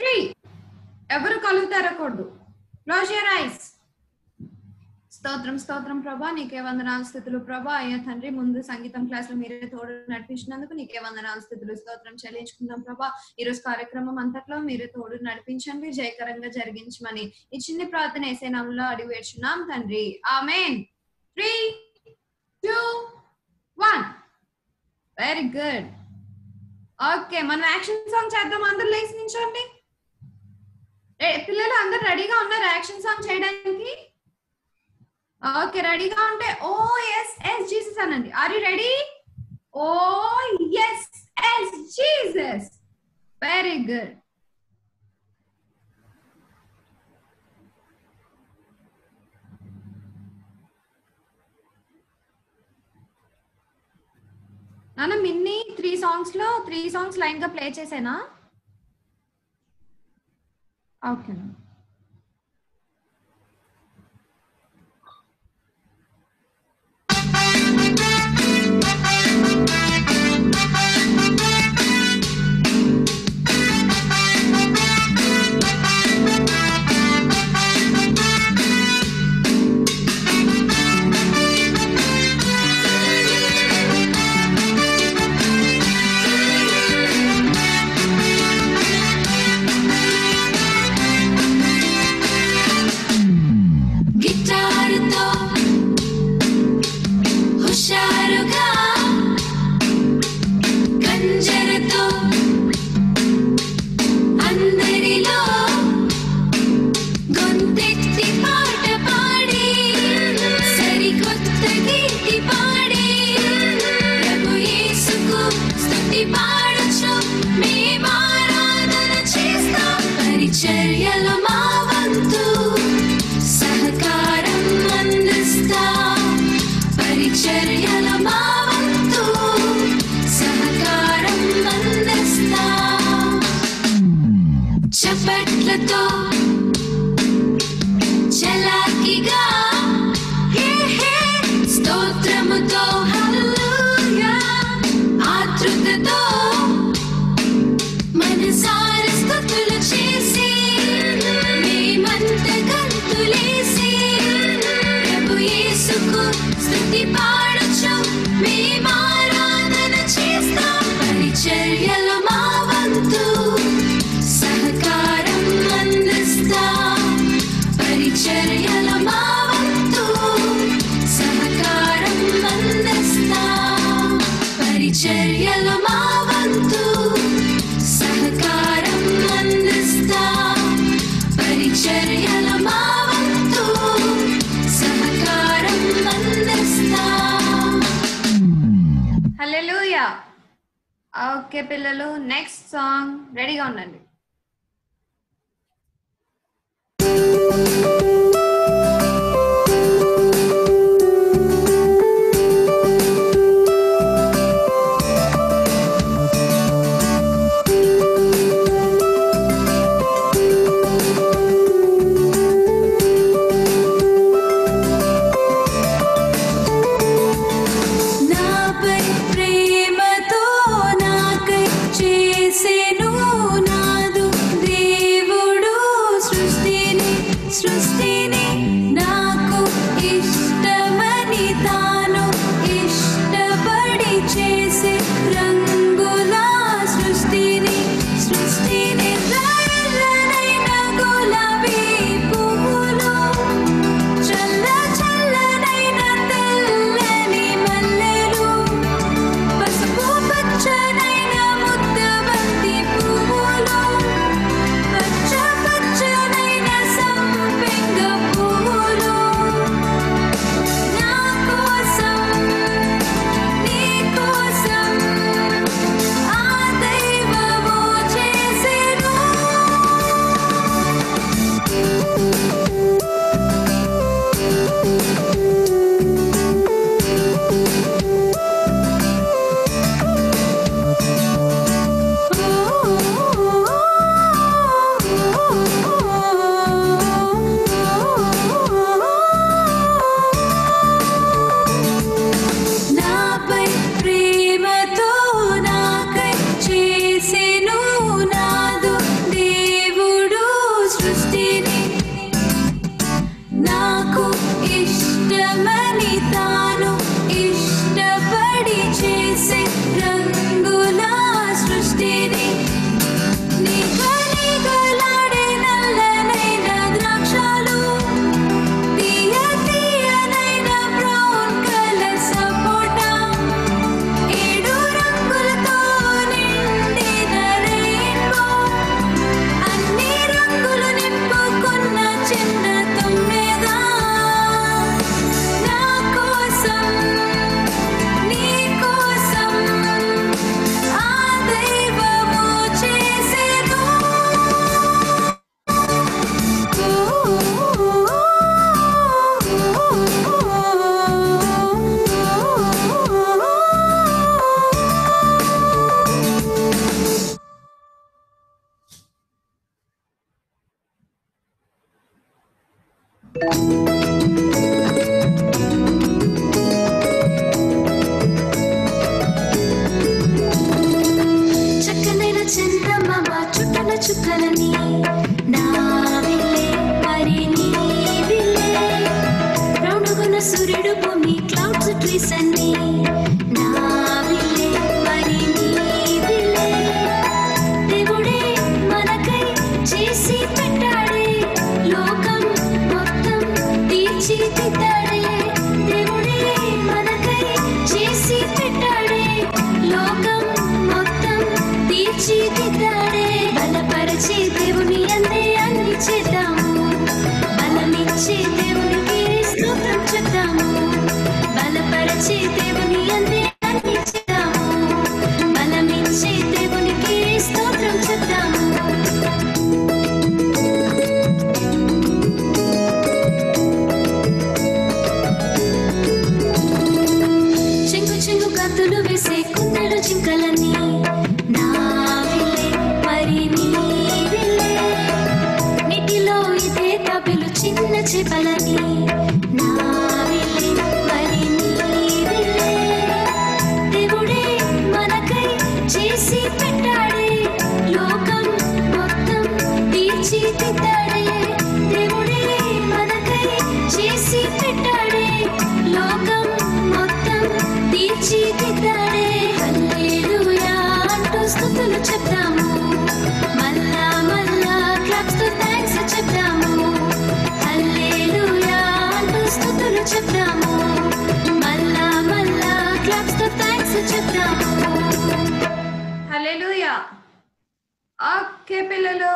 3. ఎవరు కలుగుతారో కొడు. Close your eyes. స్తోత్రం స్తోత్రం ప్రభా, నీకే వందనాలు స్తుతులు ప్రభా. అయ్యా తండ్రి, ముందు సంగీతం క్లాస్ లో మీరే తోడు నడిపించినందుకు నీకే వందనాలు స్తుతులు స్తోత్రం చెల్లించుకుందాం ప్రభా. ఈ రోజు కార్యక్రమం అంతట్లో మీరే తోడు నడిపించండి, జయకరంగా జరిగించమని ఈ చిన్ని ప్రార్థన యేసు నామములో అడిగి వేడుచున్నాం తండ్రి, ఆమేన్. 3, 2, 1. Very good. ఓకే, మనం యాక్షన్ సాంగ్ చేద్దాం. అందరూ లేచి నించోండి. పిల్లలు అందరు రెడీగా ఉన్నారు యాక్షన్ సాంగ్ చేయడానికి? ఓకే, రెడీగా ఉంటే ఓ ఎస్ ఎస్ జీసస్ అనండి. Are you ready? Oh yes yes Jesus. Very good. నాన్న మిన్ని 3 songs లైన్ గా ప్లే చేసేనా? ఓకే. ఓకే పిల్లలు, నెక్స్ట్ సాంగ్ రెడీగా ఉండండి. పిల్లలు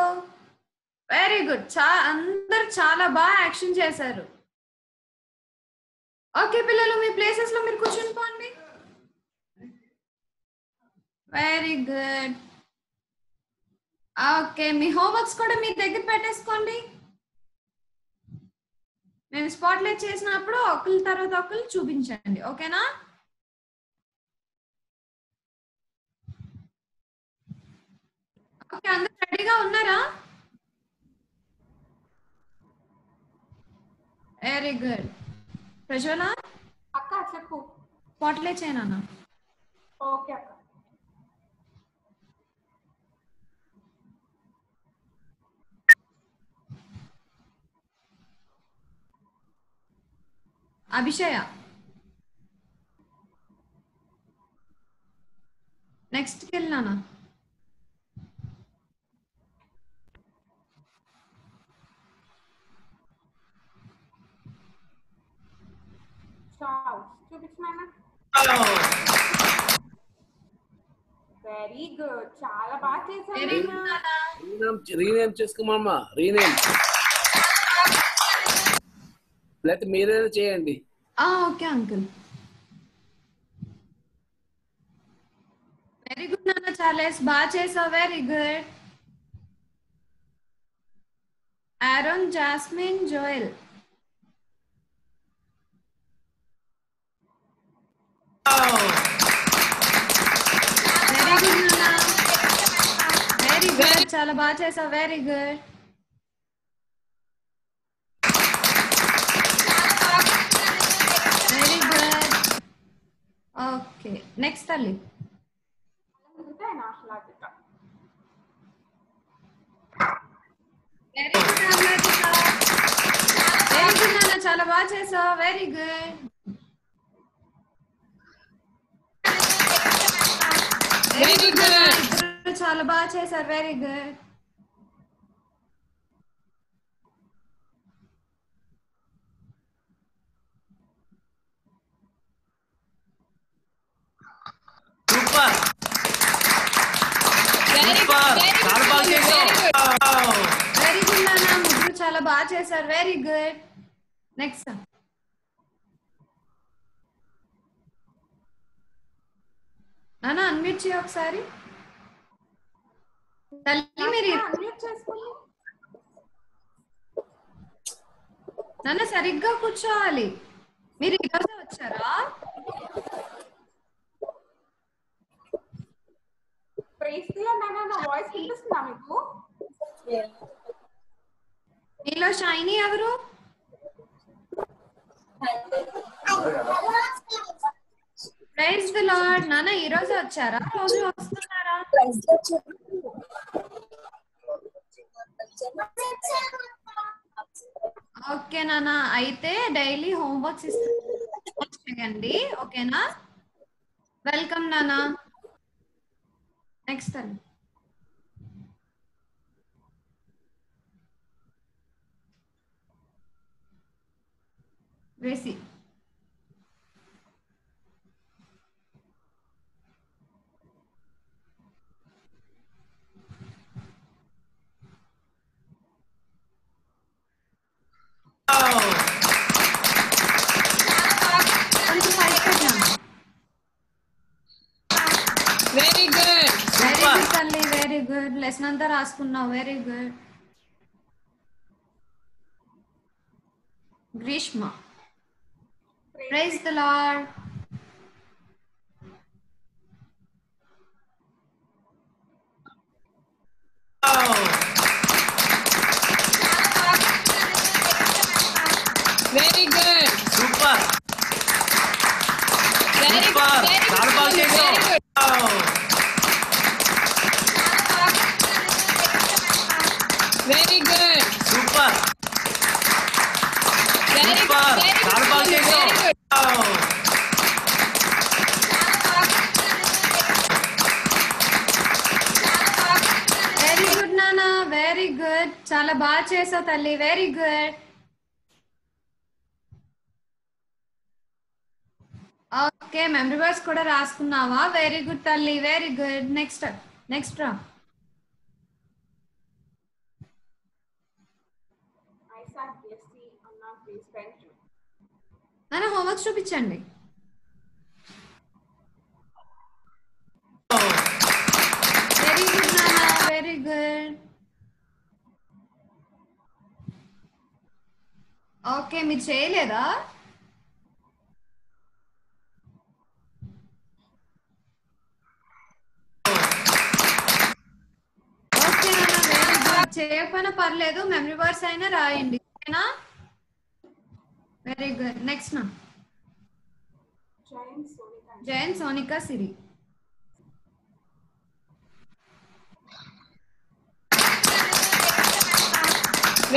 వెరీ గుడ్. అందరు చాలా బాగా యాక్షన్ చేశారు. ఓకే పిల్లలు, మీ ప్లేసెస్ లో మీరు కూర్చుని పోండి. Very good. ఓకే, మీ హోంవర్క్స్ కూడా మీ దగ్గర పెట్టేసుకోండి. నేను స్పాట్లైట్ చేసినప్పుడు ఒకళ్ళ తర్వాత ఒకళ్ళు చూపించండి, ఓకేనా? ఓకే, అందరు రెడీగా ఉన్నారా? Very good. ప్రజ్వల అక్క చెప్పు, స్పాట్లైట్ చేయనా? ఓకే అక్క. అభిషయ నెక్స్ట్కి వెళ్ళినానా? వెరీ గుడ్, చాలా బాగా చేశారు. రీనేమ్ చేసుకోమమ్మా, రీనేమ్ లేకపోతే మీరైనా చేయండి. ఓకే అంకుల్, వెరీ గుడ్ నాన్న, చాలా బాగా చేసావు. Very good. Aaron, Jasmine, Joel. Very good నాన్న, వెరీ గుడ్, చాలా బాగా చేసావు. Very good. ఓకే నెక్స్ట్ తల్లి. వెరీ గుడ్ నాన్న, చాలా బాగా చేసావు. Very good. వెరీ గుడ్, చాలా బాగా చేసారు. Very good. వెరీ గుడ్ నాన్న, ముగ్గురు చాలా బాగా చేశారు. Very good. నెక్స్ట్ నాన్న అన్మ్యూట్ చేయ ఒకసారి తల్లి. మీరు నాన్న సరిగ్గా కూర్చోవాలి. మీరు ఈరోజు వచ్చారా? మీలో షైనీ ఎవరు? Praise the lord. నాన్న ఈ రోజు వచ్చారా? రోజు వస్తున్నారా? ఓకే నాన్న, అయితే డైలీ హోంవర్క్స్ ఇస్తాండి, ఓకేనా? వెల్కమ్ నాన్న. నెక్స్ట్ టైం వేసి వెరీ గుడ్, వెరీ గుడ్ తల్లి, వెరీ గుడ్. లెసన్ అంతా రాసుకున్నావు, very good. Greeshma, praise the lord. Very good, super, very good, Harbal Singh. Very good, super. Very good, Harbhajan Singh. Very good, Nana. Very good. Chala baa chesa talli. Very good. Okay, memory verse కూడా రాసుకున్నావా? Very good తల్లి, very good. Next, next రా. నాన్న homework చూపించండి. Very good నాన్న, very good. Okay, మీరు చేయలేదా? చేయకపోయినా పర్లేదు, మెమరీ వర్స్ అయినా రాయండి, ఓకేనా? Very good. నెక్స్ట్ నా Jayan Sonika Siri.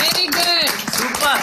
Very good, super,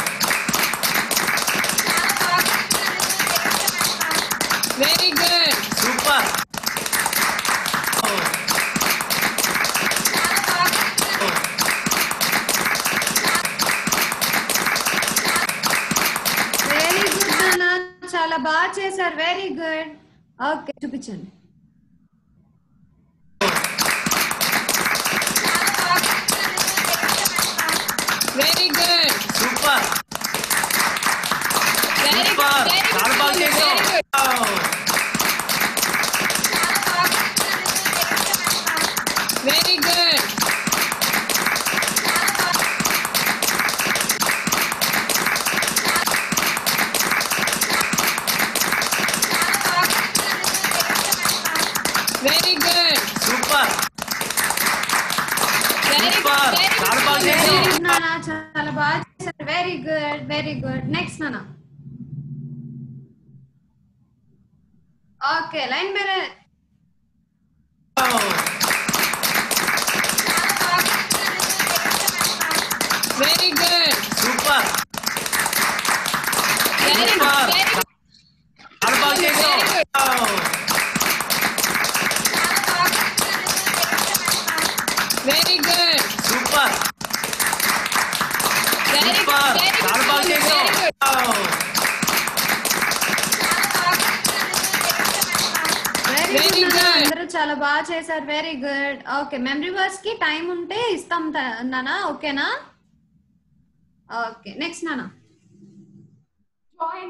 super. Very good, Nana. Chala baa chesaru. Very good. Okay, chupichandi. Very good, super. Very good, Harbhajan Singh. Very good. Very good, super. Very good, Harbhajan Singh. Nana chala baat sir, very good, very good. Next Nana. Okay, line mere. Oh, very good, super, very good, Harbhajan Singh. Oh, very good, super. Very good, Harbhajan Singh. Very good, అందరూ చాలా బాగా చేశారు, very good. Okay, memory verse కి time ఉంటే ఇస్తాం నానా, ఓకేనా? Okay, next నానా. వెరీ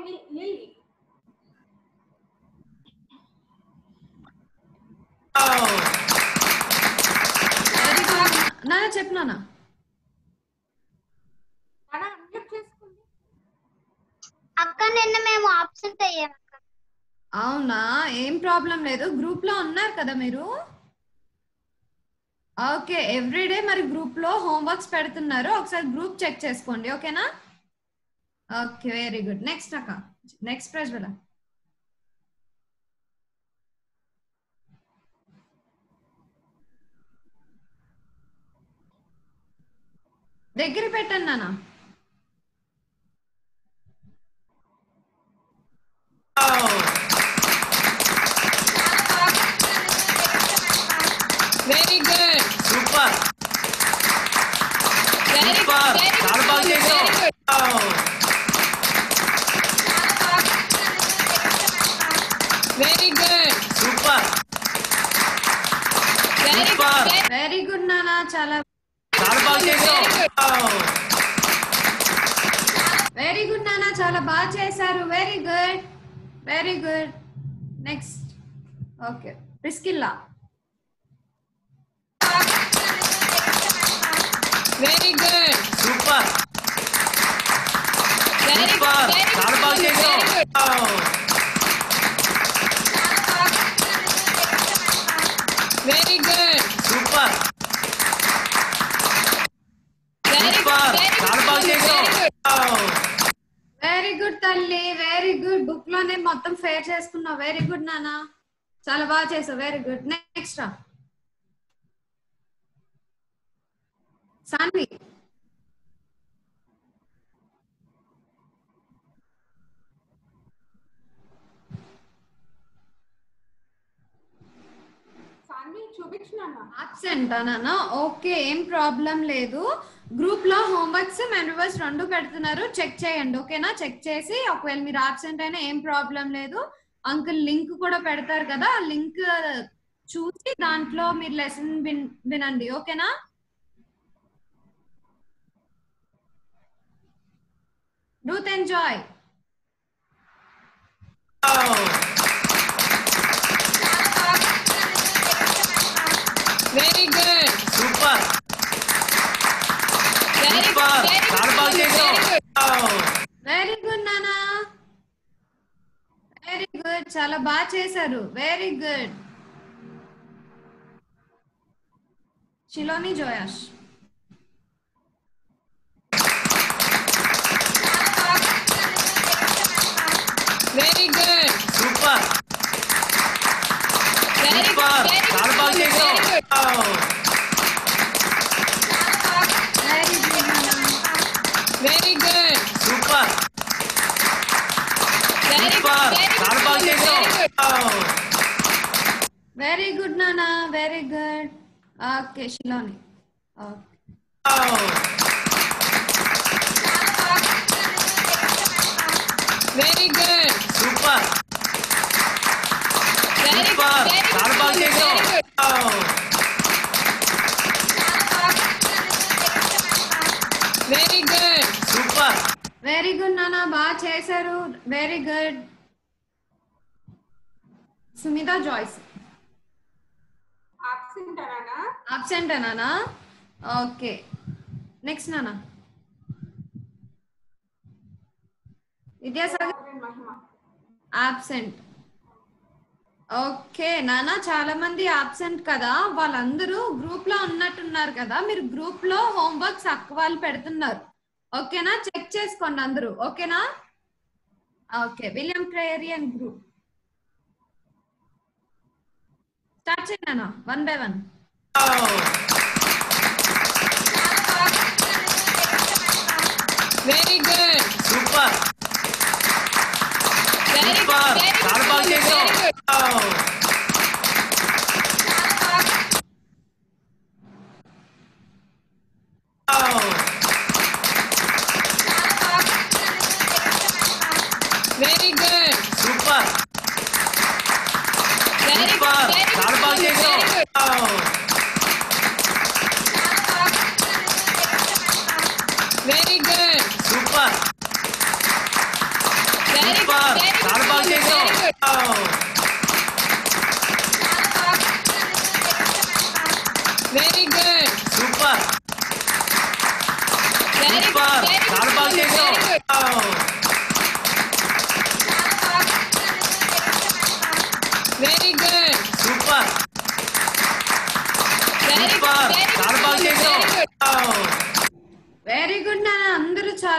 గుడ్ నానా, చెప్పు నానా. అక్క నిన్న మేము ఆబ్సెంట్ అయ్యాం అక్క. అవునా, ఏం ప్రాబ్లం లేదు, గ్రూప్ లో ఉన్నారు కదా మీరు. ఓకే, ఎవ్రీడే మరి గ్రూప్ లో హోంవర్క్స్ పెడుతున్నారు, ఒకసారి గ్రూప్ చెక్ చేసుకోండి, ఓకేనా? Okay, very good. నెక్స్ట్ అక్క, నెక్స్ట్ ప్రజ్వల. దగ్గర పెట్టండి నాన్న. వెరీ గుడ్, సూపర్ సూపర్, చాలా బాగా చేశావు. Very good, super super, very good నాన్న, చాలా వెరీ గుడ్ నాన్న, చాలా బాగా చేశారు, very good very good. Next, okay Priscilla. Very good, super super, చాలా బాగా చేశారు, very good super. Very good తల్లి, వెరీ గుడ్, బుక్ లోనే మొత్తం ఫేర్ చేసుకున్నావు, వెరీ గుడ్ నాన్న, చాలా బాగా చేసావు, very good. Next Sanvi. Absent నాన్న, ఓకే ఏం ప్రాబ్లం లేదు, గ్రూప్ లో హోంవర్క్స్ మెన్వర్స్ రెండు పెడుతున్నారు, చెక్ చేయండి ఓకేనా? చెక్ చేసి ఒకవేళ మీరు అబ్సెంట్ అయినా ఏం ప్రాబ్లం లేదు, అంకుల్ లింక్ కూడా పెడతారు కదా, ఆ లింక్ చూసి దాంట్లో మీరు లెసన్ వినండి ఓకేనా? డూత్ enjoy. Very good, super super, చాలా బాగా చేశావు, వెరీ గుడ్ నానా, వెరీ గుడ్, చాలా బాగా చేశారు, very good. Shiloni Joash. Very good, super super, చాలా బాగా చేశావు, వెరీ గుడ్ సూపర్ సూపర్, చాలా బాగా చేశావు, వెరీ గుడ్ నానా, very good. Okay Shiloni. Very good, super super, చాలా బాగా చేశావు, very good super, very good నానా, బాగా చేశారు, very good. Sumitha Joyce. Absent నానా, ఓకే నెక్స్ట్ నానా. విద్యాసాగర్. అబ్సెంట్, ఓకే నానా, చాలా మంది అబ్సెంట్ కదా, వాళ్ళందరూ గ్రూప్ లో ఉన్నట్టున్నారు కదా, మీరు గ్రూప్ లో హోంవర్క్స్ అక్కవాళ్ళు పెడుతున్నారు ఓకేనా? చెక్ చేసుకోండి అందరూ ఓకేనా? ఓకే విలియం క్రేరియన్ గ్రూప్ స్టార్ట్ చేయండి one by one. Very good, super super, చాలా బాగా చేశావు. వెరీ గుడ్, సూపర్ సూపర్, చాలా బాగా చేశావు, వెరీ గుడ్ సూపర్ సూపర్, చాలా బాగా చేశావు, వెరీ గుడ్ సూపర్ సూపర్, చాలా బాగా చేశావు.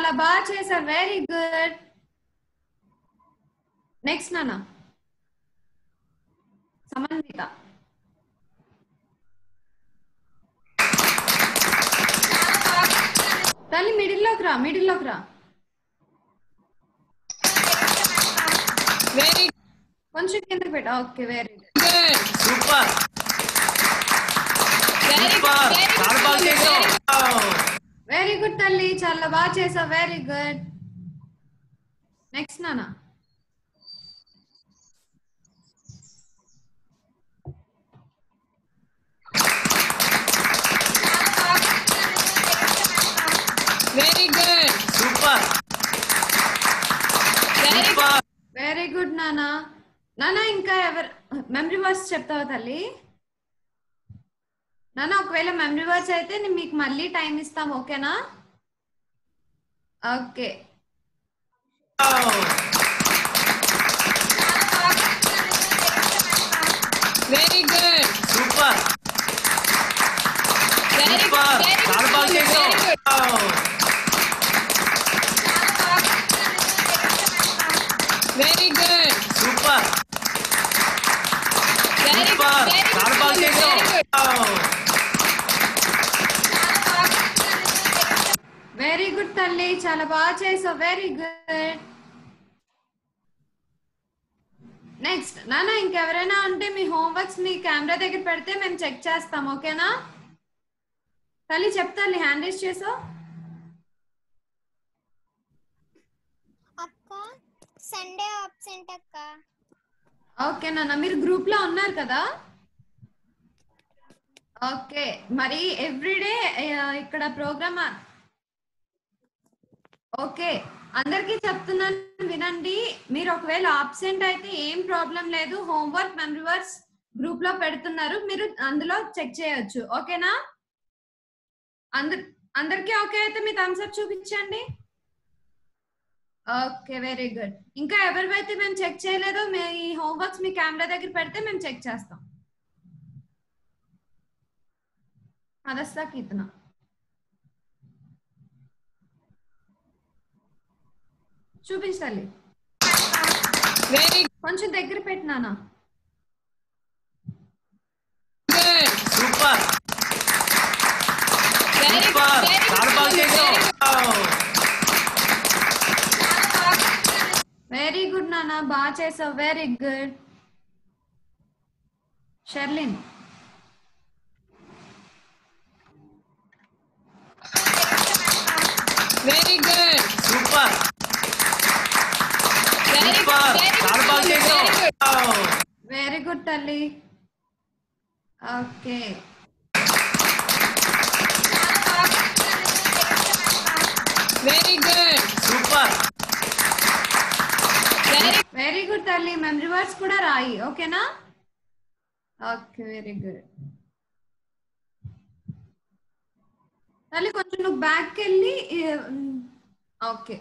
Shyamala Baches are very good. Next, Nana. Samantha. Tali middle lakra. Very good. One should get the bit. Okay, very good. Super. Very good. Very good, Talli. Chala baga chesa. Very good. Next, Nana. Very good. Super. Very good. Very good, Nana. Nana inka ever memory verse cheptava Talli. నాన్న ఒకవేళ memory verse అయితే నేను మీకు మళ్ళీ time ఇస్తాం ఓకేనా okay very good super very good very good super very good Very good, Talli. Chala baga chesa. Very good. Next, Nana inkevaraina unte mee homeworks mee camera daggara pedte mem check chestam okay na? Talli cheptali hand raise cheso. Akka Sunday absent akka. Okay Nana, meer group lo unnaru kada? Okay, mari every day ikkada program okay అందరికీ చెప్తున్నాను వినండి మీరు ఒకవేళ absent అయితే ఏం problem లేదు homework memory verse group లో పెడుతున్నారు మీరు అందులో చెక్ చేయొచ్చు ఓకేనా అందరికీ ఓకే అయితే మీ థమ్స్ అప్ చూపించండి ఓకే వెరీ గుడ్ ఇంకా ఎవరివైతే మేము చెక్ చేయలేదో మీ హోంవర్క్స్ మీ కెమెరా దగ్గర పెడితే మేము చెక్ చేస్తాం అదస్తా కితనా చూపించాలి వెరీ కొంచెం దగ్గర పెట్టు నాన్న super very good very good నాన్న బాగా చేసావు very good Sharlin very good super very good Talli okay very good super very good Talli memory words kuda rai okay na okay very good Talli konchu look back kelli okay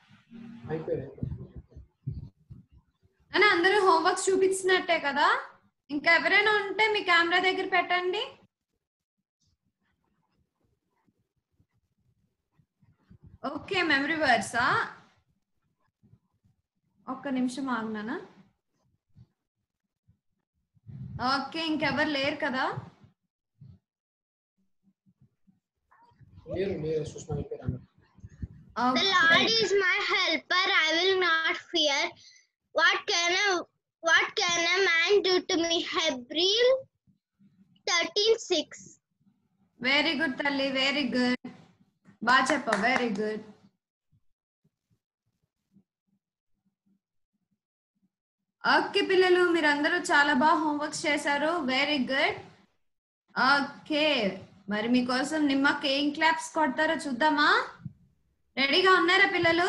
అన్న అందరూ homeworks చూపించినట్టే కదా ఇంకా ఎవరైనా ఉంటే మీ camera దగ్గర పెట్టండి okay memory versa ఒక్క నిమిషం ఆగునా ఓకే ఇంకెవరు లేరు కదా లేరు సుష్మా అయిపోయారు Okay. The Lord is my helper; I will not fear. What can a man do to me? Hebrews 13:6. Very good, Talli. Very good. Bachappa, very good. Okay, pillalu, meerandaru chaala ba homework chesaru. Very good. Okay, mari meekosam nimma kein claps kodtaro chuddama. రెడీగా ఉన్నారా పిల్లలు?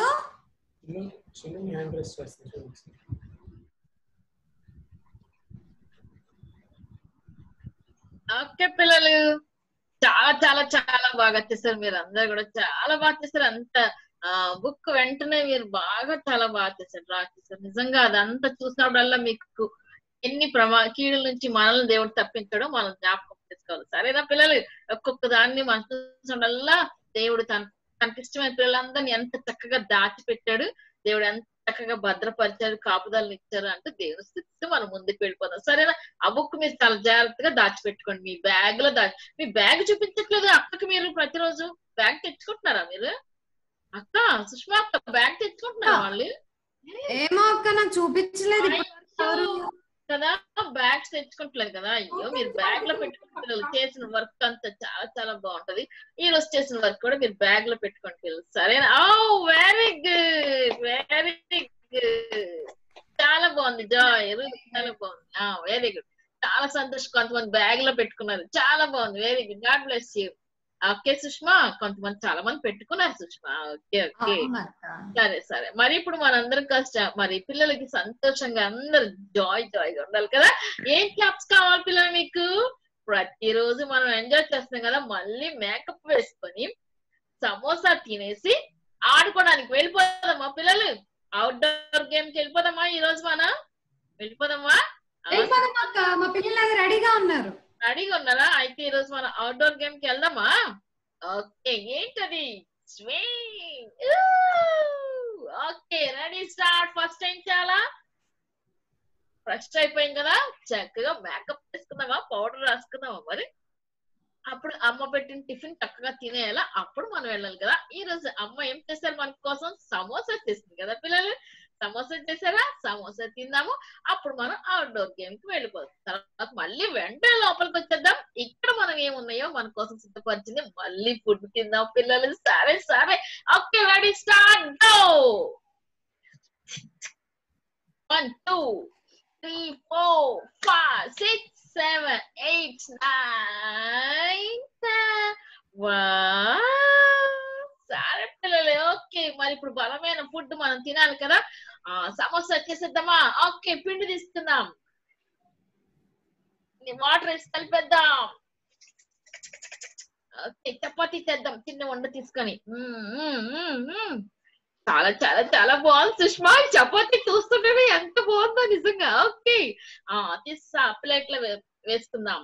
Okay పిల్లలు, చాలా చాలా చాలా బాగా చేశారు మీరు అందరు కూడా, చాలా బాగా చేశారు. అంత బుక్ వెంటనే మీరు బాగా చాలా బాగా చేశారు, బాగా చేశారు నిజంగా. అదంతా చూసినప్పుడల్లా మీకు ఎన్ని కీడుల నుంచి మనల్ని దేవుడు తప్పించడం మనం జ్ఞాపకం చేసుకోవాలి. సరేనా పిల్లలు? ఒక్కొక్క దాన్ని మనం చూసినప్పుడల్లా దేవుడు తనకి ఇష్టమైన పిల్లలందరినీ ఎంత చక్కగా దాచిపెట్టాడు, దేవుడు ఎంత చక్కగా భద్రపరిచారు, కాపుదలను ఇచ్చారు అంటే దేవుని స్థితితో మనం ముందుకు వెళ్ళిపోతాం. సరేనా? ఆ బుక్ మీరు చాలా జాగ్రత్తగా దాచిపెట్టుకోండి, మీ బ్యాగ్ లో మీ బ్యాగ్ చూపించట్లేదు అక్కకి. మీరు ప్రతిరోజు బ్యాగ్ తెచ్చుకుంటున్నారా మీరు? అక్క సుష్మా అక్క బ్యాగ్ తెచ్చుకుంటున్నారా వాళ్ళు? ఏమో అక్క నాకు చూపించలేదు కదా, బ్యాగ్స్ తెచ్చుకుంటలేదు కదా. అయ్యో, మీరు బ్యాగ్ లో పెట్టుకుంటారు. చేసిన వర్క్ అంతా చాలా చాలా బాగుంటది. ఈ రోజు చేసిన వర్క్ కూడా మీరు బ్యాగ్ లో పెట్టుకుంటారు. సరేనా? ఓ వెరీ గుడ్, వెరీ గుడ్, చాలా బాగుంది జాయ్, చాలా బాగుంది, వెరీ గుడ్, చాలా సంతోషం. కొంతమంది బ్యాగ్ లో పెట్టుకున్నారు, చాలా బాగుంది, very good, God bless you. Okay Sushma, కొంతమంది చాలా మంది పెట్టుకున్నారు సుష్మా. ఓకే ఓకే, సరే సరే. మరి ఇప్పుడు మనందరం కష్టం, మరి పిల్లలకి సంతోషంగా అందరు జాయ్ జాయ్ ఉండాలి కదా. ఏం క్లాప్స్ కావాలి పిల్లలు మీకు? ప్రతిరోజు మనం ఎంజాయ్ చేస్తున్నాం కదా, మళ్ళీ మేకప్ వేసుకొని సమోసా తినేసి ఆడుకోవడానికి వెళ్ళిపోదామా పిల్లలు? అవుట్డోర్ గేమ్కి వెళ్ళిపోదామా ఈ రోజు? మనం వెళ్ళిపోదామా? మా పిల్లలు రెడీగా ఉన్నారు, రెడీగా ఉన్నారా? అయితే ఈ రోజు మనం అవుట్డోర్ గేమ్ కి వెళ్దామా? ఓకే, ఏంటది? Swing. Okay, ready start. First ఏం చేయాలా? ఫ్రెష్ అయిపోయాం కదా, చక్కగా మేకప్ వేసుకుందామా, పౌడర్ రాసుకుందామా? మరి అప్పుడు అమ్మ పెట్టిన టిఫిన్ చక్కగా తినేయాలా, అప్పుడు మనం వెళ్ళాలి కదా. ఈ రోజు అమ్మ ఏం చేశారు మన కోసం? సమోసా చేసింది కదా పిల్లలు. సమోసా చేసారా? సమోసా తిందాము, అప్పుడు మనం అవుట్డోర్ గేమ్ కి వెళ్ళిపోతాం. తర్వాత మళ్ళీ వెంటనే లోపలికి వచ్చేద్దాం, ఇక్కడ మనం ఏమున్నాయో మన కోసం సిద్ధపరిచింది మళ్ళీ ఫుడ్ తిందాం పిల్లలు. సరే సరే, ఓకే, రెడీ స్టార్ట్, గో. 1 2 3 4 5 6 7 8 9 10 వా, సరే పిల్లలే. ఓకే, మరి ఇప్పుడు బలమైన ఫుడ్ మనం తినాలి కదా, సమోసా చేసేద్దామా? ఓకే, పిండి తీసుకుందాం, వాటర్ వేసి కలిపేద్దాం. ఓకే, చపాతీ చేద్దాం, చిన్న వండ తీసుకొని. చాలా చాలా చాలా బాగుంది సుష్మా, చపాతీ చూస్తుంటేనే ఎంత బాగుందో నిజంగా. ఓకే, తీసా ప్లేట్ లో వేసుకుందాం.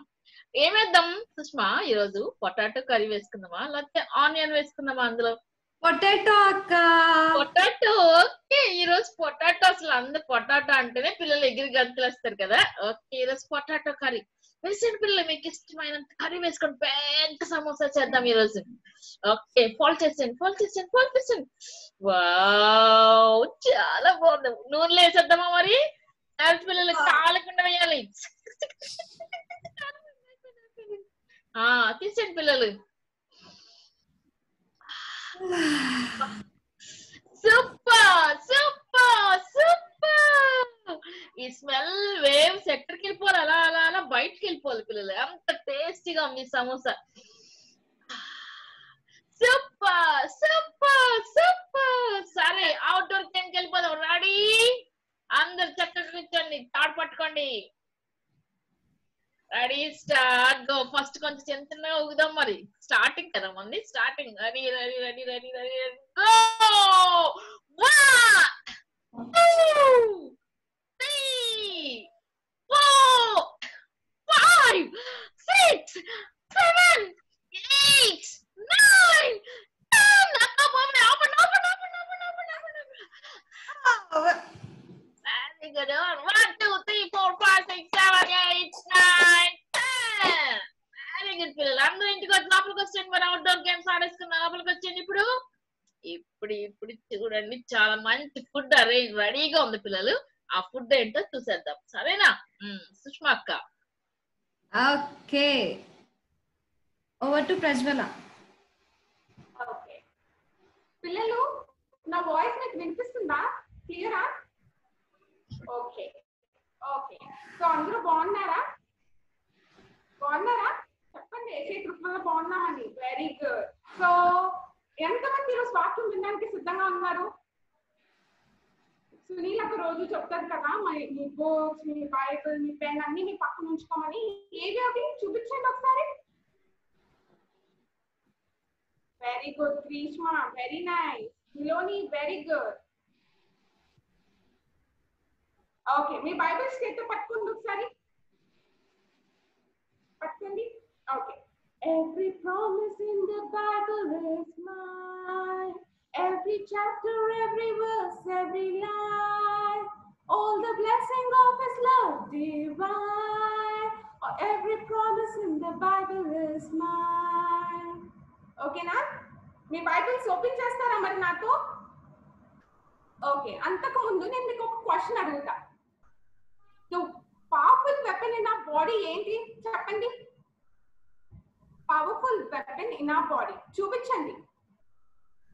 ఏమేద్దాం సుష్మా ఈరోజు? పొటాటో కర్రీ వేసుకుందామా, లేకపోతే ఆనియన్ వేసుకుందామా అందులో? పొటాటో అక్క, పొటాటో. ఓకే, ఈ రోజు పొటాటో. అసలు అందరు పొటాటో అంటేనే పిల్లలు ఎగిరి గంతులు వస్తారు కదా. ఓకే, ఈ రోజు పొటాటో కర్రీ వేసేయండి పిల్లలు, మీకు ఇష్టమైన కర్రీ వేసుకొని పెద్ద సమోసా చేద్దాం ఈ రోజు. ఓకే, ఫోల్డ్ చేసేయండి, ఫోల్డ్ చేసేయండి, ఫోల్డ్ చేసేయండి. వావ్, చాలా బాగుంది. నూనెలు వేసేద్దామా మరి? పిల్లలు కాలకుండా వేయాలి. తీసేయండి పిల్లలు, సూపర్ సూపర్ సూపర్. ఈ స్మెల్ వేవ్స్ ఎక్కడికి వెళ్ళిపోవాలి, అలా అలా అలా బయటకి వెళ్ళిపోవాలి పిల్లలు, అంత టేస్టీగా ఉంది సమోసా. Super super super. సరే, అవుట్డోర్ గేమ్కి వెళ్ళిపోదాం. రెడీ? అందరు చక్కగా కూర్చోండి, తాడు పట్టుకోండి. Ready start, go. ఫస్ట్ కొంచెం చిన్నగా ఊగుదాం మరి, స్టార్టింగ్ కదా మంది, starting. Ready ready ready ready ready ready, go. 1 2 3 4 5 6 7 8 9 10. Open open open open open open open open. Very good. 1 2 3 4 5 6 7 8 9 10. Very good పిల్లలు, అందరూ ఇంటికి వచ్చి లోపలికి వచ్చేయండి. మరి అవుట్డోర్ గేమ్స్ ఆడేసుకున్నారు, లోపలికి వచ్చేయండి. ఇప్పుడు ఇప్పుడు ఇప్పుడు చూడండి, చాలా మంచి ఫుడ్ అరేంజ్ రెడీగా ఉంది పిల్లలు. ఆ ఫుడ్ ఏంటో చూసేద్దాం, సరేనా సుష్మా అక్క? Okay, over to Prajwala. Okay పిల్లలు, నా వాయిస్ నాకు వినిపిస్తుందా? క్లియరా? ఓకే ఓకే, సో అందరూ బాగున్నారా? బాగున్నారా చెప్పండి, ఏసే కృష్ణ బాగున్నామని. Very good. సో ఎంతమంది ఈరోజు వాక్యం వినడానికి సిద్ధంగా ఉన్నారు? సునీల్ ఒక రోజు చెప్తారు కదా, మీ బుక్స్, మీ బైబిల్, మీ పెన్ అన్ని మీ పక్కన ఉంచుకోమని. ఏవి అవి చూపించండి ఒకసారి. Very good Greeshma, very nice. Miloni, very good. Okay, మీ బైబిల్స్ చేత పట్టుకోండి ఒకసారి, పట్టుకోండి. Okay. Every promise in the Bible is mine. Every chapter, every verse, every line. All the blessing of His love divine. Every promise in the Bible is mine. Okay, na? Me Bible open chestara mari naato. Okay, antaku mundu nenu meeku oka question aduguta. The powerful weapon in our body enti cheppandi. Powerful weapon in our body చూపించండి.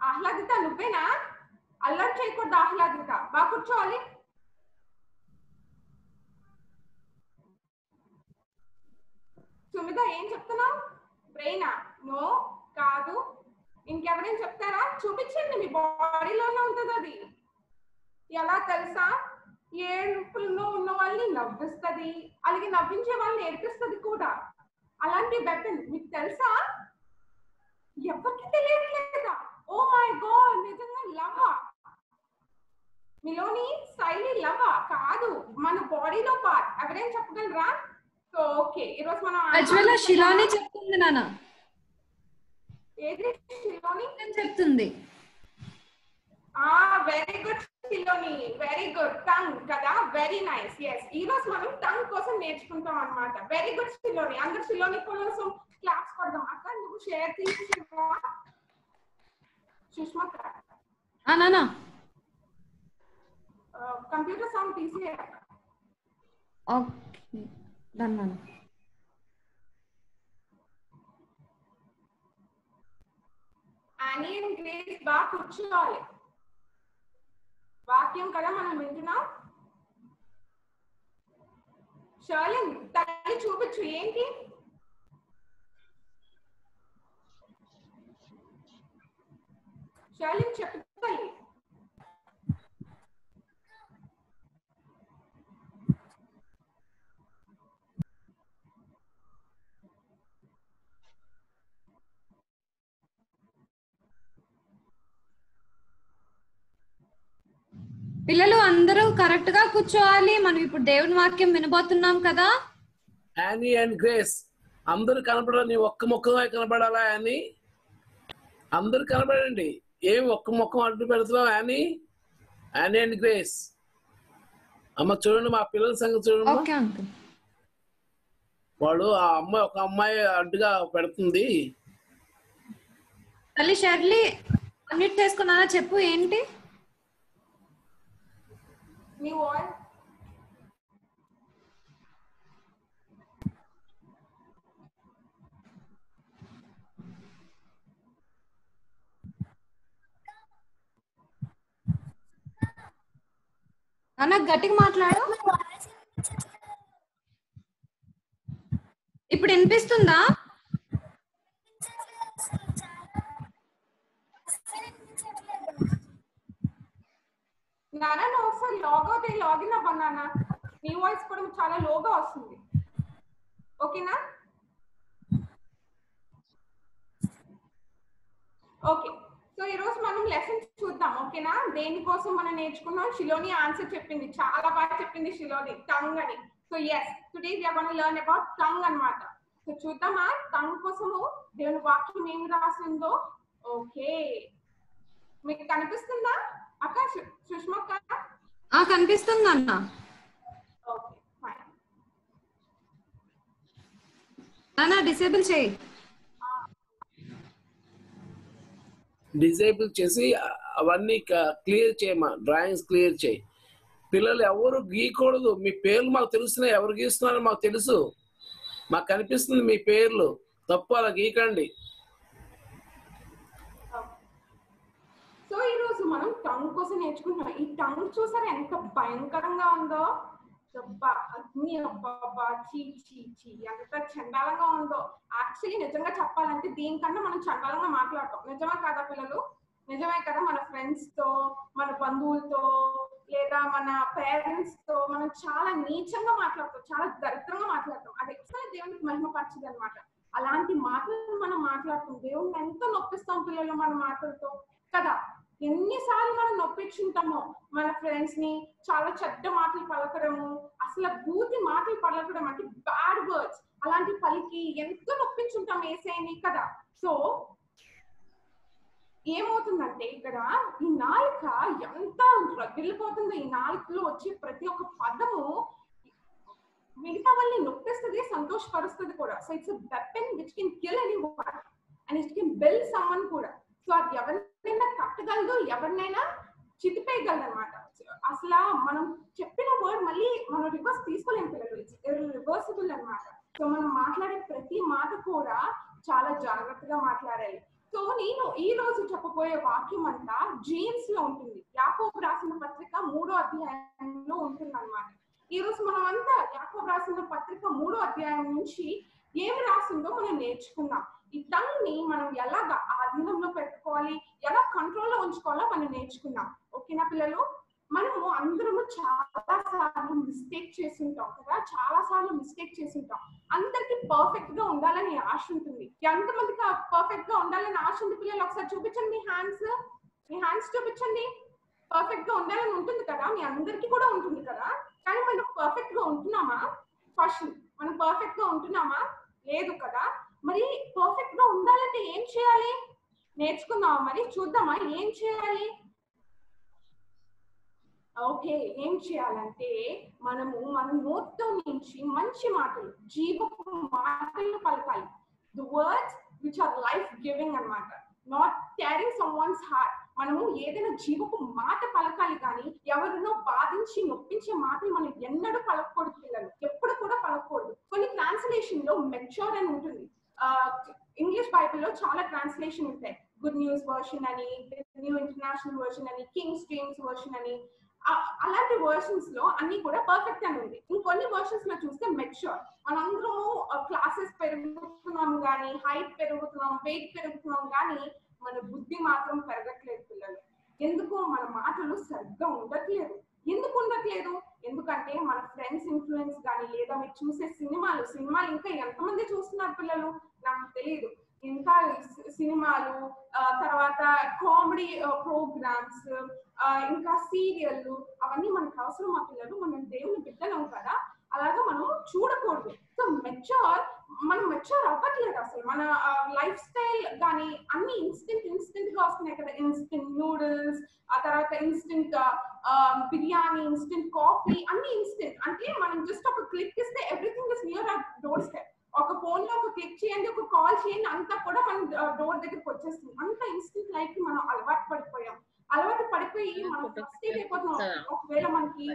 ఆహ్లాదిత నువ్వేనా? అల్లరి చేయకూడదు ఆహ్లాదిత, బాగా కూర్చోవాలి. సుమిత ఏం చెప్తున్నావు? బ్రెయినా? No, కాదు. ఇంకెవరైనా చెప్తారా? చూపించండి, మీ బాడీలోనే ఉంటుంది అది. ఎలా తెలుసా? ఏడుపులో ఉన్న వాళ్ళని నవ్విస్తుంది, అలాగే నవ్వించే వాళ్ళని ఏడిపిస్తుంది కూడా. అలాంటి వెపన్ మీకు తెలుసా? ఎవరికి తెలియట్లేదా? ఓ మై గాడ్, నిజంగా లవా మిలోని, శైలి లవా కాదు, మన బాడీలో పార్ట్. ఎవరైనా చెప్పగలరా? సో ఓకే, ఈరోజు మనం అజ్వల శిలాని చెప్తుంది. నాన్న ఏది శిలోని అని చెప్తుంది. ఆ very good Shiloni, very good. Tongue కదా, వెరీ నైస్. yes, ఈ రోజు మనం టంగ్ కోసం నేర్చుకుంటాం అన్నమాట. Very good Shiloni. అందరూ శిలోని కోసం క్లాప్స్ కొడదాం. అక్క నువ్వు షేర్ చేసివా? సుష్మా ఆ నానా కంప్యూటర్ సౌండ్ తీసి. ఓకే డన్ నానా. అని గ్రేస్ బా కూర్చోవాలి. వాక్యం కదా మనం వింటున్నాం. షర్లిన్ తల్లి చూపించు, ఏంటి? షర్లిన్ చెప్పు తల్లి. పిల్లలు అందరూ కరెక్ట్ గా కూర్చోవాలి. మనం ఇప్పుడు దేవుని వాక్యం వినబోతున్నాం కదా. యానీ అండ్ గ్రేస్ అందరూ కనబడాలి. నీ ఒక్క ముఖమే కనబడాలా? యానీ అందరూ కనబడండి. ఏమి ఒక్క ముఖం అడ్డు పెడుతున్నావు? యానీ యానీ అండ్ గ్రేస్ అమ్మ చూడండి, మా పిల్లల సంగతి చూడండి. వాడు ఆ అమ్మాయి, ఒక అమ్మాయి అడ్డుగా పెడుతుంది. తల్లి షర్లీ అన్నిట్ చేసుకున్నా చెప్పు, ఏంటి? అన్న గట్టిగా మాట్లాడు. ఇప్పుడు వినిపిస్తుందా? నానా నువ్వు ఒకసారి లాగ్ అవుట్ అయ్యి లాగిన్ అవ్వ నాన్న. నీ వాయిస్ కూడా చాలా లోగా వస్తుంది, ఓకేనా? ఓకే, సో ఈరోజు మనం లెసన్ చూద్దాం, ఓకేనా? దేనికోసం మనం నేర్చుకున్నాం? శిలోని ఆన్సర్ చెప్పింది, చాలా బాగా చెప్పింది శిలోని, టంగ్ అని. So yes, today we are gonna learn about tongue అన్నమాట. సో చూద్దామా టంగ్ కోసము దేవుని వాక్యం ఏమి రాసిందో. ఓకే, మీకు కనిపిస్తుందా అక్క? సుష్మా ఆ కనిపిస్తుంది అన్న. ఓకే ఫైన్ అన్న, డిసేబుల్ చేయి. డిసేబుల్ చేసి అవన్నీ క్లియర్ చేయమా, డ్రాయింగ్స్ క్లియర్ చేయి. పిల్లలు ఎవరు గీయకూడదు. మీ పేర్లు మాకు తెలుస్తున్నాయి, ఎవరు గీస్తున్నారో మాకు తెలుసు, మాకు కనిపిస్తుంది మీ పేర్లు. తప్పు అలా గీయకండి. సో ఈ రోజు మనం టంగ్ కోసం నేర్చుకుంటున్నాం. ఈ టంగ్ చూసారా ఎంత భయంకరంగా ఉందో? చండాలంగా ఉందో యాక్చువల్లీ నిజంగా చెప్పాలంటే దీనికన్నా మనం చండాలంగా మాట్లాడతాం. నిజమే కదా పిల్లలు, నిజమే కదా? మన ఫ్రెండ్స్ తో, మన బంధువులతో, లేదా మన పేరెంట్స్ తో మనం చాలా నీచంగా మాట్లాడతాం, చాలా దరిద్రంగా మాట్లాడతాం. అది ఎక్సలెంట్ దేవునికి మహిమపరచదు అనమాట. అలాంటి మాటలు మనం మాట్లాడుతాం, దేవుడిని ఎంతో నొప్పిస్తాం పిల్లలు మనం మాట్లాడుతాం కదా. ఎన్నిసార్లు మనం నొప్పించుంటామో మన ఫ్రెండ్స్ ని, చాలా చెడ్డ మాటలు పలకడము, అసలు బూతి మాటలు పలకడం అంటే బ్యాడ్ వర్డ్స్, అలాంటి పలికి ఎంతో నొప్పించుంటాం యేసయ్యని కదా. సో ఏమవుతుందంటే ఇక్కడ ఈ నాలుక ఎంత రగిలిపోతుందో, ఈ నాలుకలో వచ్చే ప్రతి ఒక్క పదము మిగతా వాళ్ళని నొప్పిస్తుంది, సంతోషపరుస్తుంది కూడా. So it's weapon which can kill anyone and it can build someone కూడా. సో అది ఎవరినైనా కట్టగలదు, ఎవరినైనా చితిపేయగలదు అనమాట. అసలు మనం చెప్పిన వర్డ్ మళ్ళీ మనం రివర్స్ తీసుకోలేము పిల్లలు, రివర్సిబుల్ అనమాట. సో మనం మాట్లాడే ప్రతి మాట కూడా చాలా జాగ్రత్తగా మాట్లాడాలి. సో నేను ఈ రోజు చెప్పబోయే వాక్యం అంతా జేమ్స్ లో ఉంటుంది, యాకోబు రాసిన పత్రిక 3వ అధ్యాయంలో ఉంటుంది అనమాట. ఈ రోజు మనం అంతా యాకోబు రాసిన పత్రిక 3వ అధ్యాయం నుంచి ఏమి రాసిందో మనం నేర్చుకున్నాం. ఈ టంగ్ ని మనం ఎలాగా ఆధీనంలో పెట్టుకోవాలి, ఎలా కంట్రోల్లో ఉంచుకోవాలో మనం నేర్చుకున్నాం. ఓకేనా పిల్లలు? మనము అందరము చాలా సార్లు మిస్టేక్ చేస్తుంటాం కదా, చాలా సార్లు మిస్టేక్ చేస్తుంటాం. అందరికి పర్ఫెక్ట్ గా ఉండాలని ఆశ ఉంటుంది. ఎంతమందికి పర్ఫెక్ట్ గా ఉండాలని ఆశ ఉంది పిల్లలు? ఒకసారి చూపించండి మీ హ్యాండ్స్, మీ హ్యాండ్స్ చూపించండి. పర్ఫెక్ట్ గా ఉండాలని ఉంటుంది కదా, మీ అందరికీ కూడా ఉంటుంది కదా. కానీ మనం పర్ఫెక్ట్ గా ఉంటున్నామా? క్వశ్చన్, మనం పర్ఫెక్ట్ గా ఉంటున్నామా? లేదు కదా. మరి పర్ఫెక్ట్ గా ఉండాలంటే ఏం చేయాలి నేర్చుకుందామా? మరి చూద్దామా ఏం చేయాలి? ఓకే, ఏం చేయాలంటే మనము మన నోటితో నుంచి మంచి మాటలు, జీవపు మాటలు పలకాలి. The words which are life giving అన్నమాట, నాట్ టేరింగ్ సమ్వన్స్ హార్ట్. మనము ఏదైనా జీవపు మాట పలకాలి, కానీ ఎవరినో బాధించి నొప్పించే మాటలు మనం ఎన్నడూ పలకూడదు పిల్లలు, ఎప్పుడు కూడా పలకూడదు. కొన్ని ట్రాన్స్లేషన్ లో మెచ్యూర్ అని ఉంటుంది. ఇంగ్లీష్ బైబిల్లో చాలా ట్రాన్స్లేషన్ ఉంటాయి, గుడ్ న్యూస్ వర్షన్ అని, న్యూ ఇంటర్నేషనల్ వర్షన్ అని, కింగ్స్ జేమ్స్ వర్షన్ అని. అలాంటి వర్షన్స్ లో అన్ని కూడా పర్ఫెక్ట్ అని ఉంది. ఇంకొన్ని వర్షన్స్ లో చూస్తే మెచ్యూర్, మనందరూ క్లాసెస్ పెరుగుతున్నాం కానీ, హైట్ పెరుగుతున్నాం, వెయిట్ పెరుగుతున్నాం కానీ మన బుద్ధి మాత్రం పెరగట్లేదు పిల్లలు. ఎందుకు? మన మాటలు సరిగ్గా ఉండట్లేదు. ఎందుకు ఉండట్లేదు? ఎందుకంటే మన ఫ్రెండ్స్ ఇన్ఫ్లుయెన్స్ కానీ, లేదా మీరు చూసే సినిమాలు ఇంకా ఎంతమంది చూస్తున్నారు పిల్లలు నాకు తెలియదు. ఇంకా సినిమాలు, తర్వాత కామెడీ ప్రోగ్రామ్స్, ఇంకా సీరియళ్ళు, అవన్నీ మనకు అవసరం ఆ పిల్లలు. మనం దేవుని బిడ్డలం కదా, అలాగే మనం చూడకూడదు. సో మనం మెచ్యూర్ అవ్వట్లేదు అసలు. మన లైఫ్ స్టైల్ కానీ అన్ని ఇన్స్టెంట్ గా వస్తున్నాయి కదా, ఇన్స్టెంట్ నూడిల్స్, ఆ తర్వాత ఇన్స్టెంట్ బిర్యానీ, ఇన్స్టెంట్ కాఫీ, అన్ని ఇన్స్టెంట్. అంటే మనం జస్ట్ ఒక క్లిక్ ఇస్తే everything is near our door step. ఒక ఫోన్ లో ఒక క్లిక్ చేయండి, ఒక కాల్ చేయండి, అంతా కూడా మనం డోర్ దగ్గరకు వచ్చేస్తుంది. అంత ఇన్స్టెంట్ లైఫ్ కి మనం అలవాటు పడిపోయి మనం సక్సెస్ అయిపోతున్నాం. ఒకవేళ మనకి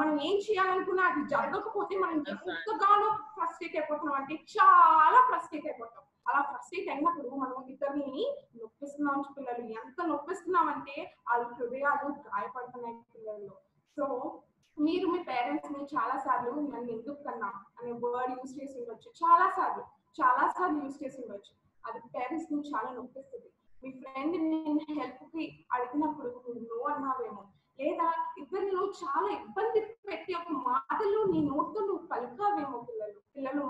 మనం ఏం చేయాలనుకున్నా అది జరగకపోతే మనం ఎంతగానో ఫ్రస్ట్రేట్ అయిపోతున్నాం, అంటే చాలా ఫ్రస్ట్రేట్ అయిపోతాం. అలా ఫ్రస్ట్రేట్ అయినప్పుడు మనం ఇతరులని నొప్పిస్తున్నాం పిల్లలు. ఎంత నొప్పిస్తున్నాం అంటే వాళ్ళ హృదయాలు గాయపడుతున్నాయి పిల్లలు. సో మీరు మీ పేరెంట్స్ ని చాలా సార్లు నన్ను ఎందుకు కన్నా అనే వర్డ్ యూజ్ చేసి ఉండొచ్చు, చాలా సార్లు యూజ్ చేసి ఉండొచ్చు. అది పేరెంట్స్ ని చాలా నొప్పిస్తుంది. మీ ఫ్రెండ్ నేను హెల్ప్ కి అడిగినప్పుడు నో అన్నావేమో, లేదా ఇద్దరిలో చాలా ఇబ్బంది పెట్టి ఒక మాటలు నీ నోటితో నువ్వు పలికావేమో పిల్లలు.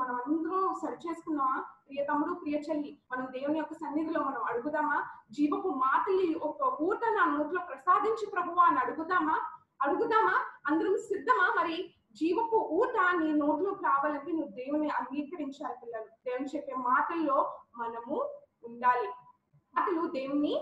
మనం అందరూ సరి చేసుకున్నామా ప్రియ తమ్ముడు, ప్రియ చెల్లి? మనం దేవుని యొక్క సన్నిధిలో మనం అడుగుదామా జీవపు మాటలు ఒక ఊట నా నోట్లో ప్రసాదించి ప్రభువా అని అడుగుదామా? అందరం సిద్ధమా? మరి జీవపు ఊట నీ నోట్లోకి రావాలంటే నువ్వు దేవుని అంగీకరించాలి పిల్లలు. దేవుని చెప్పే మాటల్లో మనము ఉండాలి, మాటలు దేవుని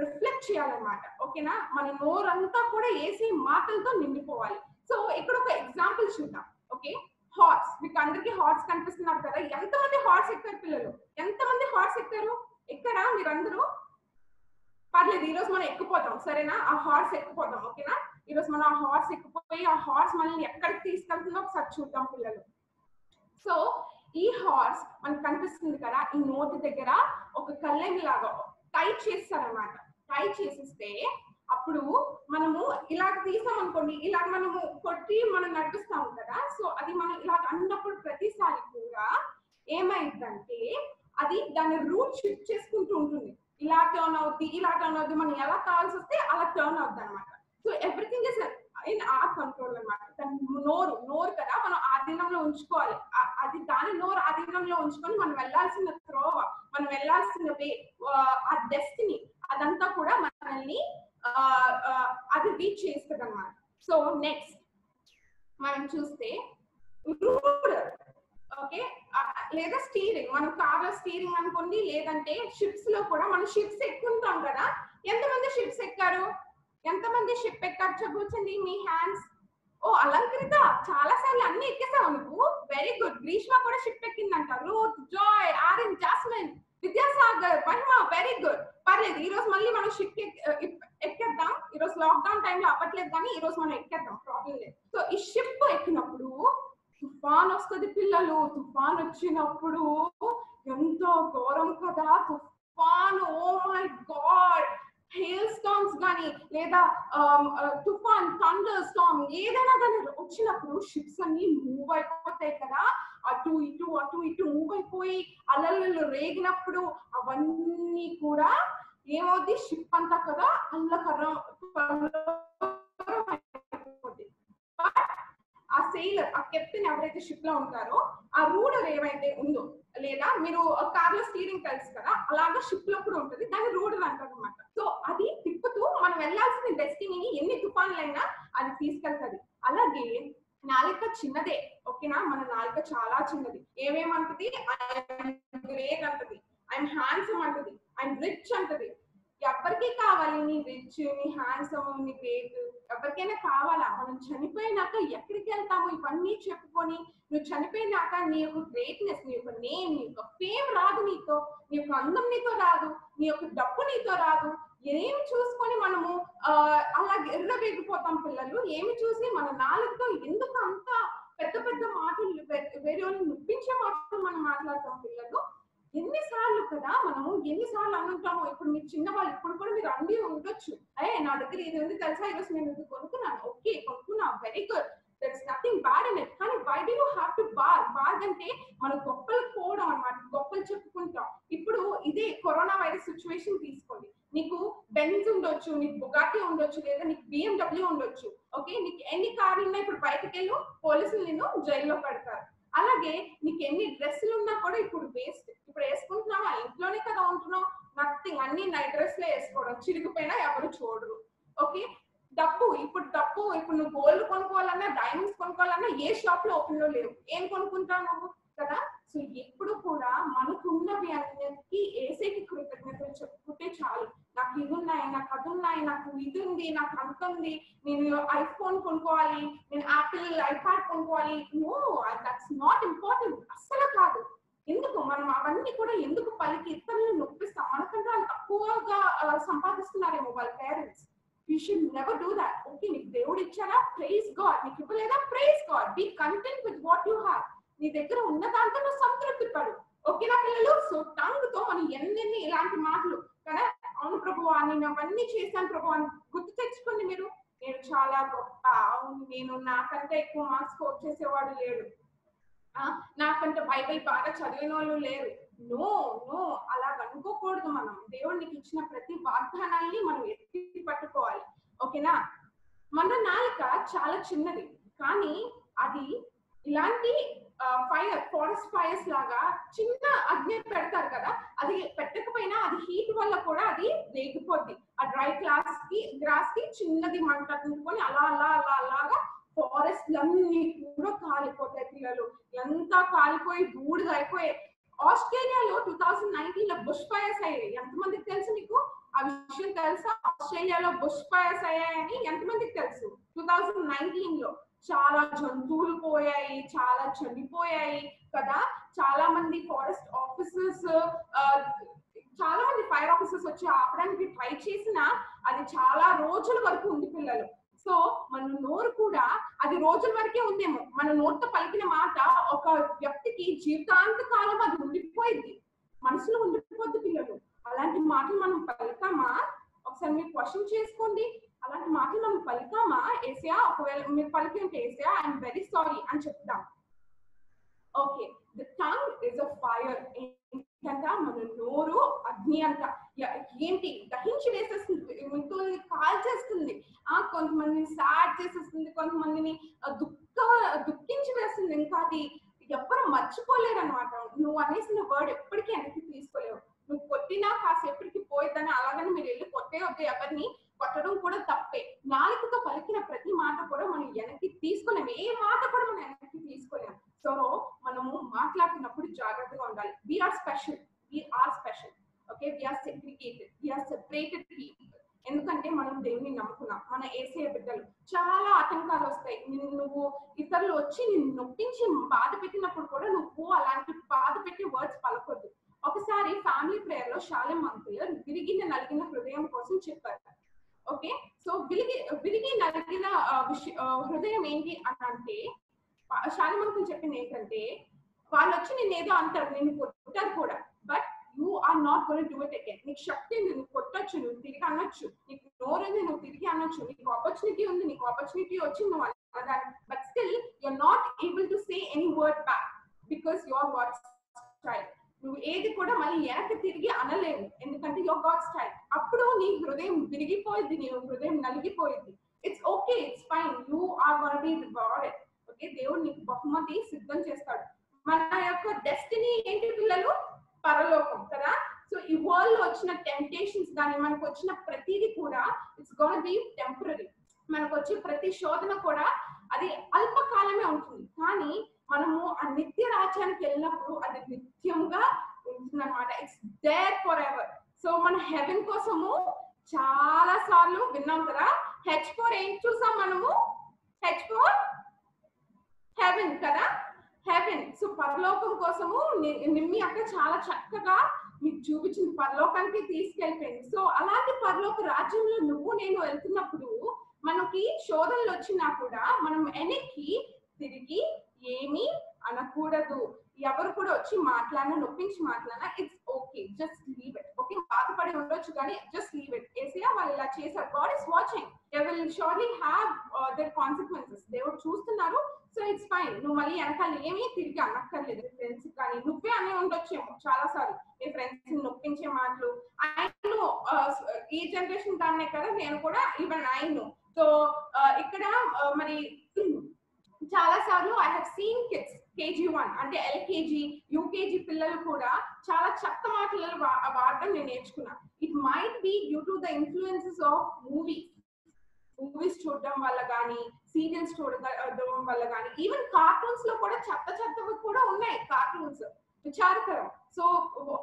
రిఫ్లెక్ట్ చేయాలన్నమాట. ఓకేనా? మన నోరంతా కూడా ఏసీ మాటలతో నిండిపోవాలి. సో ఇక్కడ ఒక ఎగ్జాంపుల్ చూద్దాం. Okay, horse. మీకు అందరికీ హార్స్ కనిపిస్తున్నారు కదా, ఎంతమంది హార్స్ ఎక్కారు పిల్లలు? ఎంతమంది హార్స్ ఎక్కడా మీరందరూ? పర్లేదు, ఈ రోజు మనం ఎక్కిపోతాం సరేనా? ఆ హార్స్ ఎక్కిపోతాం. ఓకేనా? ఈ రోజు మనం ఆ హార్స్ ఎక్కిపోయి ఆ హార్స్ మనల్ని ఎక్కడికి తీసుకెళ్తుందో ఒకసారి చూద్దాం పిల్లలు. సో ఈ హార్స్ మనకు కనిపిస్తుంది కదా, ఈ నోటి దగ్గర ఒక కళ్ళెం లాగా టైట్ చేస్తారనమాట. టైట్ చేసిస్తే అప్పుడు మనము ఇలా తీసాం అనుకోండి, ఇలా మనము కొట్టి మనం నడుస్తాం కదా, సో అది మనం ఇలా అన్నప్పుడు ప్రతిసారి కూడా ఏమైందంటే అది దాని రూట్ షిఫ్ట్ చేసుకుంటూ ఉంటుంది. ఇలా టర్న్ అవుద్ది, ఇలా టర్న్ అవుద్ది, మనం ఎలా కావాల్సి వస్తే అలా టర్న్ అవుద్ది అనమాట. So everything is in our control అనమాట. దాని నోరు నోరు కదా మనం ఆధీనంలో ఉంచుకోవాలి, అది దాని నోరు ఆధీనంలో ఉంచుకొని మనం వెళ్లాల్సిన త్రోవ, మనం వెళ్లాల్సిన వే, ఆ డెస్టినీ అదంతా కూడా మనల్ని అది రీచ్ చేస్తుంది అనమాట. సో నెక్స్ట్ మనం చూస్తే రూరల్ ఓకే లేదా స్టీరింగ్, మనం కార్ లో స్టీరింగ్ అనుకోండి, లేదంటే షిప్స్ లో కూడా మనం షిప్స్ ఎక్కుంటాం కదా. ఎంతమంది షిప్స్ ఎక్కారు? ఎంతమంది షిప్ ఎక్కారు చెప్పొచ్చండి మీ హ్యాండ్స్? ఓ అలంకృత, చాలా సార్లు అన్ని ఎక్కేసావు నువ్వు, వెరీ గుడ్. గ్రీష్మ కూడా షిప్ ఎక్కిందంట. Ruth, Joy, orange, Jasmine, Vidyasagar, Mahima, very good. పర్లేదు, ఈ రోజు మళ్ళీ మనం షిప్ ఎక్కేద్దాం. ఈ రోజు లాక్డౌన్ టైంలో అవ్వట్లేదు కానీ ఈ రోజు మనం ఎక్కేద్దాం, ప్రాబ్లం లేదు. సో ఈ షిప్ ఎక్కినప్పుడు తుఫాన్ వస్తుంది పిల్లలు. తుఫాన్ వచ్చినప్పుడు ఎంతో ఘోరం కదా తుఫాను, oh my God. Hail storms కానీ లేదా తుఫాన్, థండర్ స్టార్మ్ ఏదైనా కానీ వచ్చినప్పుడు షిప్స్ అన్ని మూవ్ అయిపోతాయి కదా, అటు ఇటు అటు ఇటు మూవ్ అయిపోయి అలలు రేగినప్పుడు అవన్నీ కూడా ఏమవుద్ది, షిప్ అంతా కదా అల్లకర్రపోద్ది. ఆ సెయిలర్, ఆ కెప్టెన్ ఎవరైతే షిప్ లో ఉంటారో, ఆ రూడర్ ఏమైతే ఉందో, లేదా మీరు కార్ లో స్టీరింగ్ తెలుసు కదా అలాగే షిప్ లో కూడా ఉంటుంది, దాన్ని రూడర్ అంటారు అనమాట. సో అది తిప్పుతూ మనం వెళ్లాల్సిన డెస్టినీని ఎన్ని తుఫాన్లైనా అది తీసుకెళ్తుంది. అలాగే నాలుక చిన్నదే, ఓకేనా, మన నాలుక చాలా చిన్నది. ఏమేమంటది? ఐఎమ్ గ్రేట్ అంటది, ఐఎమ్ హ్యాండ్సమ్ అంటది, ఐఎమ్ రిచ్ అంటది. ఎవరికి కావాలి నీ రిచ్, నీ హ్యాండ్సమ్, నీ గ్రేట్? ఎవరికైనా కావాలా? మనం చనిపోయినాక ఎక్కడికి వెళ్తాము ఇవన్నీ చెప్పుకొని? నువ్వు చనిపోయినాక నీ యొక్క గ్రేట్నెస్, నీ యొక్క నేమ్, నీ యొక్క ఫేమ్ రాదు నీతో, నీ యొక్క అందం నీతో రాదు, నీ యొక్క డబ్బు నీతో రాదు. ఏం చూసుకొని మనము అలా ఎర్రబెగిపోతాం పిల్లలు? ఏమి చూసి మన నాలుగుతో ఎందుకు అంత పెద్ద పెద్ద మాటలు, వేరే వాళ్ళు నొప్పించే మాటలు మనం మాట్లాడతాం పిల్లలు? ఎన్నిసార్లు కదా మనము ఎన్నిసార్లు అనుకుంటాము. ఇప్పుడు మీరు చిన్నవాళ్ళు, ఇప్పుడు కూడా మీరు అండి ఉండొచ్చు, అయ్యే నా దగ్గర ఇది ఉంది తెలుసా, ఈరోజు నేను ఇది కొనుక్కున్నాను, ఓకే కొనుక్కున్నాను, very good, that is nothing bad in it. కానీ why do you have to bar? Bar అంటే మన గొప్పలు పోవడం అనమాట, గొప్పలు చెప్పుకుంటాం. ఇప్పుడు ఇదే కరోనా వైరస్ సిచ్యువేషన్ తీసుకోండి, నీకు బెంజ్ ఉండొచ్చు, నీకు బుగాటి ఉండొచ్చు, లేదా నీకు బిఎండబ్ల్యూ ఉండొచ్చు, ఓకే, నీకు ఎన్ని కార్లు ఉన్నా ఇప్పుడు బయటకు వెళ్ళు, పోలీసులు నిన్ను జైల్లో పెడతారు. అలాగే నీకు ఎన్ని డ్రెస్సులు ఉన్నా కూడా ఇప్పుడు వేస్ట్. ఇప్పుడు వేసుకుంటున్నావా? ఇంట్లోనే కదా ఉంటున్నావు, నథింగ్, అన్ని నైట్ డ్రెస్లే వేసుకోవడం, చిరిగిపోయినా ఎవరు చూడరు, ఓకే. డబ్బు, ఇప్పుడు డబ్బు, ఇప్పుడు నువ్వు గోల్డ్ కొనుక్కోవాలన్నా, డైమండ్స్ కొనుక్కోవాలన్నా ఏ షాప్ లో ఓపెన్ లో లేవు, ఏం కొనుక్కుంటావు నువ్వు కదా? సో ఎప్పుడు కూడా మనకున్నవి అన్నిటికీ ఏసేకి కృతజ్ఞతలు చెప్పుకుంటే చాలు. నాకు ఇది ఉన్నాయి, నాకు అది ఉన్నాయి, నాకు ఇది ఉంది, నాకు అంత ఉంది, నేను ఐఫోన్ కొనుక్కోవాలి, నేను యాపిల్ ఐప్యాడ్ కొనుక్కోవాలి, నో, దట్స్ నాట్ ఇంపార్టెంట్, అస్సలు కాదు. ఎందుకు మనం అవన్నీ కూడా ఎందుకు పలికి ఇతరులను నొప్పిస్తాం? మనకంటే వాళ్ళు తక్కువగా సంపాదిస్తున్నారేమో వాళ్ళ parents. You should never do that. Okay, నీకు దేవుడు ఇచ్చారా? Praise God. నీకు ఇవ్వలేదా? Praise God. Be content with what you have. నీ దగ్గర ఉన్న దాంతో నువ్వు సంతృప్తి పడు, ఓకేనా పిల్లలు? సో తంగుతో మనం ఎన్నెన్ని ఇలాంటి మాటలు కదా, అవును ప్రభువా నేను అవన్నీ చేశాను ప్రభువా అని గుర్తు తెచ్చుకోండి. మీరు, నేను చాలా గొప్ప, అవును నేను, నాకంటే ఎక్కువ మార్క్స్ స్కోర్ చేసేవాడు లేడు, నాకంటే బైబిల్ బాగా చదివిన వాళ్ళు లేరు. నో నో, అలా అనుకోకూడదు. మనం దేవుడికి ఇచ్చిన ప్రతి వాగ్దానాన్ని మనం ఎత్తి పట్టుకోవాలి, ఓకేనా? మన నాలుక చాలా చిన్నది, కానీ అది ఇలాంటి ఫైర్, ఫారెస్ట్ ఫైర్స్ లాగా చిన్న అగ్ని పెడతారు కదా, అది పెట్టకపోయినా అది హీట్ వల్ల కూడా అది రేగిపోద్ది. ఆ డ్రై గ్రాస్ కి చిన్నది మంట అంటుకొని అలా అలా అలా అలాగా ఫారెస్ట్ అన్ని కూడా కాలిపోతాయి పిల్లలు, ఎంత కాలిపోయి బూడిద అయిపోయాయి. ఆస్ట్రేలియాలో 2019 లో బుష్ ఫైర్స్ అయ్యాయి, ఎంతమందికి తెలుసు? నీకు ఆ విషయం తెలుసా? ఆస్ట్రేలియాలో బుష్ ఫైర్స్ అయ్యాయని ఎంతమందికి తెలుసు? 2019 లో చాలా జంతువులు పోయాయి, చాలా చనిపోయాయి కదా, చాలా మంది ఫారెస్ట్ ఆఫీసర్స్, చాలా మంది ఫైర్ ఆఫీసర్స్ వచ్చి ఆపడానికి ట్రై చేసినా అది చాలా రోజుల వరకు ఉంది పిల్లలు. సో మన నోరు కూడా అది రోజుల వరకే ఉందేమో, మన నోటితో పలికిన మాట ఒక వ్యక్తికి జీవితాంత కాలం అది ఉండిపోయింది, మనసులో ఉండిపోద్ది పిల్లలు. అలాంటి మాటలు మనం పలుతామా? ఒకసారి మీరు క్వశ్చన్ చేసుకోండి. అలాంటి మాటలు మనం పలికామా ఏసయా? ఒకవేళ మీరు పలికి ఉంటే ఏసయా ఐఎమ్ వెరీ సారీ అని చెప్తాం. Okay, the tongue is a fire. ఏంటంట మన నోరు అగ్ని అంట. ఏంటి దహించి వేసేస్తుంది, ఇంకొన్ని కాల్చేస్తుంది, కొంతమందిని సాడ్ చేసేస్తుంది, కొంతమందిని దుఃఖించి వేస్తుంది. ఇంకా అది ఎవ్వరు మర్చిపోలేరు అనమాట. నువ్వు అనేసిన వర్డ్ ఎప్పటికీ వెనక్కి తీసుకోలేవు. నువ్వు కొట్టినా కాసేపటికి పోయేద్దని అలాగని మీరు వెళ్ళి కొట్టేయొద్దు. ఎవరిని కొట్టడం కూడా తప్పే. నాలుగుతో పలికిన ప్రతి మాట కూడా మనం వెనక్కి తీసుకోలేము. ఏ మాట కూడా మనం వెనక్కి తీసుకోలేము. సో మనము మాట్లాడుతున్నప్పుడు జాగ్రత్తగా ఉండాలి. We are special. Okay, we are segregated. We are separated people. ఎందుకంటే మనం దేవుని నమ్ముకున్నాం, మన ఏసే బిడ్డలు. చాలా ఆటంకాలు వస్తాయి. నువ్వు ఇతరులు వచ్చి నిన్ను నొప్పించి బాధ పెట్టినప్పుడు కూడా నువ్వు అలాంటి బాధ పెట్టి వర్డ్స్ పలకొద్దు. ఒకసారి ఫ్యామిలీ ప్రేయర్ లో శాలెం అంకుల్ విరిగిన నలిగిన హృదయం కోసం చెప్పారు. ఓకే, సో విరిగి నలిగిన హృదయం ఏంటి అని అంటే శాలెం అంకుల్ చెప్పింది ఏంటంటే, వాళ్ళు వచ్చి నేను ఏదో అంటారు, నేను కొట్టారు కూడా, but you are not going to do it again. నీకు శక్తి ఉంది, నువ్వు కొట్టచ్చు, నువ్వు తిరిగి అనొచ్చు, నీకు నోరు ఉంది, నువ్వు తిరిగి అనొచ్చు, నీకు ఆపర్చునిటీ ఉంది, నీకు ఆపర్చునిటీ వచ్చి నువ్వు అనడానికి, but still you are not able to say any word back because you are God's child. నువ్వు ఏది కూడా మళ్ళీ వెనక్కి తిరిగి అనలేవు, ఎందుకంటే యు ఆర్ గాడ్స్ చైల్డ్. అప్పుడు నీ హృదయం విరిగిపోయింది, నీ హృదయం నలిగిపోయింది. It's okay, it's fine. You are gonna be rewarded. Okay, దేవుడు నీకు బహుమతి సిద్ధం చేస్తాడు. మన యొక్క డెస్టినీ ఏంటి పిల్లలు? పరలోకం కదా. సో ఈ వరల్డ్ లో వచ్చిన టెంప్టేషన్స్ కానీ మనకు వచ్చిన ప్రతిది కూడా ఇట్స్ గోనా బి టెంపరరీ. మనకు వచ్చే ప్రతి శోధన కూడా అది అల్పకాలమే ఉంటుంది. కానీ మనము ఆ నిత్య రాజ్యానికి వెళ్ళినప్పుడు అది నిత్యంగా ఉంటుంది అనమాట. It's there forever. So మన హెవెన్ కోసము చాలా సార్లు విన్నాం కదా. H4 ఏం చూసాం మనము? H4 హెవెన్ కదా, హెవెన్. సో పరలోకం కోసము నిమ్మి అక్కడ చాలా చక్కగా మీకు చూపించింది, పరలోకానికి తీసుకెళ్ళిపోయింది. సో అలాంటి పరలోక రాజ్యంలో నువ్వు నేను వెళ్తున్నప్పుడు మనకి శోధనలు వచ్చినా కూడా మనం వెనక్కి తిరిగి ఏమీ అనకూడదు. ఎవరు కూడా వచ్చి మాట్లాడినా, నొప్పించి మాట్లాడినా it's okay, just leave it. Okay, బాధపడి ఉండొచ్చు కానీ జస్ట్ లీవ్ ఇట్. ఏసయ్యా వాళ్ళు ఇలా చేశారు, God is watching, they will surely have their consequences. దేవుడు చూస్తున్నారు. So it's fine. నువ్వు మళ్ళీ వెనకాల ఏమీ తిరిగి అనక్కర్లేదు. ఫ్రెండ్స్ కానీ నువ్వే అనే ఉండొచ్చేమో చాలా సార్లు, నీ ఫ్రెండ్స్ నొప్పించే మాటలు. ఆయన ఈ జనరేషన్ దాన్నే కదా, నేను కూడా ఈవెన్ ఆయన. సో ఇక్కడ మరి చాలా సార్లు I have seen kids KG1 అంటే LKG UKG పిల్లలు కూడా చాలా చెత్త మాటలు వాడడం నేను నేర్చుకున్నా. It might be due to the influences of movies చూడడం వల్ల కానీ, సీరియల్స్ చూడడం వల్ల కానీ, ఈవెన్ కార్టూన్స్ లో కూడా చెత్తవి కూడా ఉన్నాయి. కార్టూన్స్ విచారకరం. సో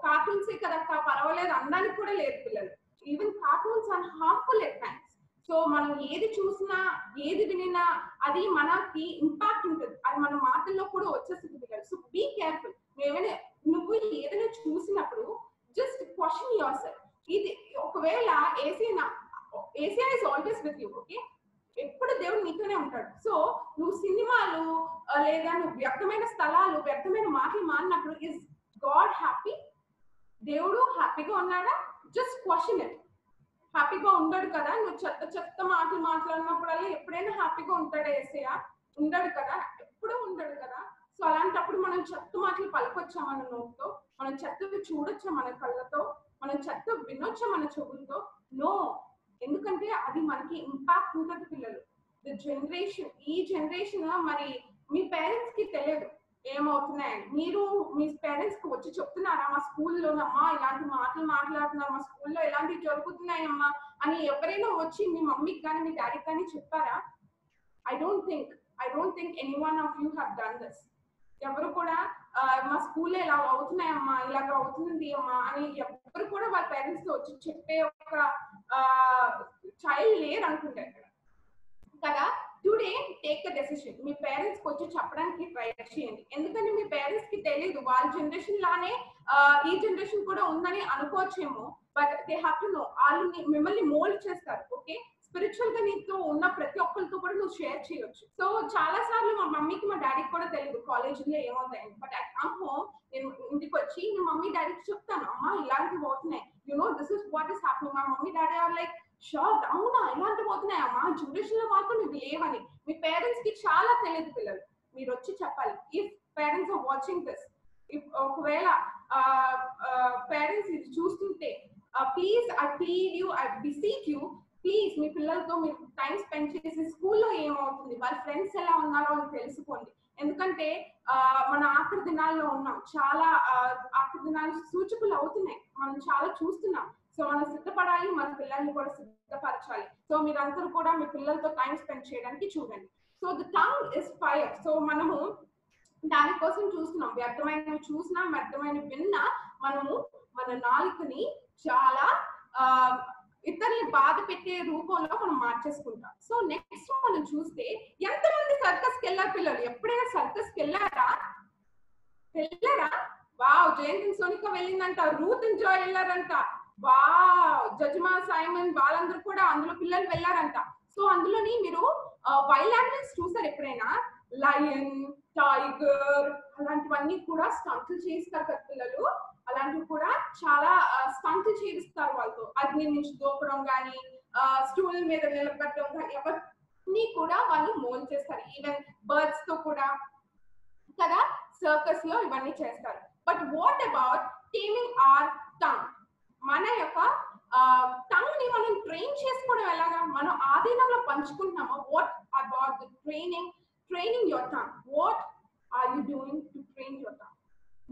కార్టూన్సే కదక్క పర్వాలేదు అనడానికి కూడా లేదు పిల్లలు. Even cartoons are harmful at times. So మనం ఏది చూసినా ఏది వినినా అది మనకి ఇంపాక్ట్ ఉంటుంది. అది మన మాటల్లో కూడా వచ్చేస్తుంది కదా. So be careful. నువ్వు ఏదైనా చూసినప్పుడు జస్ట్ క్వశ్చన్ యువర్ సెల్ఫ్. ఇది ఒకవేళ ఏసీనా is always with you. Okay, ఎప్పుడు దేవుడు నీతోనే ఉంటాడు. సో నువ్వు సినిమాలు లేదా నువ్వు వ్యర్థమైన స్థలాలు, వ్యర్థమైన మాటలు మారినప్పుడు ఇస్ గాడ్ హ్యాపీ? దేవుడు హ్యాపీగా ఉన్నాడా? Just question it. హ్యాపీగా ఉండడు కదా. నువ్వు చెత్త మాటలు మాట్లాడినప్పుడల్లా ఎప్పుడైనా హ్యాపీగా ఉంటాడా ఏసయ్యా? ఉండడు కదా, ఎప్పుడూ ఉండడు కదా. సో అలాంటప్పుడు మనం చెత్త మాటలు పలకొచ్చా మన నోటితో? మనం చెత్తవి చూడొచ్చా మన కళ్ళతో? మనం చెత్త వినొచ్చా మన చెవులతో? నో. ఎందుకంటే అది మనకి ఇంపాక్ట్ ఉంటుంది పిల్లలు. ఈ జనరేషన్ మరి మీ పేరెంట్స్ కి తెలియదు ఏమవుతున్నాయని. మీరు మీ పేరెంట్స్ కి వచ్చి చెప్తున్నారా మా స్కూల్లోనమ్మా ఇలాంటి మాటలు మాట్లాడుతున్నారు, మా స్కూల్లో ఇలాంటివి జరుగుతున్నాయమ్మా అని ఎవరైనా వచ్చి మీ మమ్మీకి కానీ మీ డాడీకి కానీ చెప్పారా? I don't think any one of you have done this. ఎవరు కూడా మా స్కూల్లో ఇలా అవుతున్నాయమ్మా, ఇలాగ అవుతుంది అమ్మా అని ఎవరు కూడా వాళ్ళ పేరెంట్స్ తో వచ్చి చెప్పే ఒక చైల్డ్ లేరు అనుకుంటారు కదా. Today take the decision. మీ పేరెంట్స్ కి వచ్చి చెప్పడానికి ట్రై చేయండి. ఎందుకంటే మీ పేరెంట్స్ కి తెలియదు, వాళ్ళ జనరేషన్ లానే ఈ జనరేషన్ కూడా ఉందని అనుకోవచ్చేమో, but they have to know. వాళ్ళు మిమ్మల్ని మోల్డ్ చేస్తారు. ఓకే, స్పిరిచువల్ గా నీతో ఉన్న ప్రతి ఒక్కరితో కూడా నువ్వు షేర్ చేయొచ్చు. సో చాలా సార్లు మా మమ్మీకి మా డాడీకి కూడా తెలియదు కాలేజీలో ఏమవుతాయి, బట్ అట్ హోమ్ నేను ఇంటికి వచ్చి నేను మమ్మీ డాడీకి చెప్తాను, అమ్మా ఇలాంటివి అవుతున్నాయి, you know this is what is happening. మా mummy daddy are like shock. అవునా ఇలాంటి పోతున్నాయా మా జ్యూడిషన్ లో మాత్రం ఇవి లేవని మీ పేరెంట్స్ కి చాలా తెలియదు పిల్లలు. మీరు వచ్చి చెప్పాలి. If parents are watching this, ఒకవేళ పేరెంట్స్ ఇది చూస్తుంటే please I plead you, I beseech you, please మీ పిల్లలతో మీరు టైం స్పెండ్ చేసి స్కూల్లో ఏమవుతుంది, వాళ్ళ ఫ్రెండ్స్ ఎలా ఉన్నారో అని తెలుసుకోండి. ఎందుకంటే మన ఆఖరి దినాల్లో ఉన్నాం, చాలా ఆఖరి దినాలు సూచకులు అవుతున్నాయి, మనం చాలా చూస్తున్నాం. సో మనం సిద్ధపడాలి, మన పిల్లల్ని కూడా సిద్ధపరచాలి. సో మీరందరూ కూడా మీ పిల్లలతో టైం స్పెండ్ చేయడానికి చూడండి. So the tongue is fire. So మనము దానికోసం చూస్తున్నాం, వ్యర్థమైనవి చూసినా వ్యర్థమైనవి విన్నా మనము మన నాలుకని చాలా ఇతరుల్ని బాధ పెట్టే రూపంలో మనం మార్చేసుకుంటాం. సో నెక్స్ట్ మనం చూస్తే ఎంతమంది సర్కస్కి వెళ్ళారు పిల్లలు? ఎప్పుడైనా సర్కస్కి వెళ్ళారా? వెళ్ళారా? వావ్, జయంతిని సోనిక వెళ్ళిందంట, రూత్ జాయ్ వెళ్ళారంట, వావ్, జజ్మా సైమన్ వాళ్ళందరూ కూడా అందులో పిల్లలు వెళ్ళారంట. సో అందులోని మీరు వైల్డ్ యానిమల్స్ చూసారు ఎప్పుడైనా? లయన్, టైగర్ అలాంటివన్నీ కూడా స్టంట్లు చేయిస్తారు కదా పిల్లలు, అలాంటివి కూడా చాలా స్టంట్లు చేయిస్తారు వాళ్ళతో. అగ్ని నుంచి దోపడం కానీ, స్టూల్ మీద నిలబడడం కానీ ఎవరిని కూడా వాళ్ళు మోల్ చేస్తారు. ఈవెన్ బర్డ్స్ తో కూడా కదా సర్కస్ లో ఇవన్నీ చేస్తారు. But what about taming our tongue? మన యొక్క టంగ్ ని మనం ట్రైన్ చేసుకోవడం ఎలాగా, మనం ఆధీనంలో పంచుకుంటున్నామా? What about the training? Training your tongue. What are you doing to train your tongue?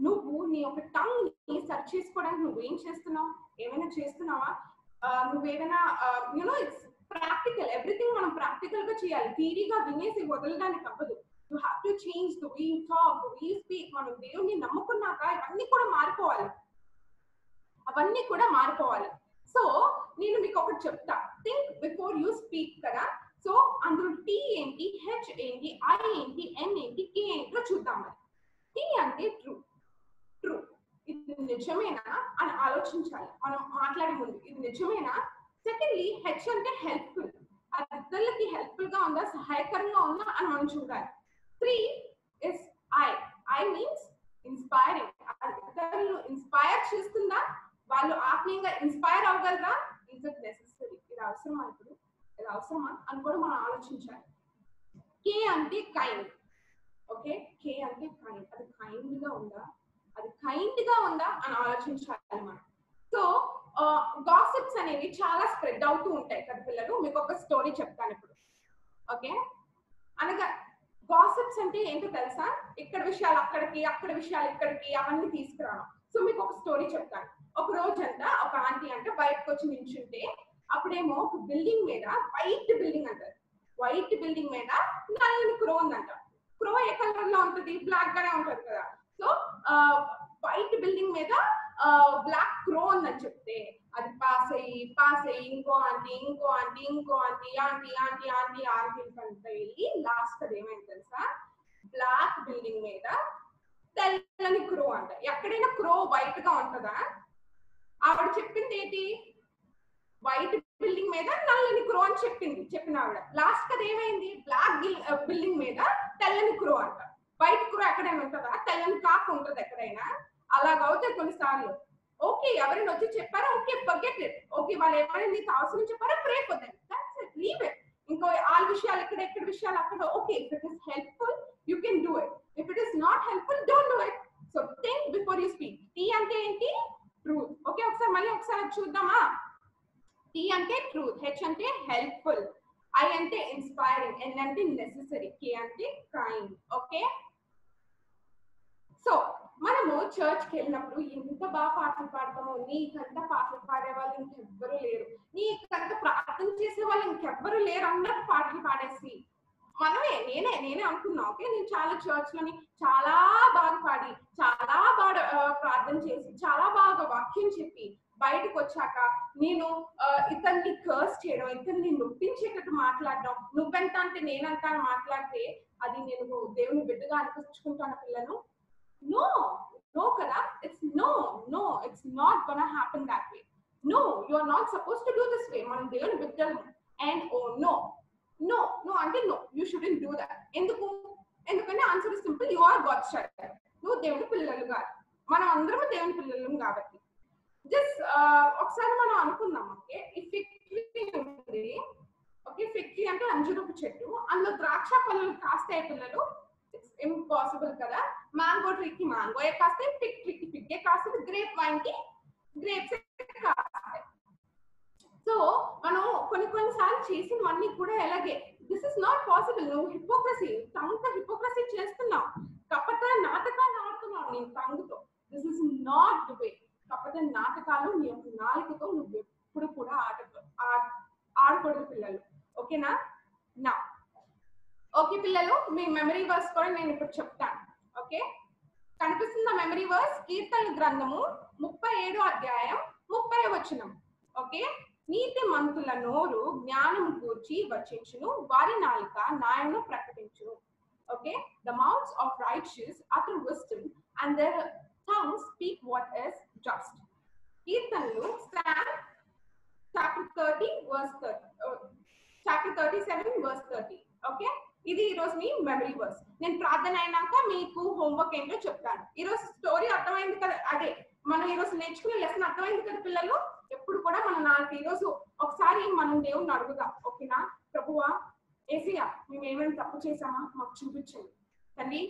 నువ్వు నీ యొక్క టంగ్ ని సర్చ్ చేసుకోవడానికి నువ్వేం చేస్తున్నావు? ఏమైనా చేస్తున్నావా? నువ్వేమైనా యూనో ఇట్స్ ప్రాక్టికల్. ఎవ్రీథింగ్ మనం ప్రాక్టికల్ గా చేయాలి, థియరీగా వినేసి వదలడానికి అవ్వదు. You have to change the way you talk, the way you speak. మనం దేవుణ్ణి నమ్ముకున్నాక ఇవన్నీ కూడా మారిపోవాలి, అవన్నీ కూడా మారిపోవాలి. సో నేను మీకు ఒకటి చెప్తా, థింక్ బిఫోర్ యూ స్పీక్ కదా. సో అందులో టీ ఏంటి, హెచ్ ఏంటి, ఐ ఏంటి, ఎన్ ఏంటి, కే ఏంటో చూద్దాం. మరి టీ అంటే ట్రూ. ట్రూ ఇది నిజమేనా అని ఆలోచించాలి మనం మాట్లాడే ముందు, ఇది నిజమేనా. సెకండ్లీ హెచ్ అంటే హెల్ప్ఫుల్, అది ఇతరులకి హెల్ప్ఫుల్ గా ఉందా, సహాయకరంగా ఉందా అని మనం చూడాలి. 3 is I. I means inspiring, అది ఇతరులు ఇన్స్పైర్ చేస్తుందా, వాళ్ళు ఆత్మీయంగా ఇన్స్పైర్ అవ్వగలరా. ఇస్ ఇట్ నెసెసరీ, ఇది అవసరమా, ఇప్పుడు ఇది అవసరమా అని కూడా మనం ఆలోచించాలి. కే అంటే కైండ్. ఓకే, కే అంటే కైండ్, అది కైండ్ గా ఉందా, అది కైండ్ గా ఉందా అని ఆలోచించాలి మనం. సో గాసిప్స్ అనేవి చాలా స్ప్రెడ్ అవుతూ ఉంటాయి కదా పిల్లలు. మీకు ఒక స్టోరీ చెప్తాను ఇప్పుడు. ఓకే, అనగా గాసిప్స్ అంటే ఏంటో తెలుసా, ఇక్కడ విషయాలు అక్కడికి, అక్కడ విషయాలు ఇక్కడికి, అవన్నీ తీసుకురావడం. సో మీకు ఒక స్టోరీ చెప్తాను. ఒక రోజంతా ఒక ఆంటీ అంటే బయటకు వచ్చి నిల్చుంటే, అప్పుడేమో ఒక బిల్డింగ్ మీద, వైట్ బిల్డింగ్ అంటారు, వైట్ బిల్డింగ్ మీద నల్లని క్రో ఉందంట. క్రో ఏ కలర్ లో ఉంటుంది? బ్లాక్ గానే ఉంటుంది కదా. సో వైట్ బిల్డింగ్ మీద బ్లాక్ క్రో ఉందని చెప్తే, అది పాస్ అయ్యి పాస్ అయ్యి ఇంకో ఆంటీ, ఇంకో ఆంటీ, ఇంకో aunty, aunty aunty aunty aunty కంటే వెళ్ళి లాస్ట్ అది ఏమైంది తెలుసా, బ్లాక్ బిల్డింగ్ మీద తెల్లని క్రో అంట. ఎక్కడైనా క్రో వైట్ గా ఉంటుందా? ఆవిడ చెప్పింది ఏంటి, వైట్ బిల్డింగ్ మీద నల్లని క్రో అని చెప్పింది. చెప్పిన ఆవిడ లాస్ట్ కదా ఏమైంది, బ్లాక్ బిల్డింగ్ మీద తెల్లని క్రో అంట. వైట్ క్రో ఎక్కడైనా ఉంటుందా? తెల్లని కాకు ఉంటుంది ఎక్కడైనా. అలాగవుతాయి కొన్నిసార్లు. ఓకే, ఎవరైనా వచ్చి చెప్పారా, ఓకే ఫర్గెట్ ఇట్, ఓకే వాళ్ళు ఎవరైనా నీకు అవసరం చెప్పారా, బ్రేక్ వద్దండి, దట్స్ ఇట్, లీవ్ ఇట్. ఇంకో ఆ విషయాలు ఇక్కడ, ఎక్కడ విషయాలు అక్కడ. Okay, if it is helpful you can do it, if it is not helpful don't do it. So think before you speak. T అంటే ఏంటి, ట్రూత్. ఓకే, ఒకసారి మళ్ళీ ఒకసారి చూద్దామా. టీ అంటే ట్రూత్, హెచ్ అంటే హెల్ప్ఫుల్, ఐ అంటే ఇన్స్పైరింగ్, ఎన్ అంటే నెసెసరీ, కే అంటే కైండ్. ఓకే, సో మనము చర్చ్కి వెళ్ళినప్పుడు ఎంత బాగా పాటలు పాడతామో, నీకంతా పాటలు పాడేవాళ్ళు ఇంకెవ్వరూ లేరు, నీకంత ప్రార్థన చేసే వాళ్ళు ఇంకెవ్వరూ లేరు అన్నట్టు పాటలు పాడేసి మనమే, నేనే అనుకున్నా. ఓకే, నేను చాలా చర్చ్ లోని చాలా బాగా పాడి, చాలా బాగా ప్రార్థన చేసి, చాలా బాగా వాక్యం చెప్పి బయటకు వచ్చాక నేను ఇతన్ని కర్స్ చేయడం, ఇతన్ని నొప్పించేటట్టు మాట్లాడడం, నువ్వెంత అంటే నేనంతా అని మాట్లాడితే అది నేను దేవుని బిడ్డగా అనిపించుకుంటాను పిల్లలు. No, no kada, it's no, it's not gonna happen that way. No, you are not supposed to do this way. Manam devuni biddallu and oh no ante no, you shouldn't do that. Endukante answer is simple, you are God's child. No devuni pillalu ga, manam andramu devuni pillalam kabatti just okka sari manam anukunnam. Okay, if it ఉంది. Okay, ఫిక్కీ అంటే అంజూరపు చెట్టు, అందులో ద్రాక్ష పళ్ళు కాస్తాయి పిల్లలు, ఇట్స్ ఇంపాసిబుల్ కదా. మ్యాంగో ట్రీకి మ్యాంగో ఏ కాస్తాయి, పిక్ ట్రీకి పిక్కే కాస్తుంది, గ్రేప్ వైన్ కి గ్రేప్స్ కాస్తాయి. సో మనం కొన్నిసార్లు చేసినవన్నీ కూడా ఎలాగే, దిస్ ఇస్ నాట్ పాసిబుల్. నువ్వు హిపోక్రసీ, తంగుతో హిపోక్రసీ చేస్తున్నావు, కపట నాటకాలు ఆడుతున్నావు నేను తంగుతో. This is not the way. కపట నాటకాలు నీ యొక్క నాలుకతో నువ్వు ఎప్పుడు కూడా ఆడకూడదు పిల్లలు, ఓకేనా? నా ఓకే పిల్లలు, మీ మెమరీ వర్స్ కూడా నేను ఇప్పుడు చెప్తాను, ఓకే? కనిపిస్తున్న మెమరీ వర్స్ కీర్తన గ్రంథము 37:30. ఓకే, నీతి మంతుల నోరు జ్ఞానం గూర్చి వచించును, వారి నాలుక న్యాయమును ప్రకటించును. Okay, the mouths of righteous utter wisdom and their tongues speak what is just. కీర్తనలు Psalm 37:30. ఓకే, ఇది ఈ రోజు మీ మెమరీ వర్స్. నేను ప్రార్థన అయినాక మీకు హోంవర్క్ ఏంటో చెప్తాను. ఈ రోజు స్టోరీ అర్థమైంది కదా, అదే మనం ఈ రోజు నేర్చుకునే లెసన్ అర్థమైంది కదా పిల్లలు? ఎప్పుడు కూడా మనం నాకు ఈ రోజు ఒకసారి మనం దేవుని అడుగుదాం, ఓకేనా? ప్రభువా ఏసయ్యా, మేము ఏమైనా తప్పు చేసామా మాకు చూపించండి తండ్రి.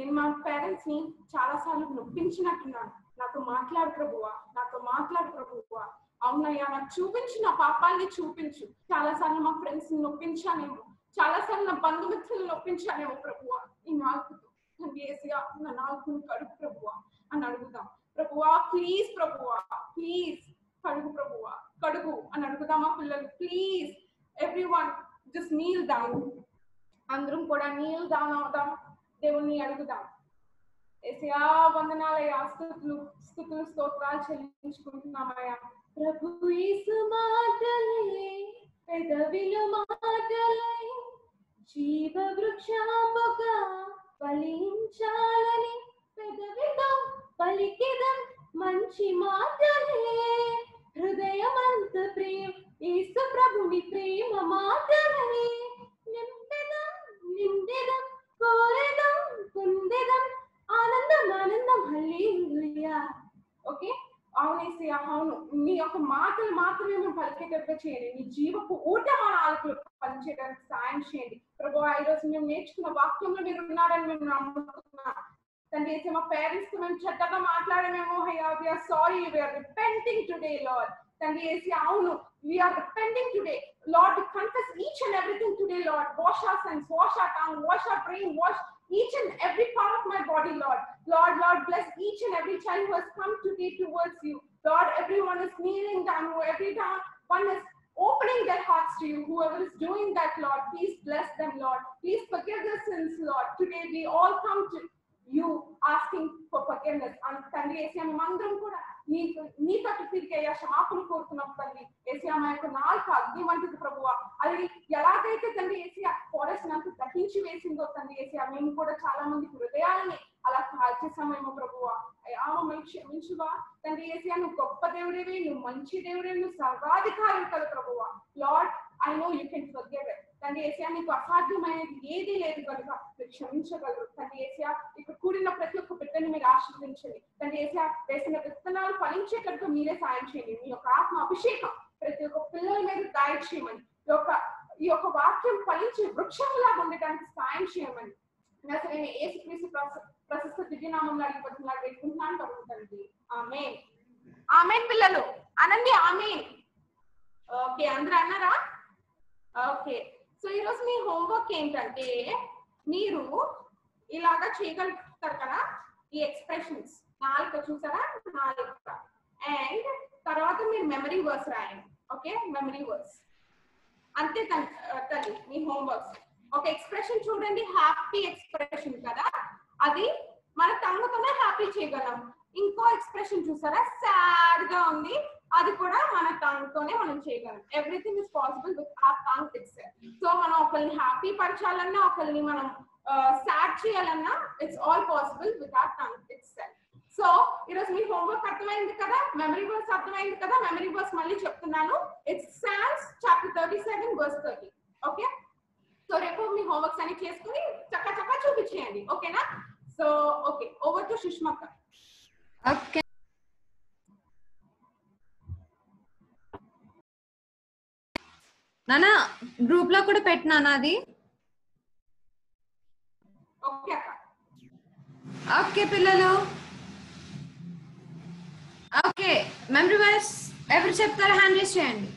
నేను మా పేరెంట్స్ ని చాలా సార్లు నొప్పించినట్టున్నాను, నాకు మాట్లాడు ప్రభువా, నాకు మాట్లాడు ప్రభువా. అవునయ్యా నాకు చూపించు, నా పాపాలని చూపించు. చాలా సార్లు మా ఫ్రెండ్స్ ని నొప్పించానేమో, చాలా సార్లు నా బంధుమిత్రులు నొప్పించానేమో ప్రభువా, ఈ నాలుగుతో తండ్రి ఏసయ్యా నా నాలుగును కడుగు ప్రభువా అని అడుగుదాం. ప్రభువా ప్లీజ్, ప్రభువా ప్లీజ్ కడుగు, ప్రభువా కడుగు అని అడుగుదామా పిల్లలు? Please everyone just kneel down. అందరం కూడా kneel down అవుదాం, దేవుణ్ణి అడుగుదాం. ఏసయ్యా వందనాలయ్యా, స్తుతులు స్తుతులు స్తోత్రాలు చెల్లించుకుంటున్నామయ్యా. ప్రభు యేసు మాటలే పెదవిలు మాటలే జీవ వృక్షముగా ఫలించాలని పెదవితో పలికిదం మంచి మాటలే, హృదయమంత ప్రేమ యేసు ప్రభుని ప్రేమ మాటలే, నింపెదం నిండెదం కోరెదం పొందెదం ఆనందం ఆనందం హల్లెలూయా. ఓకే, అవునేసి అవును, నీ యొక్క మాటలు మాత్రమే మనం పలికేటట్టుగా చేయండి, నీ జీవపు ఊట మా నాలుకలు పలిచేటట్టు సాయం చేయండి ప్రభువా. ఈ రోజు మేము నేర్చుకున్న వాక్యంలో మీరు ఉన్నారని మేము నమ్ముతున్నాం తండ్రి. అయితే మా పేరెంట్స్ తో మేము చెడ్డగా మాట్లాడమేమో, అయ్యా we are sorry, we are repenting today Lord తండ్రి ఏసి అవును, we are repenting today Lord, confess each and everything today Lord, wash our sense, wash our tongue, wash our brain, wash each and every part of my body Lord. Lord, Lord bless each and every child who has come today towards you Lord. Everyone is kneeling down, every time one is opening their hearts to you, whoever is doing that Lord, please bless them Lord, please forgive their sins Lord. Today we all come to you asking for forgiveness and Tandri Yesu mandram kuda nee takku tirkeya shamaapulu korutunam Tandri Yesu amayaku naalku agni vantiki prabhuva alli elagaithe Tandri Yesu forest nantu takinchi vesindo Tandri Yesu amemu kuda chaala mandi hrudayalani ala kaalche samayam prabhuva ayama menchuva Tandri Yesu anu goppa devudevi nu manchi devudevi nu sarvadhikari kada prabhuva Lord, I know you can forgive it తండ్రి ఏసయ్యా, నీకు అసాధ్యమైనది ఏది లేదు కనుక మీరు క్షమించగలరు తండ్రి ఏసయ్యా. ఇక్కడ కూడిన ప్రతి ఒక్క బిడ్డని మీరు ఆశీర్వదించండి తండ్రి ఏసయ్యా, వేసిన విత్తనాలు ఫలించే కనుక మీరే సాయం చేయండి. మీ యొక్క ఆత్మ అభిషేకం ప్రతి ఒక్క పిల్లల మీద దయచేయమని, ఈ యొక్క వాక్యం ఫలించే వృక్షంలాగా ఉండటానికి సాయం చేయమని అసలు నేను యేసుక్రీస్తు ప్రశస్త దివ్యనామంలో అడిగిపోతున్నాడు వేడుకుంటున్నాను కలుగుతుంది. ఆమేన్, ఆమేన్ పిల్లలు అనండి, ఆమేన్. ఓకే, అందరూ అన్నారా? ఓకే, సో ఈరోజు మీ హోంవర్క్ ఏంటంటే మీరు ఇలాగా చేయగలుగుతారు కదా ఈ ఎక్స్ప్రెషన్స్, నాలుక చూసారా నాలుక, అండ్ తర్వాత మీరు మెమరీ వర్స్ రాయండి. ఓకే, మెమరీ వర్స్ అంతే తల్లి మీ హోంవర్క్స్. ఒక ఎక్స్ప్రెషన్ చూడండి, హ్యాపీ ఎక్స్ప్రెషన్ కదా, అది మన తంగుతోనే హ్యాపీ చేయగలం. ఇంకో ఎక్స్ప్రెషన్ చూసారా సాడ్ గా ఉంది, అది కూడా మన తంగుతోనే మనం చేయగలం. Everything is possible with our tongue itself. So మనం ఒకరిని హ్యాపీ పరచాలన్నా, ఒకరిని మనం సాడ్ చేయాలన్నా, it's all possible with our tongue itself. So ఈరోజు మీ హోంవర్క్ అర్థమైంది కదా, మెమరీ వర్స్ అర్థమైంది కదా. మెమరీ వర్స్ మళ్ళీ చెప్తున్నాను, ఇట్స్ Psalm 37:30. ఓకే, సో రేపు మీ హోంవర్క్స్ అన్ని చేసుకుని చక్క చక్క చూపించేయండి, ఓకేనా? సో ఓకే, ఓవర్ టు సుష్మక్క. ఓకే, నానా గ్రూప్ లో కూడా పెట్టినానా అది? ఓకే అక్క. ఓకే పిల్లలు, ఓకే మెమరీ వర్స్ ఎవరు చెప్తారు హ్యాండ్ రేస్ చేయండి.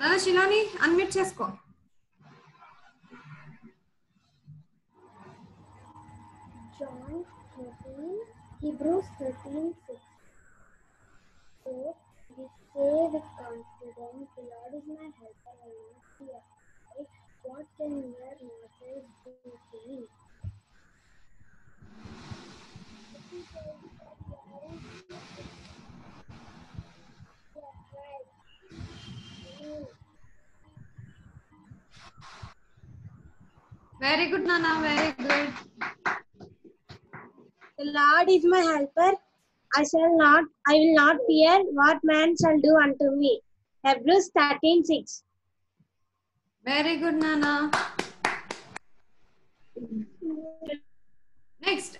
నానా శిలోని అన్మ్యూట్ చేసుకో. John 13, Hebrews 13:6. So we say with confidence, the Lord is my helper, I will not be afraid. What can mere mortals do to me? Very good, Nana. Very good. The Lord is my helper, I will not fear. What man shall do unto me? Hebrews 13:6. Very good, Nana. Next.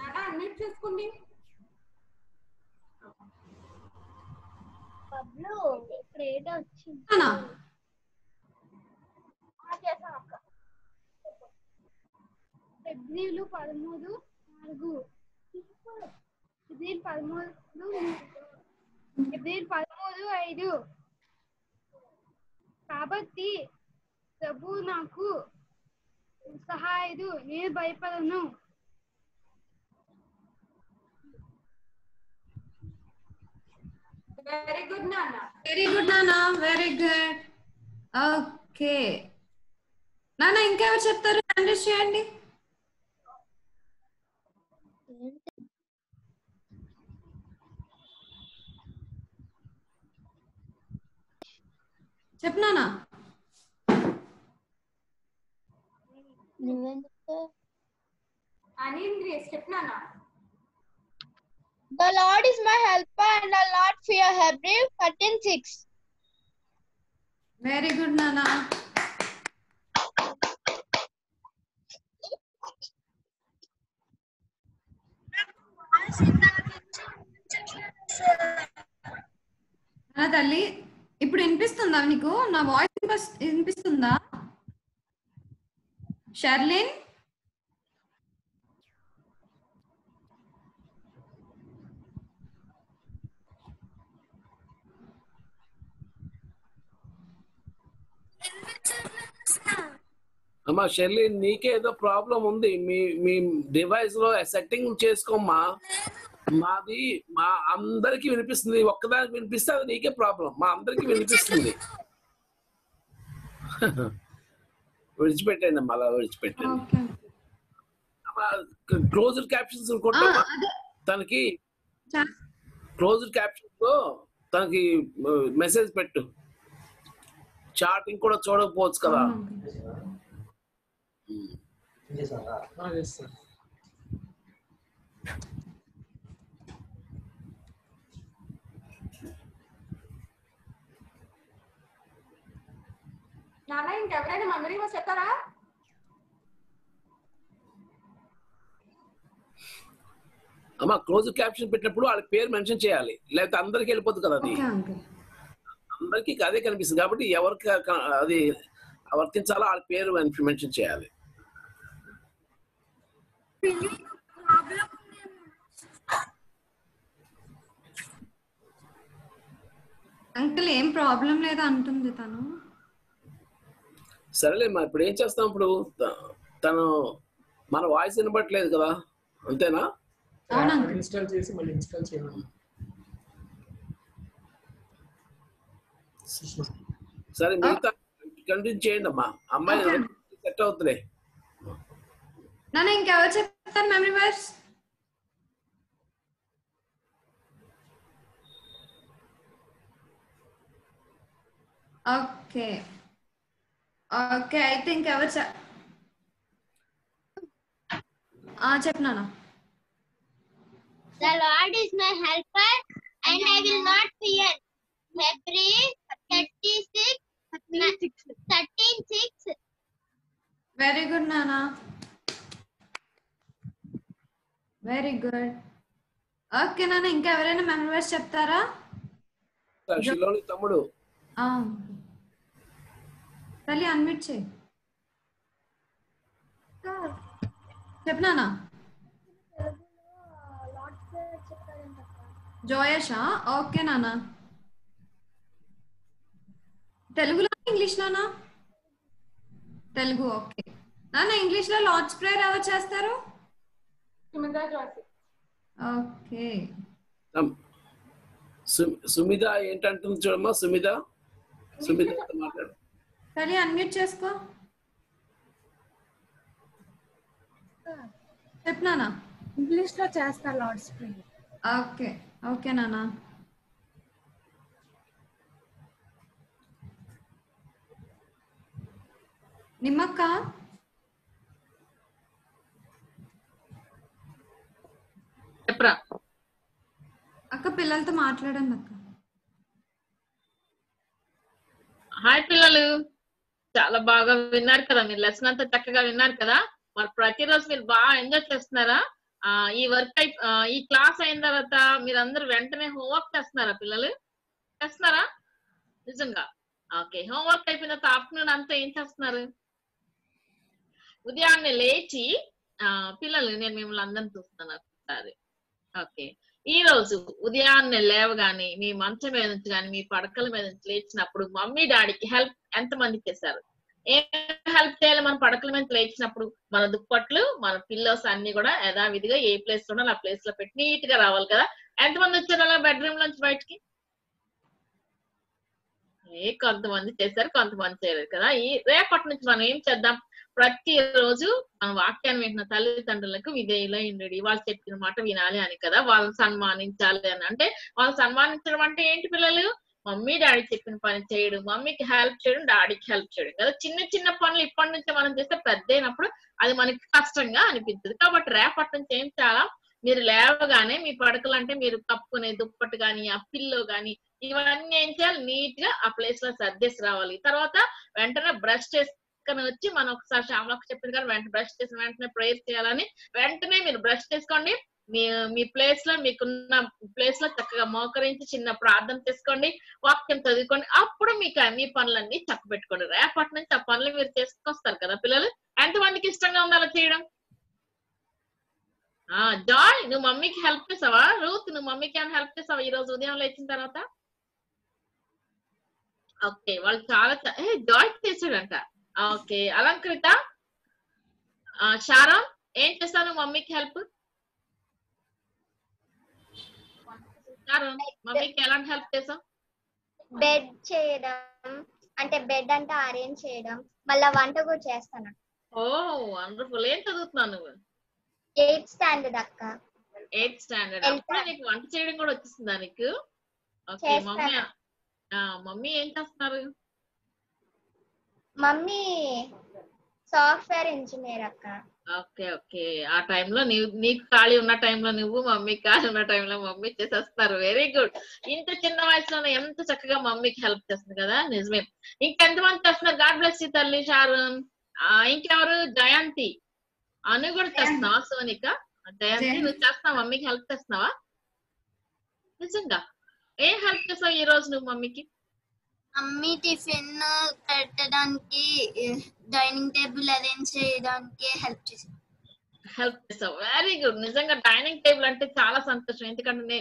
Nana, next cheskondi. Pablo. Hebrews 13:5 కాబట్టి ప్రభు నాకు సహాయుడు, నేను భయపడను. Very good, Nana. Very good, Nana. Very good. Okay. Nana, inka evaru cheptaru hand raise cheyandi. Chep Nana. Nivendra. Anindriya, chep Nana. The Lord is my helper and I'll not fear. Hebrews 13:6. Very good, Nana. Nana dalli ippudu inpistunda niku na voice inpistunda Sharlin? అమ్మా Shirley, నీకేదో problem ఉంది, మీ device లో setting చేసుకోమ్మా. మాది మా అందరికి వినిపిస్తుంది, ఒక్కదానికి వినిపిస్తే అది నీకే ప్రాబ్లం. మా అందరికి వినిపిస్తుంది, విడిచిపెట్టండి అమ్మా, అలా విడిచిపెట్టండి. క్లోజ్డ్ క్యాప్షన్స్ కొట్టమ్మా, తనకి క్లోజ్డ్ క్యాప్షన్స్ లో తనకి మెసేజ్ పెట్టు. చాటింగ్ కూడా చూడకపోవచ్చు కదా. నాన్న ఇంకెవరైనా మెమరీ వర్స్ చెప్తారా? అమ్మా క్లోజ్ క్యాప్షన్ పెట్టినప్పుడు వాళ్ళ పేరు మెన్షన్ చేయాలి, లేకపోతే అందరికి వెళ్ళిపోతుంది కదా. అది అందరికి అదే కనిపిస్తుంది కాబట్టి ఎవరికి అది వర్తించాలో వాళ్ళ పేరు మెన్షన్ చేయాలి. అంకుల్ ఏం ప్రాబ్లం లేదా అంటుంది తను. సరేలే మరి ఇప్పుడు ఏం చేస్తాం? ఇప్పుడు తను మన వాయిస్ వినబట్టలేదు కదా, అంతేనా? ఇన్స్టాల్ చేసి మళ్ళీ ఇన్స్టాల్ చేయాలి. సరే మిగతా కంటిన్యూ చేయండి అమ్మా, అమ్మాయి సెట్ అవుతులే. నాన్న ఇంకెవరు చెప్తారు మెమరీ వర్స్? ఓకే ఓకే, అయితే ఇంకెవరు చెప్పనా? The Lord is my helper and and I will not fear. Hebrews 13:6. Very good, Nana. Very good. Okay, Nana. Inka everyone memory verse cheptara. Shiloni tamudu. Tali unmute che. Chepna na. జోయేషా okay నాన్న తెలుగులో ఇంగ్లీష్లోనా Telugu okay నాన్న ఇంగ్లీష్లో Lord's prayer ఎవరు చేస్తారు సుమిదా గారు okay Sumida ఏంటంటుంది చూడమ్మా సుమిదా సుమిదాతో మాట్లాడు తల్లి అన్మ్యూట్ చేసుకో చెప్పనా ఇంగ్లీష్లో చేస్తా లార్డ్స్ ప్రేయర్ ఓకే ఓకే నాన్న నిమ్మక్క చెప్పరా అక్క పిల్లలతో మాట్లాడండి అక్క హాయ్ పిల్లలు చాలా బాగా విన్నారు కదా మీరు లెసన్ అంతా చక్కగా విన్నారు కదా మరి ప్రతిరోజు మీరు బాగా ఎంజాయ్ చేస్తున్నారా ఈ వర్క్ ఈ క్లాస్ అయిన తర్వాత మీరందరూ వెంటనే హోంవర్క్ చేస్తున్నారా పిల్లలు చేస్తున్నారా నిజంగా ఓకే హోంవర్క్ అయిపోయిన తర్వాత ఆఫ్టర్నూన్ అంతా ఏం చేస్తున్నారు ఉదయాన్నే లేచి పిల్లలు నేను మిమ్మల్ని అందరం చూస్తాను ఒకసారి ఓకే ఈ రోజు ఉదయాన్నే లేవగాని మీ మంచం మీద నుంచి కానీ మీ పడకల మీద నుంచి లేచినప్పుడు మమ్మీ డాడీకి హెల్ప్ ఎంత మంది చేశారు ఏం హెల్ప్ చేయాలి మన పడకల మీద లేచినప్పుడు మన దుప్పట్లు మన పిల్లోస్ అన్ని కూడా యథావిధిగా ఏ ప్లేస్ లో ఆ ప్లేస్ లో పెట్టి నీట్ గా రావాలి కదా ఎంతమంది వచ్చారు అలా బెడ్రూమ్ లో నుంచి బయటికి ఏ కొంతమంది చేశారు కొంతమంది చేయలేదు కదా ఈ రేపటి నుంచి మనం ఏం చేద్దాం ప్రతి రోజు మన వాక్యాన్ని వింటున్న తల్లిదండ్రులకు విధేయులై ఉండండి వాళ్ళు చెప్పిన మాట వినాలి అని కదా వాళ్ళని సన్మానించాలి అని అంటే వాళ్ళు సన్మానించడం అంటే ఏంటి పిల్లలు మమ్మీ డాడీ చెప్పిన పని చేయడం మమ్మీకి హెల్ప్ చేయడం డాడీకి హెల్ప్ చేయడం కదా చిన్న చిన్న పనులు ఇప్పటి నుంచి మనం చేస్తే పెద్ద అయినప్పుడు అది మనకి కష్టంగా అనిపించదు కాబట్టి రేపటి నుంచి ఏం చాలా మీరు లేవగానే మీ పడకలు అంటే మీరు కప్పుకునే దుప్పటి కానీ ఆ పిల్లో కానీ ఇవన్నీ ఏం చేయాలి నీట్ గా ఆ ప్లేస్ లో సర్దేసి రావాలి తర్వాత వెంటనే బ్రష్ చేసుకొని వచ్చి మనం ఒకసారి శ్యామలకు చెప్పింది కానీ వెంటనే బ్రష్ చేసిన వెంటనే ప్రేయర్ చేయాలని వెంటనే మీరు బ్రష్ చేసుకోండి మీ ప్లేస్ లో మీకున్న ప్లేస్ లో చక్కగా మోకరించి చిన్న ప్రార్థన చేసుకోండి వాక్యం చదువుకోండి అప్పుడు మీకు అన్ని పనులన్నీ చక్క పెట్టుకోండి రేపటి నుంచి ఆ పనులు మీరు చేసుకొస్తారు కదా పిల్లలు ఎంతమందికి ఇష్టంగా ఉంది అలా చేయడం జాయ్ నువ్వు మమ్మీకి హెల్ప్ చేసావా రూత్ నువ్వు మమ్మీకి ఏమైనా హెల్ప్ చేసావా ఈ రోజు ఉదయం లేచిన తర్వాత ఓకే వాళ్ళు చాలా జాయ్ చేసాడంట ఓకే అలంకృత శారన్ ఏం చేస్తావు నువ్వు మమ్మీకి హెల్ప్ మమ్మీకి ఎలాంటి హెల్ప్ చేసాం బెడ్ చేయడం అంటే బెడ్ అంటే అరేంజ్ చేయడం మళ్ళీ వంట కూడా చేస్తాను ఓ వండర్ఫుల్ ఏం చదువుతున్నావు నువ్వు 8th స్టాండర్డ్ అక్క 8th స్టాండర్డ్ అప్పుడు నీకు వంట చేయడం కూడా వచ్చేస్తుందా నీకు ఓకే మమ్మీ మమ్మీ ఏం చేస్తున్నారు మమ్మీ సాఫ్ట్వేర్ ఇంజనీర్ అక్క ఓకే ఓకే ఆ టైంలో నీకు ఖాళీ ఉన్న టైంలో నువ్వు మమ్మీకి ఖాళీ ఉన్న టైంలో మమ్మీ చేసేస్తారు వెరీ గుడ్ ఇంత చిన్న వయసులోనే ఎంత చక్కగా మమ్మీకి హెల్ప్ చేస్తుంది కదా నిజమే ఇంకెంతమంది చేస్తున్నారు గాడ్ బ్లెస్ యూ తల్లి షారూన్ ఇంకెవరు జయంతి అను కూడా చేస్తున్నావా సోనిక జయంతి నువ్వు చేస్తున్నావు మమ్మీకి హెల్ప్ చేస్తున్నావా నిజంగా ఏం హెల్ప్ చేస్తావు ఈ రోజు నువ్వు మమ్మీకి మమ్మీ టిఫిన్ పెట్టడానికి డైనింగ్ టేబుల్ అరేంజ్ చేయడానికి హెల్ప్ చేసాను హెల్ప్ చేసావు వెరీ గుడ్ నిజంగా డైనింగ్ టేబుల్ అంటే చాలా సంతోషం ఎందుకంటే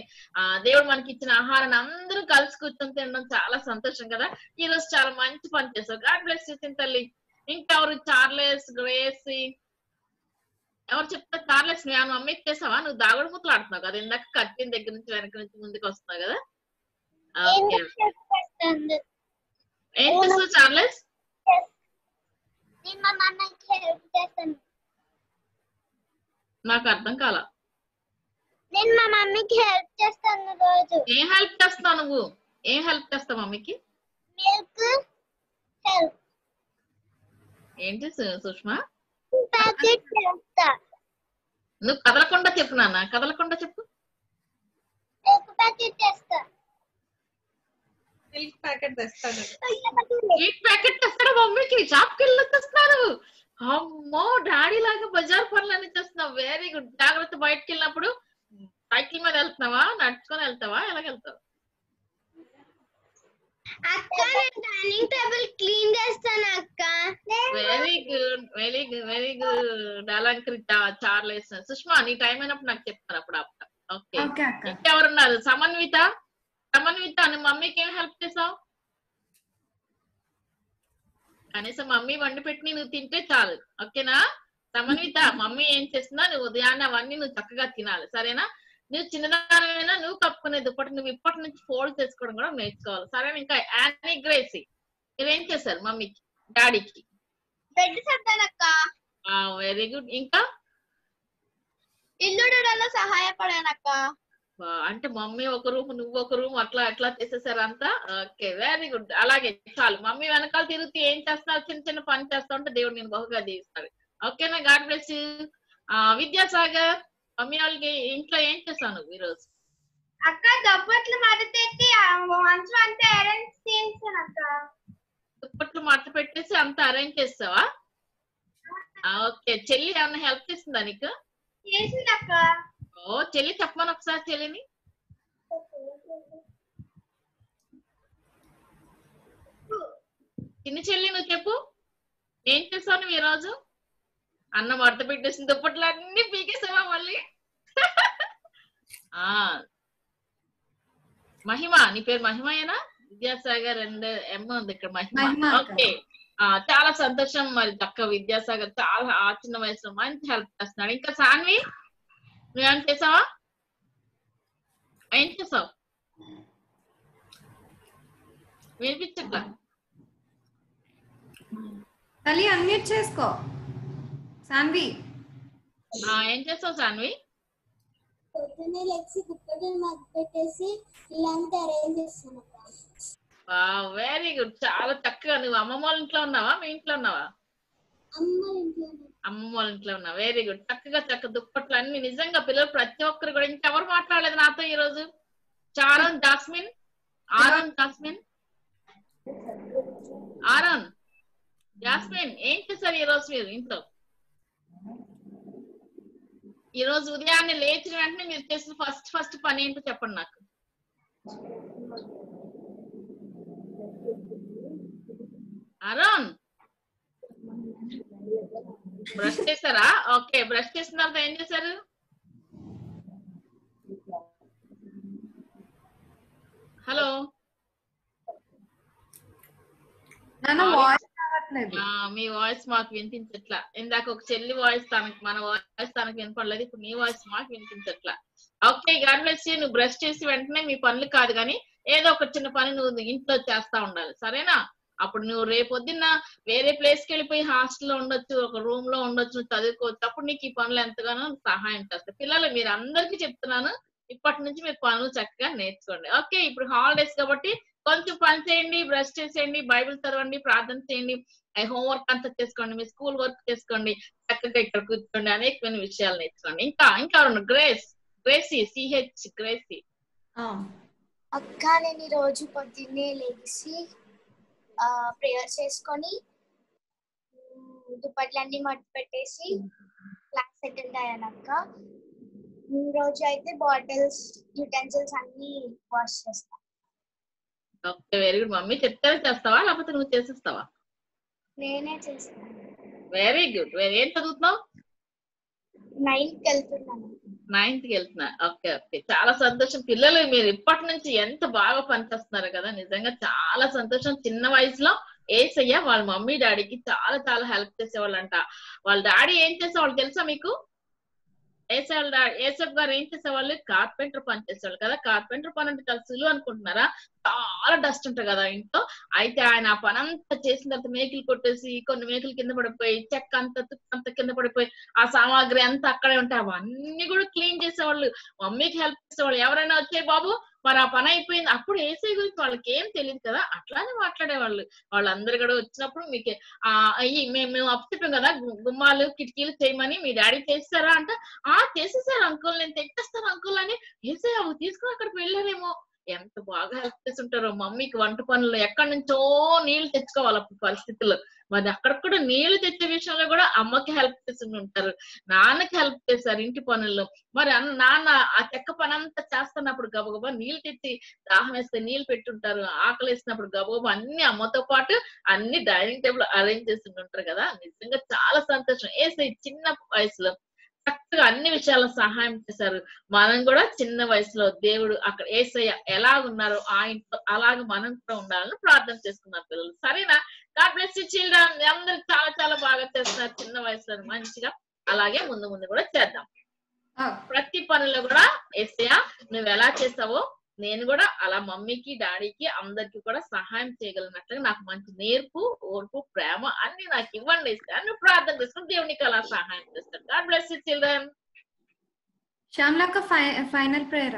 దేవుడు మనకి ఇచ్చిన ఆహారాన్ని అందరూ కలిసి కూర్చొని తినడం చాలా సంతోషం కదా ఈ రోజు చాలా మంచి పని చేసావు గాడ్ బ్లెస్ యు తల్లి ఇంకెవరు చార్లెస్ గ్రేసి ఎవరు చెప్తారు చార్లెస్ నువ్వు ఆమె మమ్మీకి చేసావా నువ్వు దాగుడు మూతలు ఆడుతున్నావు కదా ఇందాక కట్టిన దగ్గర నుంచి వెనక నుంచి ముందుకు వస్తున్నావు కదా ఏం చేస్తావు చార్లెస్ నాకు అర్థం కాలా నేను మా మమ్మీకి హెల్ప్ చేస్తాను రోజు ఏం హెల్ప్ చేస్తావు నువ్వు ఏం హెల్ప్ చేస్తావు మమ్మీకి మిల్క్ హెల్ప్ ఏంటి సుష్మా ప్యాకెట్ చేస్తా నువ్వు కదలకుండా చెప్పు నాన్న కదలకుండా చెప్పు మిల్క్ ప్యాకెట్ చేస్తా మిల్క్ ప్యాకెట్ తెస్తాను, మిల్క్ ప్యాకెట్ తెస్తాను మమ్మీకి, షాప్ కి వెళ్ళి తెస్తాను. అమ్మో డాడీ లాగా బజార్ పనులన్నీ చేస్తున్నావు, వెరీ గుడ్. జాగ్రత్త, బయటకి వెళ్ళినప్పుడు సైకిల్ మీద వెళ్తున్నావా, నడుచుకొని వెళ్తావా, ఎలాగెళ్తావు? Very good, very good, very good. Alankrita, Charles, Sushma నీ టైం అయినప్పుడు నాకు చెప్తారు అప్పుడు. ఓకే, ఇంకెవరున్నారు? సమన్విత, సమన్విత నువ్వు మమ్మీకి ఏం హెల్ప్ చేసావు? కనీసం మమ్మీ వండి పెట్టి నువ్వు తింటే చాలు, ఓకేనా సమన్విత? మమ్మీ ఏం చేస్తున్నా నువ్వు ఉదయాన్నే అవన్నీ నువ్వు చక్కగా తినాలి, సరేనా? నువ్వు చిన్నదానమైనా నువ్వు కప్పుకునే దుప్పటి నువ్వు ఇప్పటి నుంచి ఫోల్డ్ చేసుకోవడం కూడా నేర్చుకోవాలి, సరేనా? ఇంకా యానీ గ్రేసి నువ్వేం చేశారు మమ్మీకి డాడీకి? Very good. ఇంకా ఇల్లు సహాయపడానక్క, అంటే మమ్మీ ఒక రూమ్ నువ్వు ఒక రూమ్ అట్లా అట్లా చేసేసారు అంతా. ఓకే వెరీ గుడ్, అలాగే చాలు. మమ్మీ వెనకాల తిరుగుతూ ఏం చేస్తావు, చిన్న చిన్న పని చేస్తా ఉంటే దేవుడు నేను బహుగా దీవిస్తాడు, ఓకేనా? God bless you. Vidyasagar, mummy వాళ్ళకి ఇంట్లో ఏం చేస్తావు నువ్వు ఈరోజు? అక్క దుప్పట్లు మడతపెట్టి అంతా అరేంజ్ చేస్తాను అక్క. దుప్పట్లు మడతపెట్టేసి అంతా అరేంజ్ చేస్తావా? ఓకే. చెల్లి ఏమన్నా హెల్ప్ చేస్తుందా నీకు? చేసింది అక్క. ఓ చెల్లి చెప్పమని ఒకసారి చెల్లిని. చిన్న చెల్లి నువ్వు చెప్పు, ఏం చేస్తావు నువ్వు ఈరోజు? అన్నం మడత పెట్టేసిన దుప్పట్లు అన్ని పీకేసావా మళ్ళీ? మహిమ, నీ పేరు మహిమయేనా? విద్యాసాగర్ అండ్ ఎమ్మ ఉంది ఇక్కడ మహిమ. ఓకే చాలా సంతోషం. మరి దక్క విద్యాసాగర్ చాలా ఆ చిన్న వయసులో మంచి హెల్ప్ చేస్తున్నాడు. ఇంకా సాన్వి నువ్వేం చేసావా, ఏం చేసావు? వినిపించట్లా తల్లి, అన్మ్యూట్ చేసుకో. సాన్వి ఏం చేస్తావు సాన్వి? వెరీ గుడ్, చాలా చక్కగా. నువ్వు అమ్మమ్మ వాళ్ళ ఇంట్లో ఉన్నావా, మీ ఇంట్లో ఉన్నావా? అమ్మమ్మ వాళ్ళ ఇంట్లో ఉన్నావు, వెరీ గుడ్. చక్కగా చక్క దుప్పట్లు అన్ని నిజంగా పిల్లలు ప్రతి ఒక్కరు కూడా. ఇంకెవరు మాట్లాడలేదు నాతో ఈ రోజు? చారోన్, Jasmine, Aaron, Jasmine, Aaron, Jasmine ఏం చేశారు ఈ రోజు మీరు ఇంట్లో? ఈ రోజు ఉదయాన్నే లేచిన వెంటనే మీరు చేసిన ఫస్ట్ పని ఏంటో చెప్పండి నాకు. అరుణ్ బ్రష్ చేశారా? ఓకే, బ్రష్ చేసిన తర్వాత ఏం చేశారు? హలో, మీ వాయిస్ మాకు వినిపించట్లా. ఇందాక ఒక చెల్లి వాయిస్ తనకి, మన వాయిస్ తనకి వినపడలేదు, ఇప్పుడు నీ వాయిస్ మాకు వినిపించట్లా. Okay God bless you. నువ్వు బ్రష్ చేసి వెంటనే మీ పనులు కాదు కానీ ఏదో ఒక చిన్న పని నువ్వు ఇంట్లో చేస్తా ఉండాలి, సరేనా? అప్పుడు నువ్వు రేపొద్దున్న వేరే ప్లేస్ కి వెళ్ళిపోయి హాస్టల్లో ఉండొచ్చు, ఒక రూమ్ లో ఉండొచ్చు, చదువుకోవచ్చు. అప్పుడు నీకు ఈ పనులు ఎంతగానో సహాయం చేస్తాయి. పిల్లలు మీరు అందరికీ చెప్తున్నాను, ఇప్పటి నుంచి మీరు పనులు చక్కగా నేర్చుకోండి, ఓకే? ఇప్పుడు హాలిడేస్ కాబట్టి కొంచెం పని చేయండి, బ్రష్ చేసేయండి, బైబిల్ చదవండి, ప్రార్థన చేయండి, హోంవర్క్ అంతా చేసుకోండి, మీ స్కూల్ వర్క్ చేసుకోండి, చక్కగా ఇక్కడ కూర్చోండి, అనేకమైన విషయాలు నేర్చుకోండి. ఇంకా ఇంకా రెండు గ్రేస్, గ్రేసీ, సిహెచ్ గ్రేసీ. అక్క నేను రోజు పొద్దున్నే లేచి ప్రేయర్ చేసుకొని దుప్పట్లన్నీ మట్టి పెట్టేసి క్లాస్ అటెండ్ అయ్యాను అక్క. రోజు అయితే బాటిల్స్, యూటెన్సిల్స్ అన్ని వాష్ చేస్తాను. Okay very good. మమ్మీ చెప్తానే చేస్తావా లేకపోతే నువ్వు చేసేస్తావా? నేనే చేస్తాను. Very good. ఏం చదువుతున్నావు? 9th వెళ్తున్నాను. 9th వెళ్తున్నా. ఓకే ఓకే చాలా సంతోషం. పిల్లలు మీరు ఇప్పటి నుంచి ఎంత బాగా పనిచేస్తున్నారు కదా, నిజంగా చాలా సంతోషం. చిన్న వయసులో ఏసయ్య వాళ్ళ మమ్మీ డాడీకి చాలా చాలా హెల్ప్ చేసేవాళ్ళంట. వాళ్ళ డాడీ ఏం చేసేవాళ్ళు తెలుసా మీకు? ఏసఫ్ గారు ఏం చేసేవాళ్ళు? కార్పెంటర్ పని చేసేవాళ్ళు కదా. కార్పెంటర్ పని అంటే చాలా సులువు అనుకుంటున్నారా? చాలా డస్ట్ ఉంటారు కదా ఇంట్లో. అయితే ఆయన ఆ పని అంతా చేసిన తర్వాత మేకలు కొట్టేసి, కొన్ని మేకలు కింద పడిపోయి, చెక్క అంతా తుక్కంతా కింద పడిపోయి, ఆ సామాగ్రి అంతా అక్కడే ఉంటాయి, అవన్నీ కూడా క్లీన్ చేసేవాళ్ళు, మమ్మీకి హెల్ప్ చేసేవాళ్ళు. ఎవరైనా వచ్చే బాబు మరి ఆ పని అయిపోయింది, అప్పుడు ఏసీ గురించి వాళ్ళకి ఏం తెలియదు కదా, అట్లానే మాట్లాడేవాళ్ళు. వాళ్ళందరూ కూడా వచ్చినప్పుడు మీకు అయ్యి మేము అప్పచెప్పాం కదా గుమ్మాలు కిటికీలు చేయమని, మీ డాడీ చేస్తారా అంటే చేసేసారు అంకుల్, నేను తెచ్చేస్తాను అంకుల్ అని. ఏసీ అవి తీసుకుని అక్కడికి వెళ్ళారేమో, ఎంత బాగా హెల్ప్ చేస్తుంటారో మమ్మీకి వంట పనులు, ఎక్కడి నుంచో నీళ్లు తెచ్చుకోవాలి పరిస్థితులు, మరి అక్కడ కూడా నీళ్లు తెచ్చే విషయంలో కూడా అమ్మకి హెల్ప్ చేస్తూ ఉంటారు, నాన్నకి హెల్ప్ చేస్తారు ఇంటి పనుల్లో. మరి నాన్న ఆ చెక్క పని అంతా చేస్తున్నప్పుడు గబగబా నీళ్లు తెచ్చి, దాహం వేస్తే నీళ్లు పెట్టుంటారు, ఆకలి వేసినప్పుడు గబగబా అన్ని అమ్మతో పాటు అన్ని డైనింగ్ టేబుల్ అరేంజ్ చేస్తుంటారు కదా. నిజంగా చాలా సంతోషం. ఏసే చిన్న వయసులో చక్కగా అన్ని విషయాల సహాయం చేశారు. మనం కూడా చిన్న వయసులో దేవుడు అక్కడ యేసయ్య ఎలా ఉన్నారో ఆ ఇంట్లో అలాగే మనం కూడా ఉండాలని ప్రార్థన చేసుకున్నారు పిల్లలు. సరేనా? God bless you children. అందరూ చాలా చాలా బాగా చేస్తున్నారు చిన్న వయసులో, మంచిగా అలాగే ముందు ముందు కూడా చేద్దాం. ప్రతి పనిలో కూడా యేసయ్య నువ్వు ఎలా చేసావో నేను కూడా అలా మమ్మీకి డాడీకి అందరికి కూడా సహాయం చేయగలిగినట్లుగా నాకు మంచి నేర్పు, ఓర్పు, ప్రేమ అన్ని నాకు ఇవ్వండి అని ప్రార్థన చేసుకుని దేవునికి అలా సహాయం చేస్తాను. God bless you children. Shyamala అక్క ఫైనల్ ప్రేయర్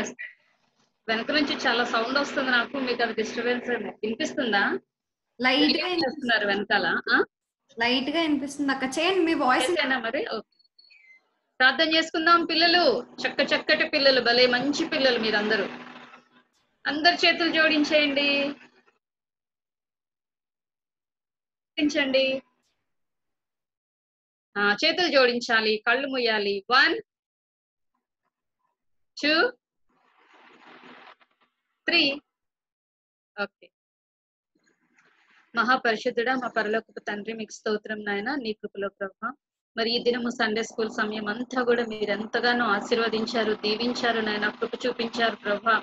అక్క. వెనక నుంచి చాలా సౌండ్ వస్తుంది నాకు. మీకు అది డిస్టర్బెన్స్ వినిపిస్తుందా? లైట్ గా వినిపిస్తున్నారు వెనకాల, లైట్ గా వినిపిస్తుంది అక్క. చేయండి మీ వాయిస్ ఏనా మరి. ఓకే, ప్రార్థన చేసుకుందాం. పిల్లలు చక్క చక్కటి పిల్లలు, భలే మంచి పిల్లలు మీరందరూ. అందరు చేతులు జోడించేయండి. చేతులు జోడించాలి, కళ్ళు మూయాలి. 1 2 3 ఓకే. మహాపరిశుద్ధుడా, మా పరలోకపు తండ్రి, మీకు స్తోత్రం నాయన, నీ కృపలో ప్రభా. మరి ఈ దినము సండే స్కూల్ సమయం అంతా కూడా మీరు ఎంతగానో ఆశీర్వదించారు, దీవించారు నాయన, కృప చూపించారు ప్రభా.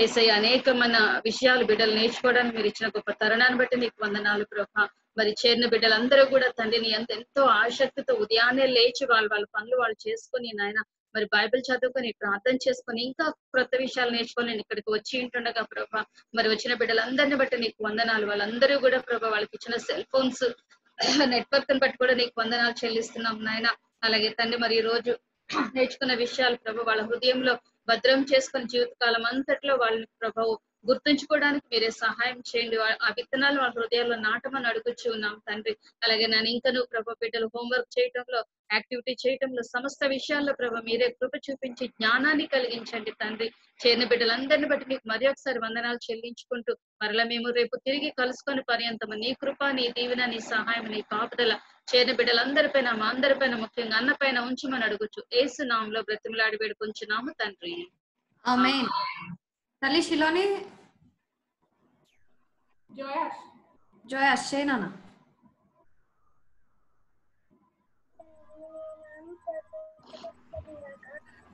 యేసయ్య అనేకమైన విషయాలు బిడ్డలు నేర్చుకోవడానికి మీరు ఇచ్చిన గొప్ప తరుణాన్ని బట్టి మీకు వందనాలు ప్రభా. మరి చేరిన బిడ్డలందరూ కూడా తండ్రిని ఎంతో ఆసక్తితో ఉదయాన్నే లేచి వాళ్ళ పనులు వాళ్ళు చేసుకుని నాయన, మరి బైబిల్ చదువుకొని ప్రార్థన చేసుకుని ఇంకా కొత్త విషయాలు నేర్చుకొని నేను ఇక్కడికి వచ్చి ఉంటుండగా ప్రభా, మరి వచ్చిన బిడ్డలందరినీ బట్టి నీకు వందనాలు. వాళ్ళందరూ కూడా ప్రభా వాళ్ళకి ఇచ్చిన సెల్ ఫోన్స్ నెట్వర్క్ ని బట్టి కూడా నీకు వందనాలు చెల్లిస్తున్నాం నాయన. అలాగే తండ్రి మరి ఈ రోజు నేర్చుకున్న విషయాలు ప్రభు వాళ్ళ హృదయంలో భద్రం చేసుకుని జీవితకాలం అంతట్లో వాళ్ళని ప్రభు గుర్తుంచుకోవడానికి మీరే సహాయం చేయండి. ఆ విత్తనాలు వాళ్ళ హృదయాల్లో నాటమని అడుగుచూ ఉన్నాం తండ్రి. అలాగే నేను ఇంకా నువ్వు ప్రభు బిడ్డలు హోంవర్క్ చేయటంలో, యాక్టివిటీ చేయటంలో, సమస్త విషయాల్లో ప్రభు మీరే కృప చూపించి జ్ఞానాన్ని కలిగించండి తండ్రి. చేరిన బిడ్డలందరినీ బట్టి మీకు మరి ఒకసారి వందనాలు చెల్లించుకుంటూ, మరలా మేము రేపు తిరిగి కలుసుకొని పర్యంతము నీ కృప, నీ దీవెన, నీ సహాయం, నీ కాపుదల చేరిన బిడ్డలందరిపైన, మా అందరిపైన, ముఖ్యంగా అన్న పైన ఉంచమని అడుగుచు యేసు నామములో బ్రతిమలాడి వేడుకొంచున్నాము తండ్రి. ఆమేన్. తల్లి శిలోని జోయాష్ చేయనా?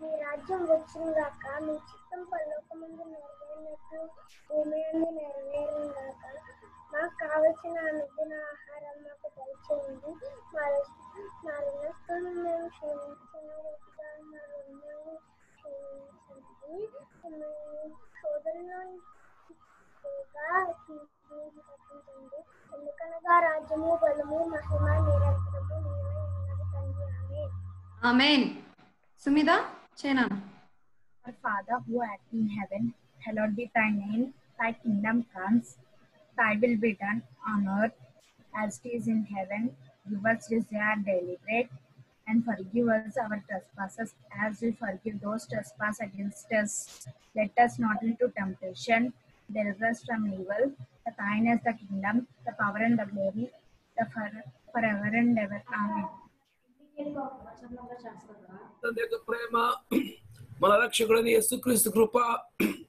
మీ రాజ్యం వచ్చిందాక, మీ చిత్తం పరలోకమందు నెరవేరినట్లు భూమి యందు నెరవేరిందాక, మాకు కావలసిన అనుదిన ఆహారం మాకు దయచేయండి. మా రుణస్థులను మేము క్షమించిన రీతిగా మా రుణాన్ని క్షమించండి. సోదరులను ఎందుకనగా రాజ్యము, బలము, మహిమ నిరంతరము నీవే ఉన్నది తండ్రి. ఆమేన్. Sumida, Chena. Our Father who art in heaven, hallowed be thy name. Thy kingdom comes. Thy will be done on earth as it is in heaven. Give us this day our daily bread, and forgive us our trespasses, as we forgive those trespass against us. Let us not into temptation. Deliver us from evil. For thine is the kingdom, the power, and the glory, the forever and ever. Amen. తండ్రి యొక్క ప్రేమ, మన రక్షకుడైన యేసుక్రీస్తు కృప,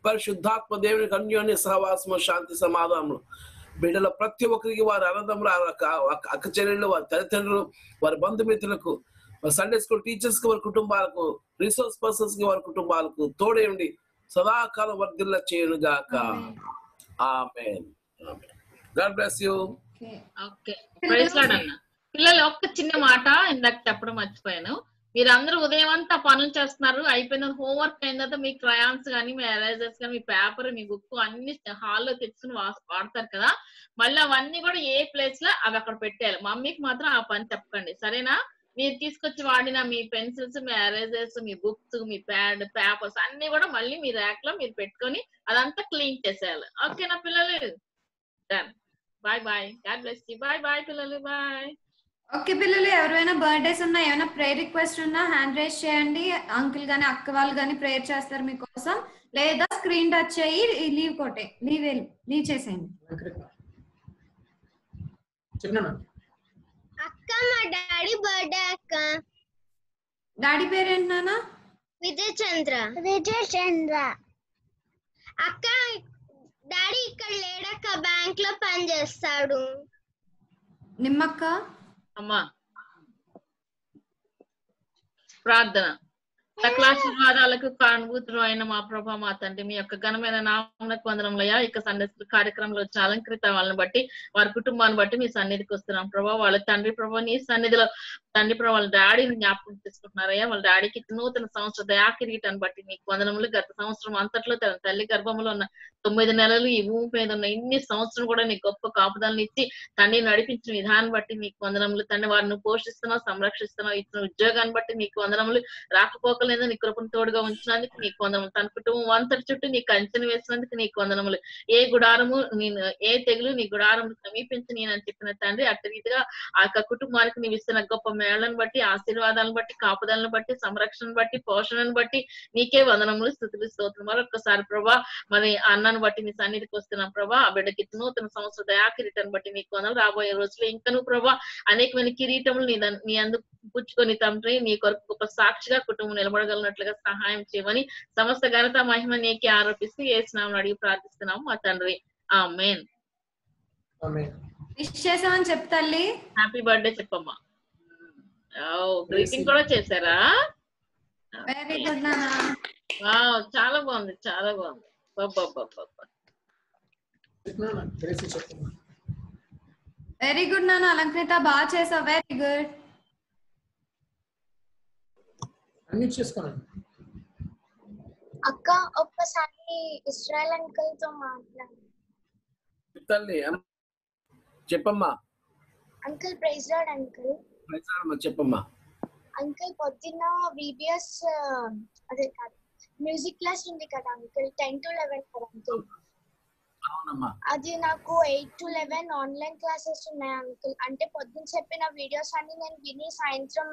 పరిశుద్ధాత్మ దేవుని అన్యోన్య సహవాసము, శాంతి సమాధానము బిడ్డల ప్రతి ఒక్కరికి, వారి అన్నదమ్ములు, అక్క చెల్లెళ్ళు, వారి తల్లిదండ్రులు, వారి బంధుమిత్రులకు, సండే స్కూల్ టీచర్స్ కి, వారి కుటుంబాలకు, రిసోర్స్ పర్సన్స్ కి, వారి కుటుంబాలకు తోడేయండి. సదాకాలం వర్ధిల్ల చేయునుగాక. Amen. God bless you. Okay, praise Lord అన్న. పిల్లలు ఒక్క చిన్న మాట ఇందాక చెప్పడం మర్చిపోయాను. మీరు అందరూ ఉదయం అంతా పనులు చేస్తున్నారు, అయిపోయిన హోంవర్క్ అయిన తర్వాత మీ క్రయాన్స్ కానీ, మీ ఎరేజర్స్ కానీ, మీ పేపర్, మీ బుక్ అన్ని హాల్లో తెచ్చుకుని వాడతారు కదా, మళ్ళీ అవన్నీ కూడా ఏ ప్లేస్ లో అవి అక్కడ పెట్టాలి. మమ్మీకి మాత్రం ఆ పని చెప్పకండి, సరేనా? మీరు తీసుకొచ్చి వాడిన మీ పెన్సిల్స్, మీ ఎరేజర్స్, మీ బుక్స్, మీ ప్యాడ్, పేపర్స్ అన్ని కూడా మళ్ళీ మీ ర్యాక్ లో మీరు పెట్టుకొని అదంతా క్లీన్ చేసేయాలి. ఓకేనా పిల్లలు? Done. Bye bye. God bless you. Bye bye పిల్లలు. బాయ్. ఓకే పిల్లలు, ఎవరైనా బర్త్డేస్ ఉన్నా, ఏమైనా ప్రేయర్ రిక్వెస్ట్ ఉన్నా హ్యాండ్ రైజ్ చేయండి. అంకుల్ గాని అక్క వాళ్ళు గాని ప్రేయర్ చేస్తారు మీకోసం. లేదా స్క్రీన్ టచ్ అయ్యి లీవ్ కొట్టే లీవ్ చేసేయండి. అక్క మా డాడీ బర్త్డే అక్క. డాడీ పేరేంటి నాన్న? విజయచంద్ర. విజయచంద్ర అక్క. డాడీ ఇక్కడ లేడక్క, బ్యాంక్ లో పని చేస్తాడు. నిమ్మక్క అమ్మా ప్రార్థన. సకల ఆశీర్వాదాలకు కారణభూతులు అయిన మా ప్రభా, మా తండ్రి, మీ యొక్క ఘనమైన నామమునకు వందనములయ్యా. ఇక సందేశ కార్యక్రమంలో వచ్చి అలంకృత వాళ్ళని బట్టి, వారి కుటుంబాన్ని బట్టి మీ సన్నిధికి వస్తున్నాం ప్రభా. వాళ్ళ తండ్రి ప్రభా, నీ సన్నిధిలో తండ్రి ప్రభా వాళ్ళ డాడీని జ్ఞాపకం తీసుకుంటున్నారయ్యా. వాళ్ళ డాడీకి నూతన సంవత్సర దయా కిరీటాన్ని బట్టి నీకు వందనములు. గత సంవత్సరం అంతట్లో తన తల్లి గర్భంలో ఉన్న 9 నెలలు, ఈ భూమి మీద ఉన్న ఇన్ని సంవత్సరం కూడా నీ గొప్ప కాపుదలను ఇచ్చి తండ్రి నడిపించిన విధానం బట్టి నీకు వందనములు. తండ్రి వారిని పోషిస్తున్నావు, సంరక్షిస్తున్నావు. ఇచ్చిన ఉద్యోగాన్ని బట్టి నీకు వందనములు. రాకపోకలేదో నీ కృపను తోడుగా ఉంచినందుకు నీకు వందనములు. తన కుటుంబం అంతటి చుట్టూ నీకు అంచనా వేసినందుకు నీకు వందనములు. ఏ గుడారము నేను, ఏ తెగులు నీ గుడారం సమీపించి నేనని చెప్పిన తండ్రి, అట్టి రీతిగా ఆ యొక్క కుటుంబానికి నీవు ఇస్తున్న గొప్ప మేళ్లను బట్టి, ఆశీర్వాదాలను బట్టి, కాపుదలను బట్టి, సంరక్షణను బట్టి, పోషణను బట్టి నీకే వందనములు, స్తుతులు, స్తోత్రం. మరొకసారి ప్రభా మరి అన్నను బట్టి నీ సన్నిధికి వస్తున్నాం ప్రభా. ఆ బిడ్డకి నూతన సంవత్సర దయా కిరీటాన్ని బట్టి నీకు వందలు. రాబోయే రోజులు ఇంకను ప్రభా అనేకమైన కిరీటములు నీ అందుకు పుచ్చుకొని తండ్రి నీ కొరకు గొప్ప సాక్షిగా కుటుంబం నిలబడగలిగినట్లుగా సహాయం చేయమని సమస్త ఘనత మహిమ నీకే ఆరోపిస్తూ యేసునామమున అడిగి ప్రార్థిస్తున్నాము మా తండ్రి, ఆమేన్. విశేషమని చెప్తాలి. హ్యాపీ బర్త్డే చెప్పమ్మా. గ్రీటింగ్ కూడా చేశారా? వెరీ గుడ్ నాన్న, వావ్, చాలా బాగుంది, చాలా బాగుంది. వెరీ గుడ్ నాన్న, అలంకృత బాగా చేసావు, వెరీ గుడ్. అక్క ఒక్కసారి ఇశ్రాయేల్ అంకుల్ తో మాట్లాడు. చెప్పమ్మా. Uncle praise Lord uncle. చెప్పమ్మా. అంకుల్ పొద్దున్న VBS అదే కాదు మ్యూజిక్ క్లాస్ ఉంది కదా అంకుల్, 10 to 11 కదా అంకుల్? అవునమ్మా. అది నాకు 8 to 11 ఆన్లైన్ క్లాసెస్ ఉన్నాయి అంకుల్. అంటే పొద్దున్న చెప్పిన వీడియోస్ అన్ని నేను విని సాయంత్రం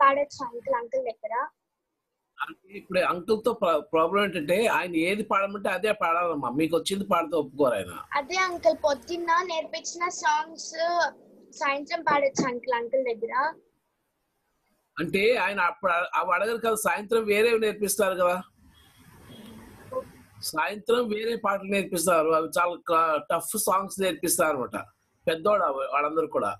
పాడొచ్చు అంకుల్? అంకుల్ దగ్గర ఇప్పుడు అంకుల్ తో ప్రాబ్లం ఏంటంటే ఆయన ఏది పాడమంటే అదే పాడాలమ్మా. మీకు వచ్చింది పాడితే ఒప్పుకోరు ఆయన. అదే అంకుల్, పొద్దున్న నేర్పించిన సాంగ్స్ సాయంత్రం పాడొచ్చు అంకుల్? అంకుల్ దగ్గర అంటే ఆయన అవి అడగరు కదా, సాయంత్రం వేరే నేర్పిస్తారు కదా, సాయంత్రం వేరే పాటలు నేర్పిస్తారు. అవి చాలా టఫ్ సాంగ్స్ నేర్పిస్తారు అనమాట, పెద్దోడు వాళ్ళందరూ కూడా.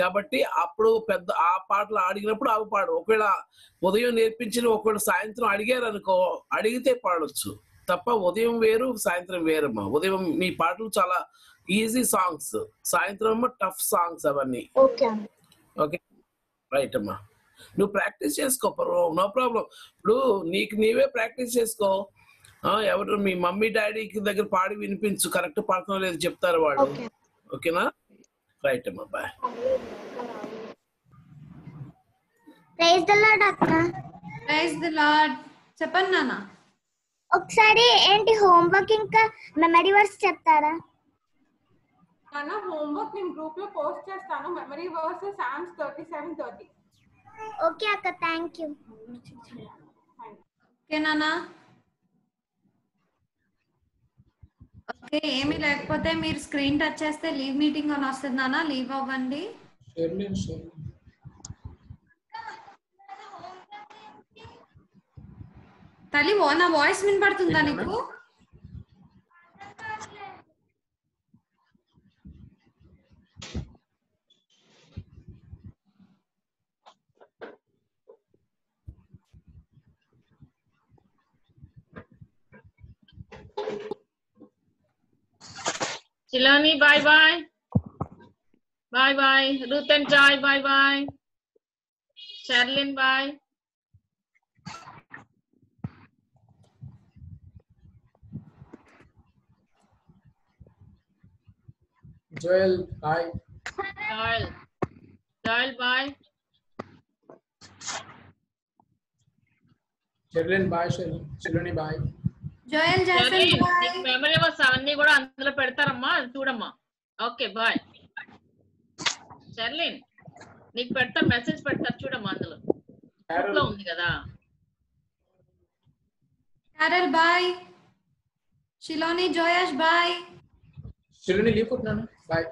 కాబట్టి అప్పుడు పెద్ద ఆ పాటలు అడిగినప్పుడు అవి పాడు. ఒకవేళ ఉదయం నేర్పించిన ఒకవేళ సాయంత్రం అడిగారు అనుకో, అడిగితే పాడొచ్చు తప్ప ఉదయం వేరు సాయంత్రం వేరమ్మా. ఉదయం మీ పాటలు చాలా ఈజీ సాంగ్స్, సాయంత్రం టఫ్ సాంగ్స్ అవన్నీ. ఓకే రైట్ అమ్మా, నువ్వు ప్రాక్టీస్ చేసుకో, నో ప్రాబ్లం. ఇప్పుడు నీకు నీవే ప్రాక్టీస్ చేసుకో. ఎవరు మీ మమ్మీ డాడీకి దగ్గర పాడి వినిపించు, కరెక్ట్ పాడుతున్నా లేదు చెప్తారు వాళ్ళు. ఓకేనా? రైట్ అమ్మా, బాయ్. ప్రైజ్ ది లార్డ్ అక్క. Praise the Lord. చెప్పండి నాన్న. ఒకసారి ఏంటి హోంవర్క్ ఇంకా మెమరీ వర్స్ చెప్తారా? నాన్న హోంవర్క్ నేను గ్రూప్ లో పోస్ట్ చేస్తాను. Memory verse psalms 37:30. ఓకే అక్క, థాంక్యూ. ఓకే నాన్న. ఓకే, ఏమీ లేకపోతే మీరు స్క్రీన్ టచ్ చేస్తే లీవ్ మీటింగ్ అని వస్తుంది నాన్న, లీవ్ అవ్వండి. తల్లి నా వాయిస్ వినపడుతుందా నీకు? Chilani, bye bye, bye bye. Ruth and Joy, bye bye. Charlene, bye. Joel, bye. Joel, bye. Charlene, bye. Chilani, bye. Joel, Jasmine, bye. Memory was అవన్నీ కూడా అందులో పెడతారమ్మా, చూడమ్మా. Okay bye. చర్లిన్ నీకు పెడతా మెసేజ్ పెడతా చూడమ అందులో అట్లా ఉంది కదా కరల్ బై శిలోని జోయష్ బై శిలోని లీపుకున్నాను బై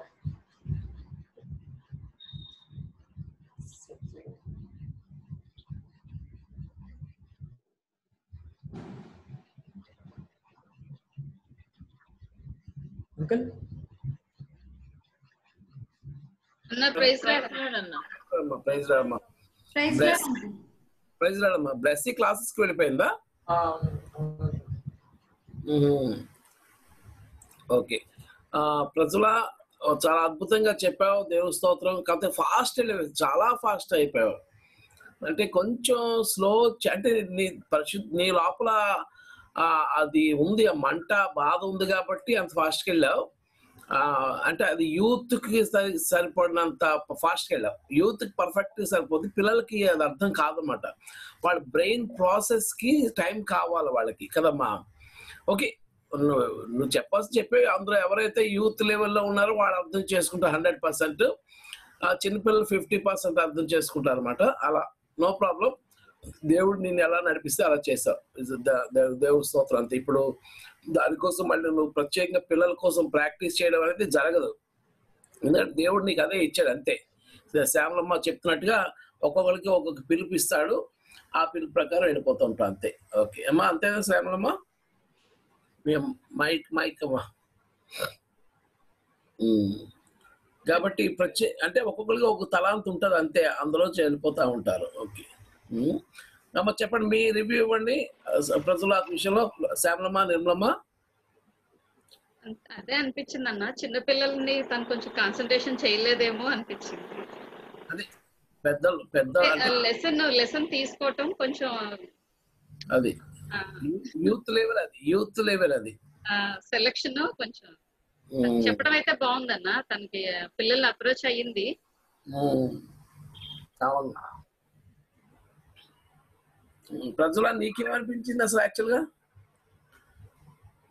అంకల్ అన్న ప్రైజ్ రా అన్న ప్రైజ్ రా అమ్మ ప్రైజ్ రా అమ్మ బ్లెస్సీ క్లాసెస్ కి వెళ్ళిపోయిందా ఆ ఓకే ప్రజలా చాలా అద్భుతంగా చెప్పావు దేవుని స్తోత్రం కాకపోతే ఫాస్ట్ చాలా ఫాస్ట్ అయిపోయావు అంటే కొంచెం స్లో అంటే నీ పరిశుద్ధ నీ లోపల అది ఉంది ఆ మంట బాధ ఉంది కాబట్టి అంత ఫాస్ట్కి వెళ్ళావు అంటే అది యూత్కి సరిపడినంత ఫాస్ట్కి వెళ్ళావు యూత్కి పర్ఫెక్ట్గా సరిపోద్ది పిల్లలకి అది అర్థం కాదన్నమాట వాళ్ళ బ్రెయిన్ ప్రాసెస్కి టైం కావాలి వాళ్ళకి కదమ్మా ఓకే నువ్వు చెప్పాల్సి చెప్పే అందరూ ఎవరైతే యూత్ లెవెల్లో ఉన్నారో వాళ్ళు అర్థం చేసుకుంటారు 100% చిన్నపిల్లలు 50% అర్థం చేసుకుంటారు అనమాట అలా నో ప్రాబ్లం దేవుడు నిన్ను ఎలా నడిపిస్తే అలా చేశావు దేవుడు స్తోత్రం అంతే ఇప్పుడు దానికోసం మళ్ళీ నువ్వు ప్రత్యేకంగా పిల్లల కోసం ప్రాక్టీస్ చేయడం అనేది జరగదు ఎందుకంటే దేవుడు నీకు అదే ఇచ్చాడు అంతే శ్యామలమ్మ చెప్తున్నట్టుగా ఒక్కొక్కరికి ఒక్కొక్క పిలుపిస్తాడు ఆ పిలుపు ప్రకారం వెళ్ళిపోతూ ఉంటాం అంతే ఓకే అమ్మా అంతేనా శ్యామలమ్మ మైక్ మైక్ అమ్మా కాబట్టి అంటే ఒక్కొక్కరికి ఒక్కొక్క తలాంత ఉంటుంది అంతే అందులో వెళ్ళిపోతూ ఉంటారు ఓకే చెప్పండి మీ రివ్యూ ఇవ్వండి ప్రజల విషయంలో శ్యామలమ్మ నిర్మలమ్మ అదే అనిపించింది అన్న చిన్నపిల్లల్ని తను కొంచెం కాన్సన్ట్రేషన్ చేయలేదేమో అనిపించింది అది పెద్ద లెసన్ తీసుకోవటం కొంచెం అది యూత్ లెవెల్ అది సెలక్షన్ కొంచెం చెప్పడం అయితే బాగుందన్న తనకి పిల్లల్ని అప్రోచ్ అయ్యింది ప్రజల నీకేమనిపించింది అసలు యాక్చువల్ గా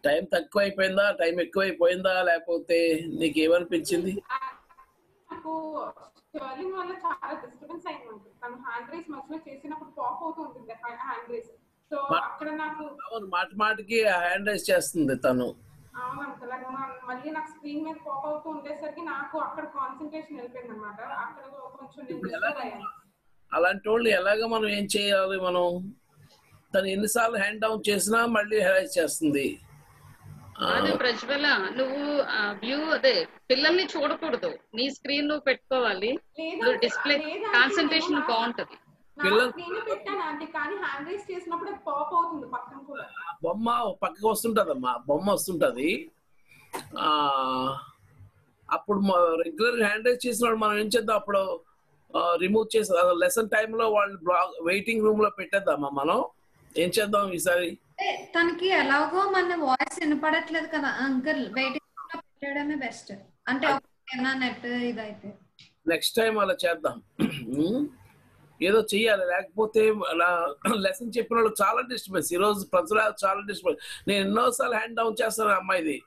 టైం తక్కువ అయిపోయిందా టైం ఎక్కువ అయిపోయిందా లేకపోతే నీకేమనిపించింది మాట మాటకి హ్యాండ్ రైస్ చేస్తుంది తను మళ్ళీ నాకు స్క్రీన్ మీద పాప్ అవుతూ ఉండేసరికి నాకు అక్కడ కాన్సంట్రేషన్ వెళ్ళిపోయింది అన్నమాట అక్కడ కొంచెం అలాంటి వాళ్ళు ఎలాగ మనం ఏం చేయాలి మనం తను ఎన్నిసార్లు హ్యాండ్ డౌన్ చేసినా మళ్ళీ హైలైట్ చేస్తుంది ప్రజ్వల నువ్వు వ్యూ అదే పిల్లల్ని చూడకూడదు నీ స్క్రీన్ నువ్వు పెట్టుకోవాలి డిస్ప్లే కాన్సంట్రేషన్ బాగుంటది బొమ్మ పక్కకి వస్తుంటదమ్మా బొమ్మ వస్తుంటది అప్పుడు రెగ్యులర్ హ్యాండ్ రైజ్ చేసిన మనం ఏం చేద్దాం అప్పుడు రిమూవ్ చేసి లెసన్ టైమ్ లో వాళ్ళు బ్లాక్ వెయిటింగ్ రూమ్ లో పెట్టేద్దామా మనం ఏం చేద్దాం ఈసారి తనకి ఎలాగో మన వాయిస్ వినపడట్లేదు కదా అంకల్ వెయిటింగ్ రూమ్ లో పెట్టడమే బెస్ట్ అంటే ఓకేనా నెట్ ఇదైతే నెక్స్ట్ టైం అలా చేద్దాం ఏదో చెయ్యాలి లేకపోతే అలా లెసన్ చెప్పిన వాళ్ళు చాలా డిస్టర్బెన్స్ ఈరోజు ప్రజల చాలా డిస్టర్బెన్స్ నేను ఎన్నోసార్లు హ్యాండ్ డౌన్ చేస్తాను అమ్మాయిది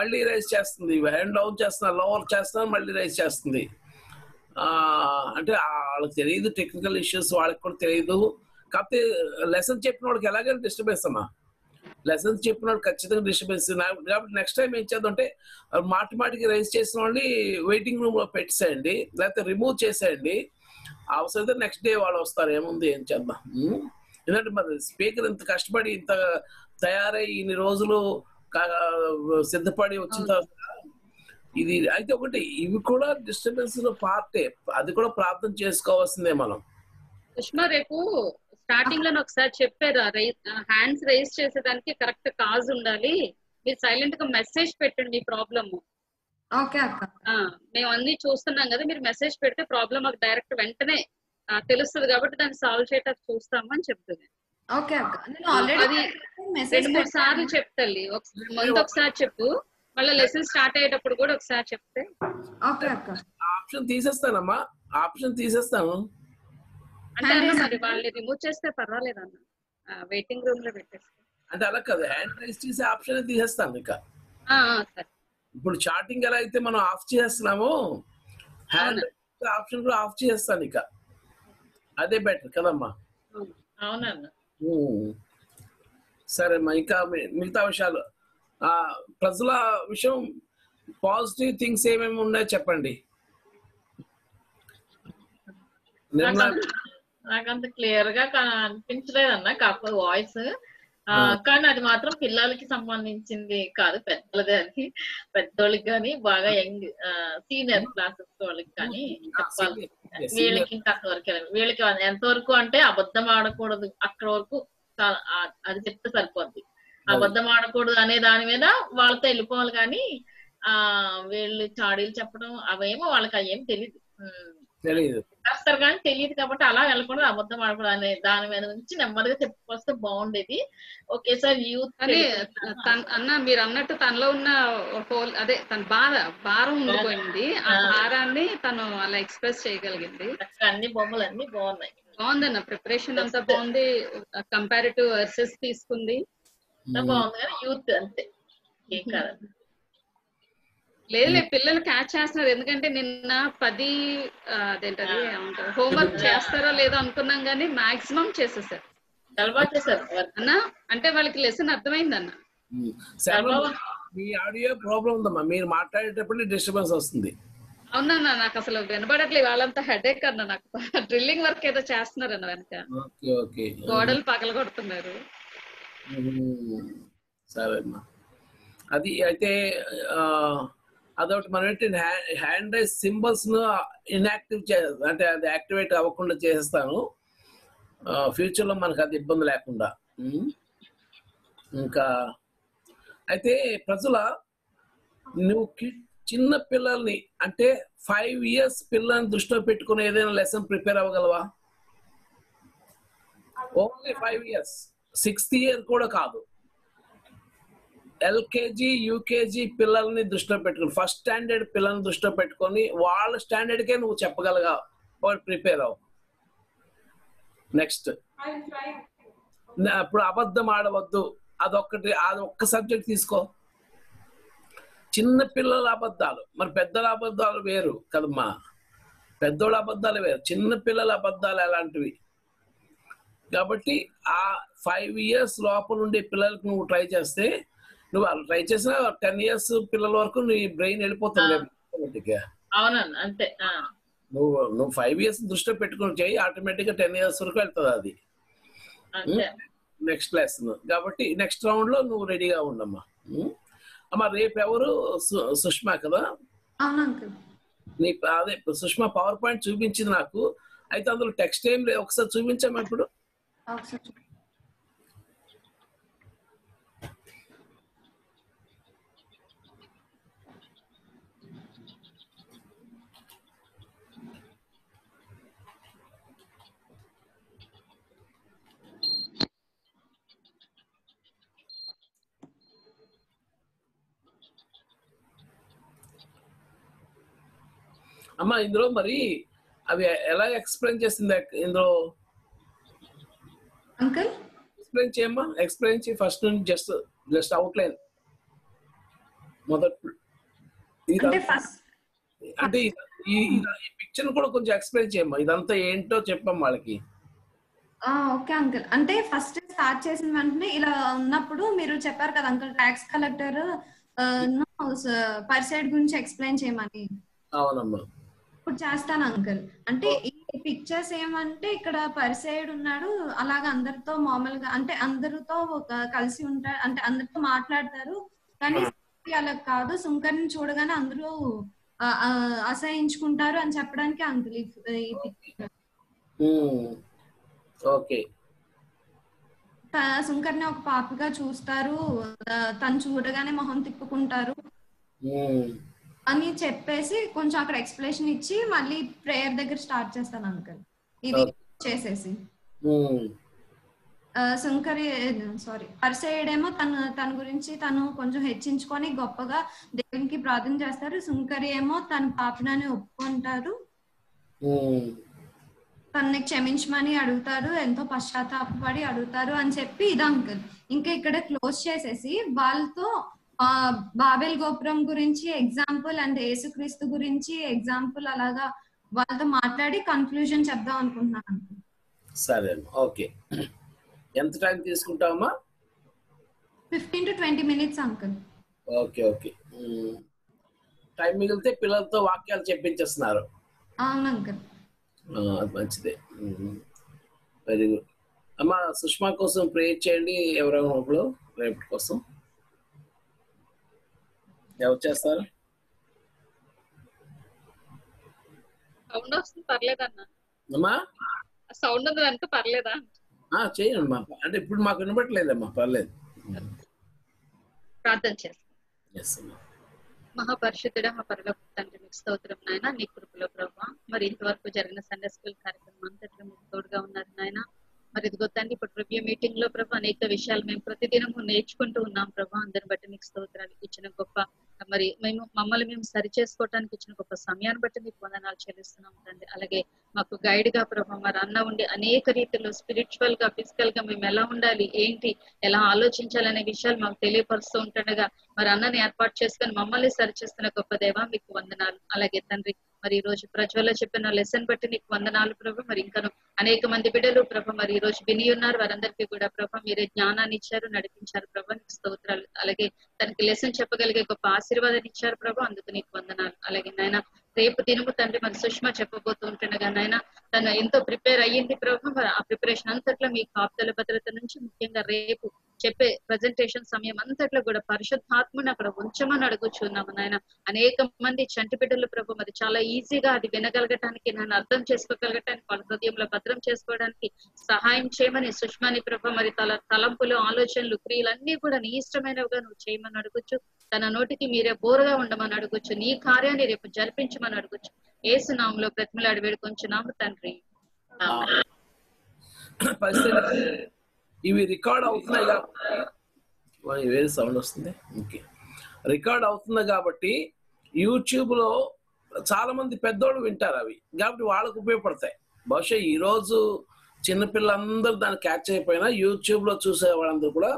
మళ్ళీ రైజ్ చేస్తుంది హ్యాండ్ డౌన్ చేస్తున్నాను లోవర్ చేస్తున్నాను మళ్ళీ రైజ్ చేస్తుంది అంటే వాళ్ళకి తెలియదు టెక్నికల్ ఇష్యూస్ వాళ్ళకి కూడా తెలియదు కాకపోతే లెసన్ చెప్పిన వాడికి ఎలాగైనా డిస్టర్బెన్స్ అమ్మా లెసన్స్ చెప్పిన వాడు ఖచ్చితంగా డిస్టర్బెన్స్ కాబట్టి నెక్స్ట్ టైం ఏం చేద్దామంటే మాటిమాటికి రైజ్ చేసిన వాళ్ళని వెయిటింగ్ రూమ్లో పెట్టేసేయండి లేకపోతే రిమూవ్ చేసేయండి అవసరమైతే నెక్స్ట్ డే వాళ్ళు వస్తారు ఏముంది ఏం చేద్దాం ఎందుకంటే మరి స్పీకర్ ఇంత కష్టపడి ఇంత తయారై ఇన్ని రోజులు సిద్ధపడి వచ్చిన తర్వాత ఇది అయితే ఒకటి ఇవి కూడా డిస్టర్బెన్స్ పార్టే అది కూడా ప్రార్థన చేసుకోవాల్సిందే మనం సుష్మా రేపు స్టార్టింగ్ లో ఒకసారి చెప్పారా హ్యాండ్స్ రైజ్ చేసేదానికి కరెక్ట్ కాజ్ ఉండాలి మీరు సైలెంట్ గా మెసేజ్ పెట్టండి మీ ప్రాబ్లమ్ మేము అన్ని చూస్తున్నాం కదా మీరు మెసేజ్ పెడితే ప్రాబ్లం మాకు డైరెక్ట్ వెంటనే తెలుస్తుంది కాబట్టి దాన్ని సాల్వ్ చేయడానికి చూస్తాము అని చెప్తుంది రెండు మూడు సార్లు చెప్తాలి ముందు ఒకసారి చెప్పు మళ్ళీ లెసన్ స్టార్ట్ అయ్యేటప్పుడు కూడా ఒకసారి చెప్తే ఆప్షన్ తీసేస్తానమ్మా ఆప్షన్ తీసేస్తాను అంటే మరి వాళ్ళని రిమూవ్ చేస్తే పర్వాలేదు అన్న వెయిటింగ్ రూమ్ లో పెట్టేస్తా అంటే అలా కదా హ్యాండ్ రైజ్ చేసే ఆప్షన్ తీసేస్తాను ఇక ఇప్పుడు చాటింగ్ ఎలా అయితే మనం ఆఫ్ చేస్తున్నామో హ్యాండ్ ఆప్షన్ కూడా ఆఫ్ చేస్తాను ఇక అదే బెటర్ కదమ్మా. అవునన్న. సరే అమ్మా ఇంకా మిగతా విషయాలు ప్రజల విషయం పాజిటివ్ థింగ్స్ ఏమేమి ఉన్నాయో చెప్పండి. నాకంత క్లియర్ గా అనిపించలేదన్నా కాకపోతే వాయిస్, కానీ అది మాత్రం పిల్లలకి సంబంధించింది కాదు పెద్దలదే అని, పెద్దోళ్ళకి కానీ బాగా యంగ్ సీనియర్ క్లాసెస్ వాళ్ళకి కానీ చెప్పాలి. వీళ్ళకి ఇంకా అంతవరకు వీళ్ళకి ఎంతవరకు అంటే అబద్ధం ఆడకూడదు అక్కడ వరకు అది చెప్తే సరిపోద్ది. అబద్ధం ఆడకూడదు అనే దాని మీద వాళ్ళతో వెళ్ళిపోవాలి కానీ వీళ్ళు చాడీలు చెప్పడం అవేమో వాళ్ళకి అవేం తెలియదు చేస్తారు కానీ తెలియదు కాబట్టి అలా వెళ్ళకూడదు అబద్ధం ఆడకూడదు అనే దాని మీద నుంచి నెమ్మదిగా చెప్పుకొస్తే బాగుండేది. ఒకేసారి యూత్ అన్న మీరు అన్నట్టు తనలో ఉన్న అదే తన భారం ఉండిపోయింది, ఆ భారాన్ని తను అలా ఎక్స్ప్రెస్ చేయగలిగింది. అన్ని బొమ్మలు అన్ని బాగున్నాయి, బాగుందన్న ప్రిపరేషన్ అంతా బాగుంది, కంపారిటివ్ వర్సెస్ తీసుకుంది బాగుంది కానీ యూత్ అంతే ఏం కాదు. లేదులే పిల్లలు క్యాచ్ చేస్తున్నారు ఎందుకంటే నిన్న 10 అదేంటది హోంవర్క్ చేస్తారో లేదో అనుకున్నాం కానీ మాక్సిమం చేసేసారు అన్న, అంటే వాళ్ళకి లెసన్ అర్థమైంది అన్న. మీ ఆడియో ప్రాబ్లం ఉందమ్మా, మీరు మాట్లాడేటప్పుడు డిస్టర్బెన్స్ వస్తుంది. అవునా నాకు అసలు వినబడట్లేదు, వాళ్ళంతా హెడేక్ అన్న, నాకు డ్రిల్లింగ్ వర్క్ ఏదో చేస్తున్నారు అన్న వెనక గోడలు పగల కొడుతున్నారు. సరే అమ్మా అది అయితే అదొకటి మనం ఏంటి హ్యాండ్ రైజ్ సింబల్స్ ఇన్యాక్టివ్ అంటే అది యాక్టివేట్ అవ్వకుండా చేస్తాను ఫ్యూచర్లో మనకు అది ఇబ్బంది లేకుండా. ఇంకా అయితే ప్రజల నువ్వు చిన్న పిల్లల్ని అంటే 5 years పిల్లల్ని దృష్టిలో పెట్టుకుని ఏదైనా లెసన్ ప్రిపేర్ అవ్వగలవా? ఓన్లీ 5 years, 6th year కూడా కాదు. ఎల్కేజీ యూకేజీ పిల్లల్ని దృష్టిలో పెట్టుకుని ఫస్ట్ స్టాండర్డ్ పిల్లల్ని దృష్టిలో పెట్టుకొని వాళ్ళ స్టాండర్డ్కే నువ్వు చెప్పగలగా ప్రిపేర్ అవు. నెక్స్ట్ ఇప్పుడు అబద్ధం ఆడవద్దు అదొక్కటి, అది ఒక్క సబ్జెక్ట్ తీసుకో. చిన్న పిల్లల అబద్ధాలు మరి పెద్దల అబద్ధాలు వేరు కదమ్మా, పెద్దోళ్ళ అబద్ధాలు వేరు, చిన్న పిల్లల అబద్ధాలు ఎలాంటివి. కాబట్టి ఆ 5 years లోపల ఉండే పిల్లలకు నువ్వు ట్రై చేస్తే నువ్వు వాళ్ళు ట్రై చేసినా 10 years పిల్లల వరకు నీ బ్రెయిన్ వెళ్ళిపోతుంది. అంతే నువ్వు 5 years దృష్టిలో పెట్టుకుని చేయి ఆటోమేటిక్ గా 10 years వరకు వెళ్తుంది అది నెక్స్ట్ లెసన్. కాబట్టి నెక్స్ట్ రౌండ్ లో నువ్వు రెడీగా ఉండమ్మా. అమ్మా రేపు ఎవరు సుష్మా కదా, నీ అదే సుష్మా పవర్ పాయింట్ చూపించింది నాకు, అయితే అందులో టెక్స్ట్ ఏం లేదు ఒకసారి చూపించాము ఇప్పుడు. అమ్మా ఇందులో మరి అవి ఎలా ఎక్స్ప్లెయిన్ చేసింది ఇందులో అంకల్ ఎక్స్ప్లెయిన్ చేయమ్మా, ఎక్స్ప్లెయిన్ చేయి ఫస్ట్ నుంచి జస్ట్ అవుట్లైన్ మొదట అంటే ఈ పిక్చర్ కూడా కొంచెం ఎక్స్ప్లెయిన్ చేయమ్మా ఇదంతా ఏంటో చెప్పాం వాళ్ళకి. ఓకే అంకుల్, అంటే ఫస్ట్ స్టార్ట్ చేసిన వెంటనే ఇలా ఉన్నప్పుడు మీరు చెప్పారు కదా అంకుల్ ట్యాక్స్ కలెక్టర్ పర్సైడ్ గురించి ఎక్స్ప్లెయిన్ చేయమని. అవునమ్మా ఇప్పుడు చేస్తాను అంకుల్. అంటే ఈ పిక్చర్స్ ఏమంటే ఇక్కడ పరిసైడ్ ఉన్నాడు, అలాగే అందరితో మామూలుగా అంటే అందరితో కలిసి ఉంటారు అంటే అందరితో మాట్లాడతారు కానీ అలా కాదు సుంకర్ని చూడగానే అందరూ అసహించుకుంటారు అని చెప్పడానికి అంకుల్ ఈ పిక్చర్. ఓకే సుంకర్ని ఒక పాపగా చూస్తారు, తను చూడగానే మొహం తిప్పుకుంటారు అని చెప్పేసి కొంచెం అక్కడ ఎక్స్ప్లెనేషన్ ఇచ్చి మళ్ళీ ప్రేయర్ దగ్గర స్టార్ట్ చేస్తాను అంకల్. ఇది చేసేసి శంకరి సారీ పరిసేయడేమో తన గురించి తను కొంచెం హెచ్చించుకొని గొప్పగా దేవునికి ప్రార్థన చేస్తారు, శంకరి ఏమో తన పాపనాన్ని ఒప్పుకుంటారు, తనని క్షమించమని అడుగుతారు, ఎంతో పశ్చాత్తాపడి అడుగుతారు అని చెప్పి ఇది అంకల్. ఇంకా ఇక్కడ క్లోజ్ చేసేసి వాళ్ళతో బాబెల్ గోపురం గురించి ఎగ్జాంపుల్ అండ్ యేసుక్రీస్తు గురించి ఎగ్జాంపుల్ అలాగా వాళ్ళతో మాట్లాడి కన్క్లూజన్ చెప్దాం అనుకుంటున్నాను. సరే ఓకే. ఎంత టైం తీసుకుంటామా? 15 టు 20 నిమిషాలు అంకుల్. Okay okay. టైం మిగిలితే పిల్లలతో వాక్యాలు చెప్పించేస్తున్నారు. అవును అంకుల్. మంచిదే. వెరీ గుడ్ అమ్మా. సుష్మా కోసం ప్రేయర్ చేయండి. ఎవరైనా ఇప్పుడు రేపటి కోసం ఎవరు చేస్తారు? సౌండ్ వస్తుంది పర్లేదా అమ్మా? సౌండ్ ఉంది అంటే పర్లేదా? చేయండి మా. అంటే ఇప్పుడు మాకు వినబట్టలేదమ్మా, పర్లేదు. ప్రార్థన చేస్తాను. మహాపరిషుద్ధుడా, మా పరలోకపు తండ్రి, మీకు స్తోత్రం నాయన, నీ కృపలో ప్రభువా. మరి ఇంతవరకు జరిగిన సండే స్కూల్ కార్యక్రమం అంతట్లో మీకు తోడుగా ఉన్నారు నాయన. మరి ఇదిగో తండ్రి, ఇప్పుడు ప్రభు మీటింగ్ లో ప్రభు అనేక విషయాలు మేము ప్రతిదినము నేర్చుకుంటూ ఉన్నాం ప్రభు. అందరిని బట్టి మీకు స్తోత్రాలు. ఇచ్చిన గొప్ప మరి మేము మమ్మల్ని మేము సరి చేసుకోవడానికి ఇచ్చిన గొప్ప సమయాన్ని బట్టి మీకు వందనాలు చెల్లిస్తున్నాం తండ్రి. అలాగే మాకు గైడ్ గా ప్రభు మరి అన్న ఉండి అనేక రీతిలో స్పిరిచువల్ గా, ఫిజికల్ గా మేము ఎలా ఉండాలి, ఏంటి, ఎలా ఆలోచించాలనే విషయాలు మాకు తెలియపరుస్తూ ఉంటుండగా మరి అన్నని ఏర్పాటు చేసుకుని మమ్మల్ని సరిచేస్తున్న గొప్ప దేవా మీకు వందనాలు. అలాగే తండ్రి మరి ఈ రోజు ప్రజ్వల చెప్పిన లెసన్ బట్టి నీకు వందనాలు ప్రభు. మరి ఇంకను అనేక మంది బిడ్డలు ప్రభు మరి ఈ రోజు విని ఉన్నారు. వారందరికీ కూడా ప్రభు మీరే జ్ఞానాన్ని ఇచ్చారు, నడిపించారు ప్రభు. నీకు స్తోత్రాలు. అలాగే తనకి లెసన్ చెప్పగలిగే గొప్ప ఆశీర్వాదాన్ని ఇచ్చారు ప్రభు, అందుకు నీకు వందనాలు. అలాగే నాయన రేపు దినము తండ్రి మరి సుష్మా చెప్పబోతూ ఉంటుండగా నాయన తను ఎంతో ప్రిపేర్ అయ్యింది ప్రభు. మరి ఆ ప్రిపరేషన్ అంతట్లో మీ కాపుదల భద్రత నుంచి, ముఖ్యంగా రేపు చెప్పే ప్రజెంటేషన్ సమయం అంతట్లో కూడా పరిశుద్ధాత్మను అక్కడ ఉంచమని అడుగుచున్నాము నాయన. అనేక మంది చంటి బిడ్డలు ప్రభు మరి చాలా ఈజీగా అది వినగలగటానికి, నన్ను అర్థం చేసుకోగలగటానికి, వాళ్ళ హృదయంలో భద్రం చేసుకోవడానికి సహాయం చేయమని సుష్మాని ప్రభు మరి తలంపులు, ఆలోచనలు, క్రియలన్నీ కూడా నీ ఇష్టమైనవిగా నువ్వు చేయమని అడుగుచ్చు. తన నోటికి మీరే బోరుగా ఉండమని అడుగుచ్చు. నీ కార్యాన్ని రేపు జరిపించమని అడుగుచ్చు. యేసు నామములో ప్రతిమలాడి వేడుకొంచున్నాము తండ్రి. ఇవి రికార్డ్ అవుతున్నాయి కాబట్టి వేరే సౌండ్ వస్తుంది. ఓకే, రికార్డ్ అవుతుంది కాబట్టి యూట్యూబ్లో చాలా మంది పెద్దోళ్ళు వింటారు అవి, కాబట్టి వాళ్ళకు ఉపయోగపడతాయి. బహుశా ఈరోజు చిన్నపిల్లలందరూ దాన్ని క్యాచ్ అయిపోయినా యూట్యూబ్లో చూసే వాళ్ళందరూ కూడా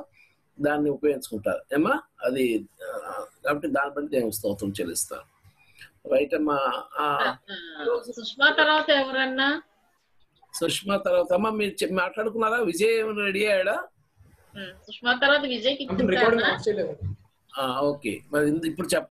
దాన్ని ఉపయోగించుకుంటారు ఏమా అది. కాబట్టి దాన్ని బట్టి నేను స్తోత్రం చెల్లిస్తాను. రైట్ అమ్మా. సుష్మా తర్వాత ఎవరన్నా? సుష్మా తర్వాత అమ్మ మీరు మాట్లాడుకున్నారా? విజయ్ రెడీ అయ్యాడా? సుష్మా తర్వాత విజయ్. ఓకే, మరి ఇప్పుడు చెప్ప